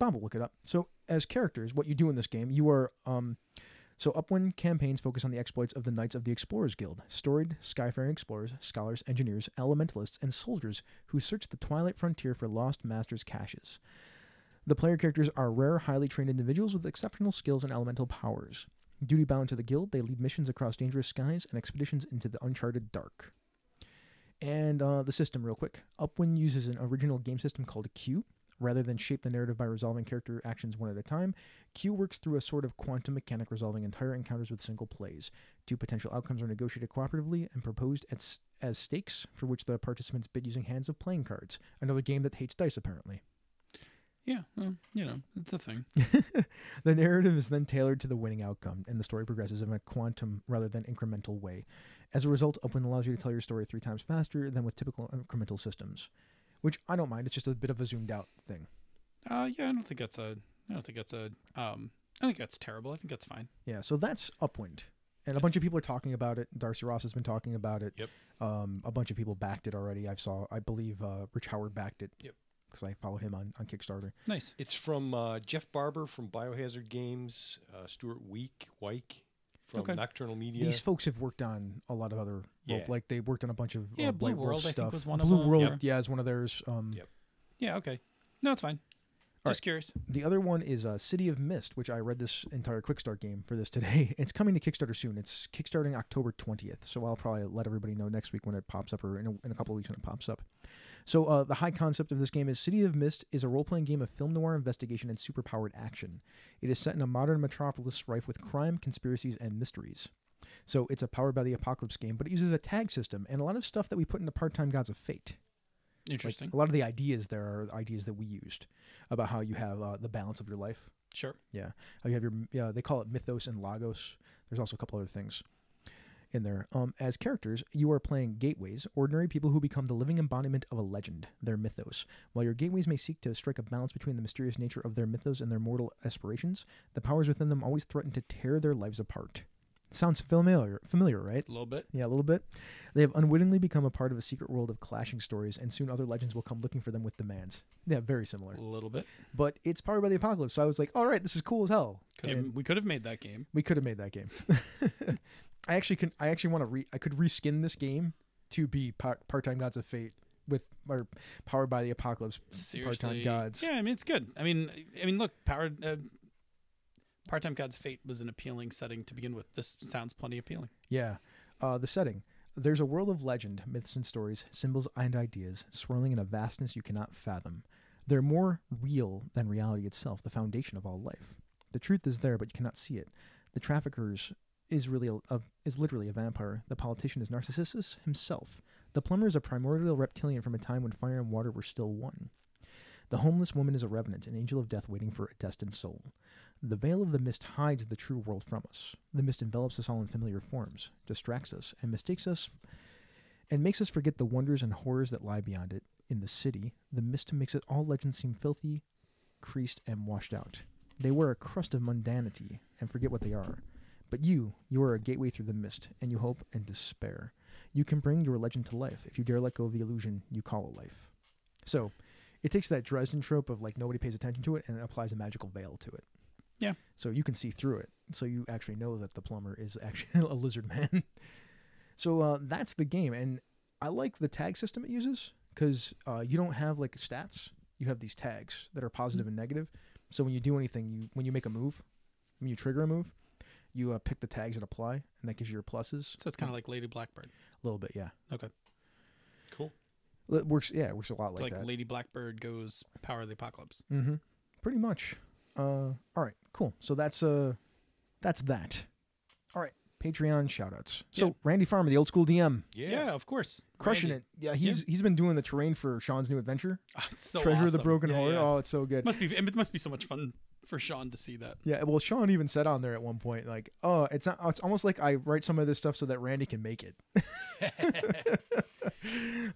Bob will look it up. So as characters, what you do in this game, you are, um, so Upwind campaigns focus on the exploits of the Knights of the Explorers Guild, storied skyfaring explorers, scholars, engineers, elementalists, and soldiers who search the Twilight Frontier for lost masters' caches. The player characters are rare, highly trained individuals with exceptional skills and elemental powers. Duty-bound to the guild, they lead missions across dangerous skies and expeditions into the uncharted dark. And uh, the system, real quick. Upwind uses an original game system called Q. Rather than shape the narrative by resolving character actions one at a time, Q works through a sort of quantum mechanic resolving entire encounters with single plays. Two potential outcomes are negotiated cooperatively and proposed as, as stakes, for which the participants bid using hands of playing cards. Another game that hates dice, apparently. Yeah, well, you know, it's a thing. The narrative is then tailored to the winning outcome, and the story progresses in a quantum rather than incremental way. As a result, Upwind allows you to tell your story three times faster than with typical incremental systems, which I don't mind. It's just a bit of a zoomed out thing. Uh, yeah, I don't think that's a. I don't think that's a. Um, I think that's terrible. I think that's fine. Yeah, so that's Upwind, and a bunch of people are talking about it. Darcy Ross has been talking about it. Yep. Um, a bunch of people backed it already. I saw. I believe uh, Rich Howard backed it. Yep. Because I follow him on, on Kickstarter. Nice. It's from uh, Jeff Barber from Biohazard Games, uh, Stuart Week, Wyke from okay. Nocturnal Media. These folks have worked on a lot of other, yeah. rope, like they worked on a bunch of yeah, uh, Blue Light World, Wolf I stuff. Think was one Blue of them. World, yep. yeah, is one of theirs. Um, yep. Yeah, okay. No, it's fine. All Just right. curious. The other one is uh, City of Mist, which I read this entire Quickstart game for this today. It's coming to Kickstarter soon. It's kickstarting October twentieth, so I'll probably let everybody know next week when it pops up, or in a, in a couple of weeks when it pops up. So uh, the high concept of this game is City of Mist is a role-playing game of film noir investigation and superpowered action. It is set in a modern metropolis rife with crime, conspiracies, and mysteries. So it's a Powered by the Apocalypse game, but it uses a tag system and a lot of stuff that we put into Part-Time Gods of Fate. Interesting. Like, a lot of the ideas there are ideas that we used about how you have uh, the balance of your life. Sure. Yeah. How you have your, yeah, they call it mythos and logos. There's also a couple other things in there. Um, as characters, you are playing gateways, ordinary people who become the living embodiment of a legend, their mythos. While your gateways may seek to strike a balance between the mysterious nature of their mythos and their mortal aspirations, the powers within them always threaten to tear their lives apart. Sounds familiar, familiar, right? A little bit. Yeah, a little bit. They have unwittingly become a part of a secret world of clashing stories, and soon other legends will come looking for them with demands. Yeah, very similar. A little bit. But it's Powered by the Apocalypse, so I was like, all right, this is cool as hell. Could have, we could have made that game. We could have made that game. I actually can. I actually want to re. I could reskin this game to be part part-time Gods of Fate with or powered by the Apocalypse. Seriously, part-time gods. Yeah, I mean it's good. I mean, I mean, look, powered. Uh, Part-Time God's Fate was an appealing setting to begin with. This sounds plenty appealing. Yeah. Uh, the setting. There's a world of legend, myths and stories, symbols and ideas, swirling in a vastness you cannot fathom. They're more real than reality itself, the foundation of all life. The truth is there, but you cannot see it. The traffickers is really a, a, is literally a vampire. The politician is Narcissus himself. The plumber is a primordial reptilian from a time when fire and water were still one. The homeless woman is a revenant, an angel of death waiting for a destined soul. The veil of the mist hides the true world from us. The mist envelops us all in familiar forms, distracts us, and mistakes us, and makes us forget the wonders and horrors that lie beyond it. In the city, the mist makes it all legends seem filthy, creased, and washed out. They wear a crust of mundanity and forget what they are. But you, you are a gateway through the mist, and you hope and despair. You can bring your legend to life if you dare let go of the illusion you call a life. So, it takes that Dresden trope of like nobody pays attention to it and it applies a magical veil to it. Yeah. So you can see through it. So you actually know that the plumber is actually a lizard man. So uh, that's the game. And I like the tag system it uses because uh, you don't have like stats. You have these tags that are positive mm-hmm. and negative. So when you do anything, you when you make a move, when you trigger a move, you uh, pick the tags that apply and that gives you your pluses. So it's kind of like Lady Blackbird. A little bit, yeah. Okay. Cool. It works, yeah, it works a lot it's like, like that. Like Lady Blackbird goes Power of the Apocalypse. Mm-hmm. Pretty much. Uh, all right, cool. So that's uh, that's that. All right, Patreon shoutouts. So yeah. Randy Farmer, the old school D M. Yeah, yeah of course, crushing Randy. It. Yeah, he's yeah. he's been doing the terrain for Sean's new adventure. Oh, it's so Treasure awesome. Of the Broken yeah, Horror. Yeah. Oh, it's so good. Must be it must be so much fun for Sean to see that. Yeah, well, Sean even said on there at one point, like, oh, it's not. It's almost like I write some of this stuff so that Randy can make it.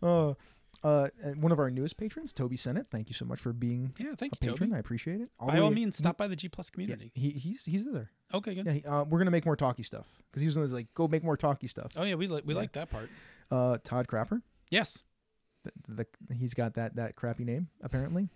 Oh. Uh, one of our newest patrons, Toby Sennett. Thank you so much for being yeah, thank a you, patron. Toby. I appreciate it. All by all means, stop by the G Plus community. Yeah, he, he's he's there. Okay, good. Yeah, he, uh, we're gonna make more talky stuff because he was always like, "Go make more talky stuff." Oh yeah, we li we yeah. like that part. Uh, Todd Crapper. Yes, the, the, the, he's got that that crappy name apparently.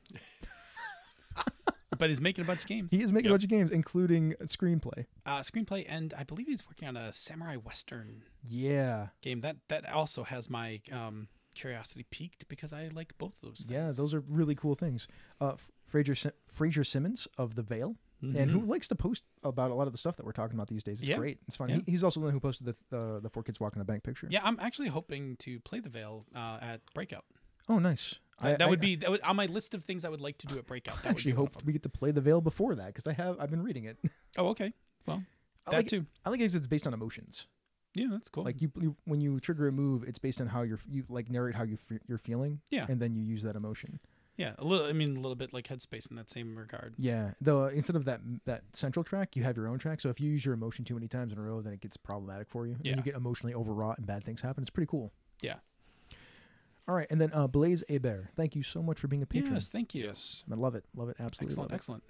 But he's making a bunch of games. He is making yep. a bunch of games, including screenplay. Uh, screenplay, and I believe he's working on a samurai western. Yeah, game that that also has my um. curiosity peaked because I like both of those things. Yeah, those are really cool things. Uh, Fraser Sim Fraser Simmons of The Veil, mm-hmm. and who likes to post about a lot of the stuff that we're talking about these days. It's yeah. great. It's fun. Yeah. He, he's also the one who posted the uh, the four kids walking a bank picture. Yeah, I'm actually hoping to play The Veil uh, at Breakout. Oh, nice. I, that I, would be that would, on my list of things I would like to do at Breakout. That I actually hope we get to play The Veil before that because I have I've been reading it. Oh, okay. Well, I that like too. It, I like it because it's based on emotions. Yeah, that's cool. Like you, you, when you trigger a move, it's based on how you're, you like narrate how you f you're feeling. Yeah, and then you use that emotion. Yeah, a little. I mean, a little bit like Headspace in that same regard. Yeah, though uh, instead of that that central track, you have your own track. So if you use your emotion too many times in a row, then it gets problematic for you. Yeah, and you get emotionally overwrought and bad things happen. It's pretty cool. Yeah. All right, and then uh, Blaise Hebert, thank you so much for being a patron. Yes, thank you. Yes, I love it. Love it. Absolutely. Excellent. Love it. Excellent.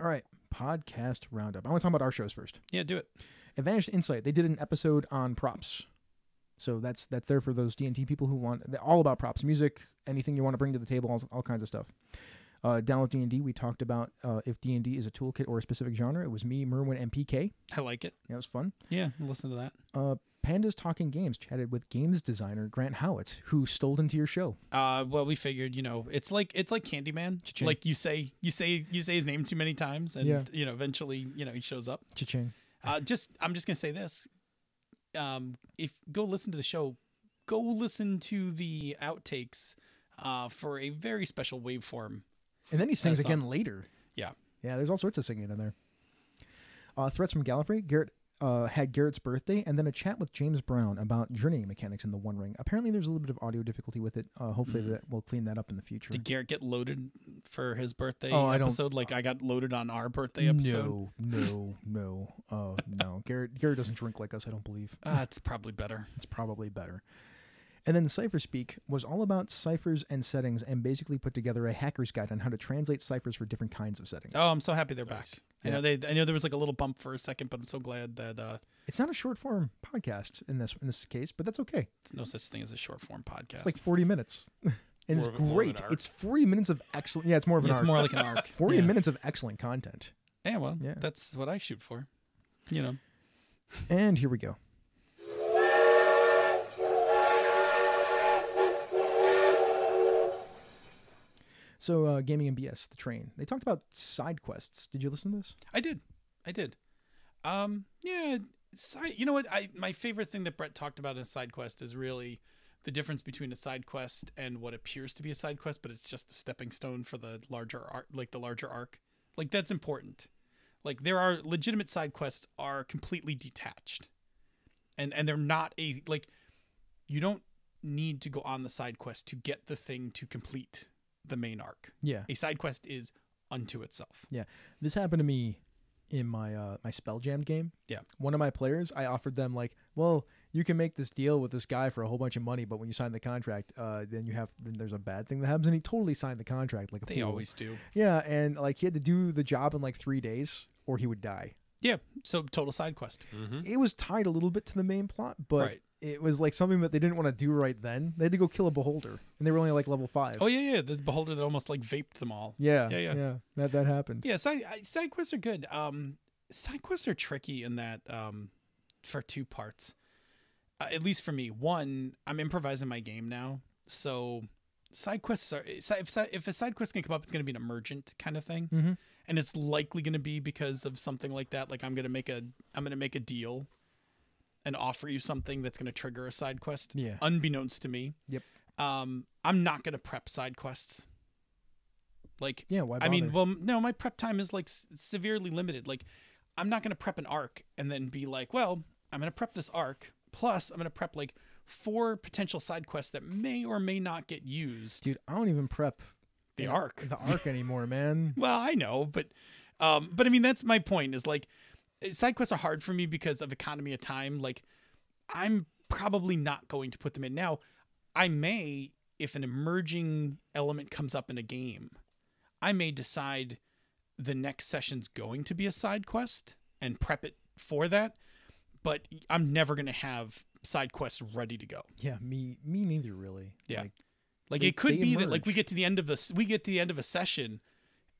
All right, podcast roundup. I want to talk about our shows first. Yeah, do it. Advantage to Insight. They did an episode on props, so that's that's there for those D and T people who want they're all about props, music, anything you want to bring to the table, all, all kinds of stuff. Uh, Download D and D. We talked about uh, if D and D is a toolkit or a specific genre. It was me, Merwin, and P K. I like it. That yeah, was fun. Yeah, listen to that. Uh, Pandas Talking Games chatted with games designer Grant Howitz, who stole into your show. Uh, well, we figured, you know, it's like it's like Candyman. Cha-ching. Like you say, you say, you say his name too many times, and yeah. you know, eventually, you know, he shows up. Cha-ching. Uh, just, I'm just gonna say this. Um, if go listen to the show, go listen to the outtakes uh, for a very special waveform. And then he sings again later. Yeah, yeah. There's all sorts of singing in there. Uh, Threats from Gallifrey. Garrett uh, had Garrett's birthday, and then a chat with James Brown about journeying mechanics in the One Ring. Apparently, there's a little bit of audio difficulty with it. Uh, hopefully, mm. that we'll clean that up in the future. Did Garrett get loaded for his birthday oh, episode? I don't, like I got loaded on our birthday episode. No, no, no, uh, no. Garrett Garrett doesn't drink like us. I don't believe. Uh, it's probably better. It's probably better. And then Cipher Speak was all about ciphers and settings and basically put together a hacker's guide on how to translate ciphers for different kinds of settings. Oh, I'm so happy they're nice. Back. Yeah. I know they I know there was like a little bump for a second, but I'm so glad that uh it's not a short form podcast in this in this case, but that's okay. It's no such thing as a short form podcast. It's like forty minutes. And it's great. It's forty minutes of excellent yeah, it's more of an arc. It's more like an arc. forty yeah. minutes of excellent content. Yeah, well, yeah. that's what I shoot for. You know. And here we go. So uh, Gaming and B S, the train. They talked about side quests. Did you listen to this? I did. I did. Um, yeah. Side, you know what? I my favorite thing that Brett talked about in a side quest is really the difference between a side quest and what appears to be a side quest, but it's just a stepping stone for the larger arc, like the larger arc. Like, that's important. Like, there are legitimate side quests are completely detached, and and they're not a like. You don't need to go on the side quest to get the thing to complete the main arc. Yeah, a side quest is unto itself. Yeah, this happened to me in my uh my Spelljammed game. Yeah, one of my players, I offered them like, well, you can make this deal with this guy for a whole bunch of money, but when you sign the contract, uh then you have then there's a bad thing that happens. And he totally signed the contract like a they fool. Always do. Yeah, and like he had to do the job in like three days or he would die. Yeah, so total side quest. Mm-hmm. It was tied a little bit to the main plot, but right. It was like something that they didn't want to do right then. They had to go kill a beholder, and they were only like level five. Oh yeah, yeah, the beholder that almost like vaped them all. Yeah, yeah, yeah. yeah. That that happened. Yeah, side side quests are good. Um, side quests are tricky in that um, for two parts, uh, at least for me. One, I'm improvising my game now, so side quests are if if a side quest can come up, it's going to be an emergent kind of thing. Mm-hmm. And it's likely going to be because of something like that. Like I'm going to make a, I'm going to make a deal and offer you something that's going to trigger a side quest. Yeah. Unbeknownst to me. Yep. Um, I'm not going to prep side quests. Like, yeah, why bother? I mean, well, no, my prep time is like severely limited. Like I'm not going to prep an arc and then be like, well, I'm going to prep this arc. Plus I'm going to prep like four potential side quests that may or may not get used. Dude, I don't even prep the arc the arc anymore, man. Well, I know, but um but I mean, that's my point, is like side quests are hard for me because of economy of time. Like I'm probably not going to put them in now. I may, if an emerging element comes up in a game, I may decide the next session's going to be a side quest and prep it for that, but I'm never going to have side quests ready to go. Yeah, me me neither, really. Yeah, like, Like they, it could be emerge. that like we get to the end of this, we get to the end of a session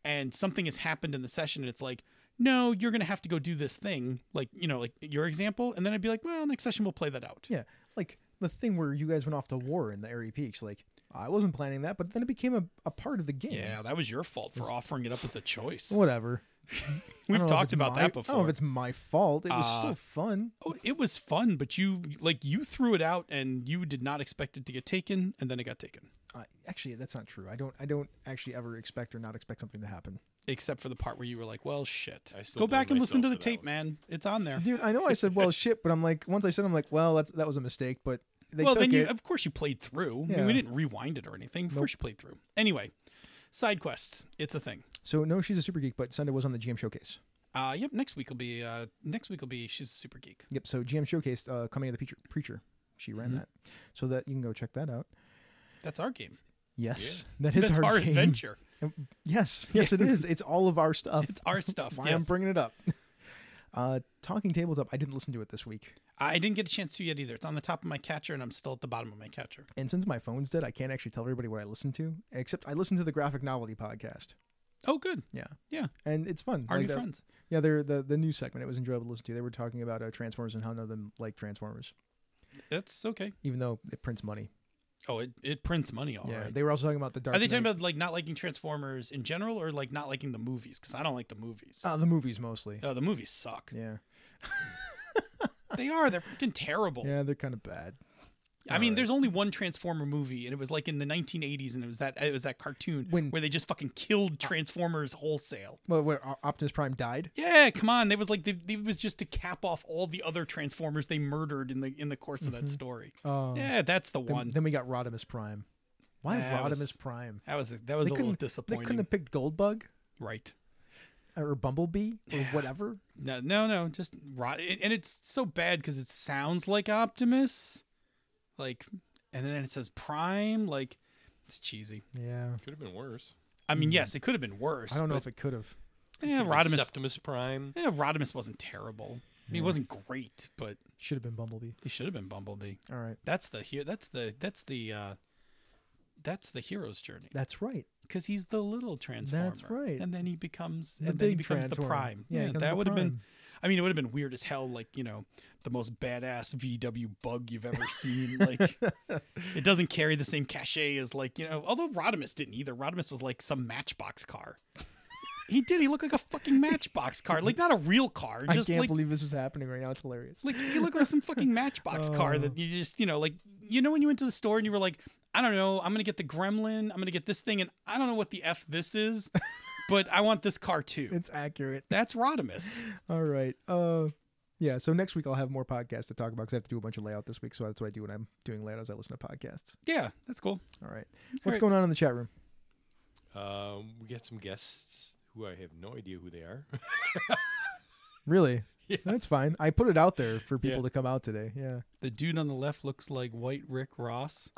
and something has happened in the session, and it's like, no, you're going to have to go do this thing. Like, you know, like your example. And then I'd be like, well, next session we'll play that out. Yeah. Like the thing where you guys went off to war in the Aerie Peaks. Like I wasn't planning that, but then it became a, a part of the game. Yeah. That was your fault for it's, offering it up as a choice. Whatever. We've talked about my, that before. I don't know if it's my fault. It was uh, still fun. Oh, it was fun, but you like you threw it out and you did not expect it to get taken, and then it got taken. Uh, actually, that's not true. I don't. I don't actually ever expect or not expect something to happen, except for the part where you were like, "Well, shit." I still Go back and listen to the tape, man. It's on there, dude. I know I said, "Well, shit," but I'm like, once I said, I'm like, "Well, that's that was a mistake," but they well, took then you, it. Of course you played through. Yeah. I mean, we didn't rewind it or anything. Of nope. course you played through. Anyway. Side quests, it's a thing. So no, she's a super geek, but Sunday was on the G M Showcase. Uh, yep. Next week will be. Uh, next week will be. She's a super geek. Yep. So G M Showcase, uh, coming of the preacher, preacher. She ran mm-hmm. that, so that you can go check that out. That's our game. Yes, yeah. that is That's our, our game. adventure. Yes, yes, it is. It's all of our stuff. It's our stuff. That's why yes. I'm bringing it up. Uh, Talking Tabletop, I didn't listen to it this week. I didn't get a chance to yet either. It's on the top of my catcher, and I'm still at the bottom of my catcher. And since my phone's dead, I can't actually tell everybody what I listen to, except I listen to the Graphic Novelty podcast. Oh, good. Yeah. Yeah. And it's fun. Our like new that, friends. Yeah, they're the, the new segment. It was enjoyable to listen to. They were talking about uh, Transformers and how none of them like Transformers. That's okay. Even though it prints money. Oh, it, it prints money, all yeah, right. They were also talking about the Dark Knight. Are they talking Knight. about like not liking Transformers in general, or like not liking the movies? Because I don't like the movies. Uh, the movies mostly. Oh, the movies suck. Yeah. They are. They're freaking terrible. Yeah, they're kind of bad. I all mean, right. there's only one Transformer movie, and it was like in the nineteen eighties, and it was that it was that cartoon when, where they just fucking killed Transformers wholesale. Well, where Optimus Prime died. Yeah, come on. They was like they, it was just to cap off all the other Transformers they murdered in the in the course of mm-hmm. that story. Uh, yeah, that's the then, one. Then we got Rodimus Prime. Why yeah, Rodimus was, Prime? That was a, that was they a little disappointing. They couldn't have picked Goldbug, right? Or Bumblebee or yeah. whatever. No, no, no. Just Rod. And it's so bad because it sounds like Optimus. Like, and then it says Prime. Like, it's cheesy. Yeah, could have been worse. I mean, yes, it could have been worse. I don't know if it could have. Yeah, Rodimus, Septimus Prime. Yeah, Rodimus wasn't terrible. Yeah. I mean, he wasn't great, but should have been Bumblebee. He should have been Bumblebee. All right, that's the here. That's the that's the uh, that's the hero's journey. That's right. Because he's the little Transformer. That's right. And then he becomes the and then he becomes the Prime. Yeah, yeah that would have been. I mean, it would have been weird as hell, like, you know, the most badass V W bug you've ever seen. Like, it doesn't carry the same cachet as, like, you know, although Rodimus didn't either. Rodimus was like some matchbox car. He did. He looked like a fucking matchbox car. Like, not a real car. Just, I can't like, believe this is happening right now. It's hilarious. Like, he looked like some fucking matchbox oh. car that you just, you know, like, you know, when you went to the store and you were like, I don't know, I'm going to get the gremlin, I'm going to get this thing, and I don't know what the F this is, but I want this car too. It's accurate. That's Rodimus. All right. Uh, yeah, so next week I'll have more podcasts to talk about because I have to do a bunch of layout this week, so that's what I do when I'm doing layout is I listen to podcasts. Yeah, that's cool. All right. What's All right. going on in the chat room? Um, we got some guests who I have no idea who they are. Really? Yeah. That's fine. I put it out there for people yeah. to come out today. Yeah. The dude on the left looks like White Rick Ross.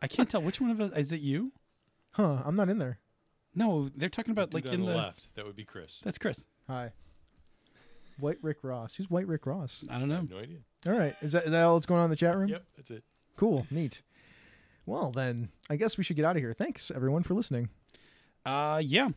I can't tell which one of us. Is it you? Huh? I'm not in there. No, they're talking about the like dude on in the, the left. That would be Chris. That's Chris. Hi. White Rick Ross. Who's White Rick Ross? I don't know. I have no idea. All right. Is that, is that all that's going on in the chat room? Yep. That's it. Cool. Neat. Well, then I guess we should get out of here. Thanks everyone for listening. Uh, yeah.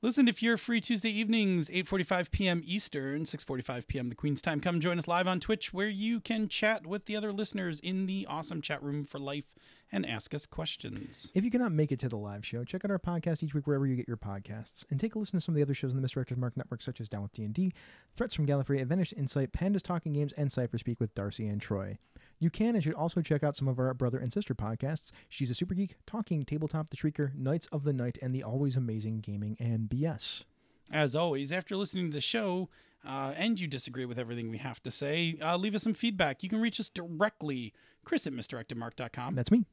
Listen, if you're free Tuesday evenings, eight forty-five p m Eastern, six forty-five p m the Queen's time, come join us live on Twitch where you can chat with the other listeners in the awesome chat room for life and ask us questions. If you cannot make it to the live show, check out our podcast each week wherever you get your podcasts. And take a listen to some of the other shows in the Misdirected Mark Network, such as Down with D and D, Threats from Gallifrey, Adventures Insight, Pandas Talking Games, and Cypher Speak with Darcy and Troy. You can and should also check out some of our brother and sister podcasts, She's a Super Geek, Talking Tabletop, The Shrieker, Knights of the Night, and the always amazing Gaming and B S. As always, after listening to the show, uh, and you disagree with everything we have to say, uh, leave us some feedback. You can reach us directly, Chris at misdirected mark dot com. That's me.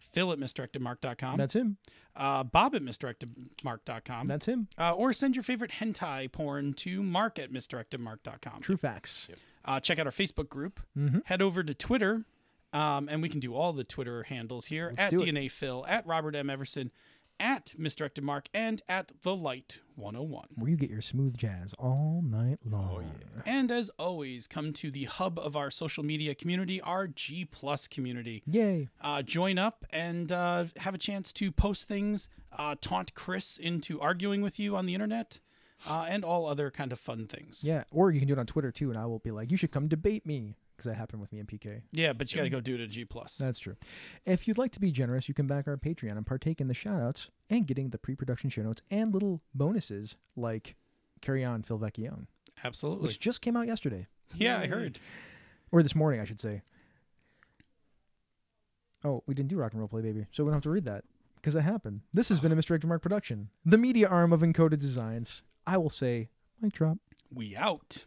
Phil at misdirected mark dot com. That's him. Uh, Bob at misdirected mark dot com. That's him. Uh, or send your favorite hentai porn to Mark at misdirected mark dot com. True facts. Yep. Uh, check out our Facebook group. Mm-hmm. Head over to Twitter, um, and we can do all the Twitter handles here. Let's at D N A Phil, at Robert M. Everson, at Misdirected Mark, and at The Light one oh one. Where you get your smooth jazz all night long. Oh, yeah. And as always, come to the hub of our social media community, our G plus community. Yay. Uh, join up and uh, have a chance to post things, uh, taunt Chris into arguing with you on the internet. Uh, and all other kind of fun things. Yeah, or you can do it on Twitter, too, and I will be like, you should come debate me, because that happened with me in P K. Yeah, but you got to go do it at G plus. That's true. If you'd like to be generous, you can back our Patreon and partake in the shout-outs and getting the pre-production show notes and little bonuses like Carry On, Phil Vecchione. Absolutely. Which just came out yesterday. Yeah, I heard. Or this morning, I should say. Oh, we didn't do Rock and Roll Play, baby, so we don't have to read that, because that happened. This has been a Misdirected Mark production, the media arm of Encoded Designs. I will say, mic drop. We out.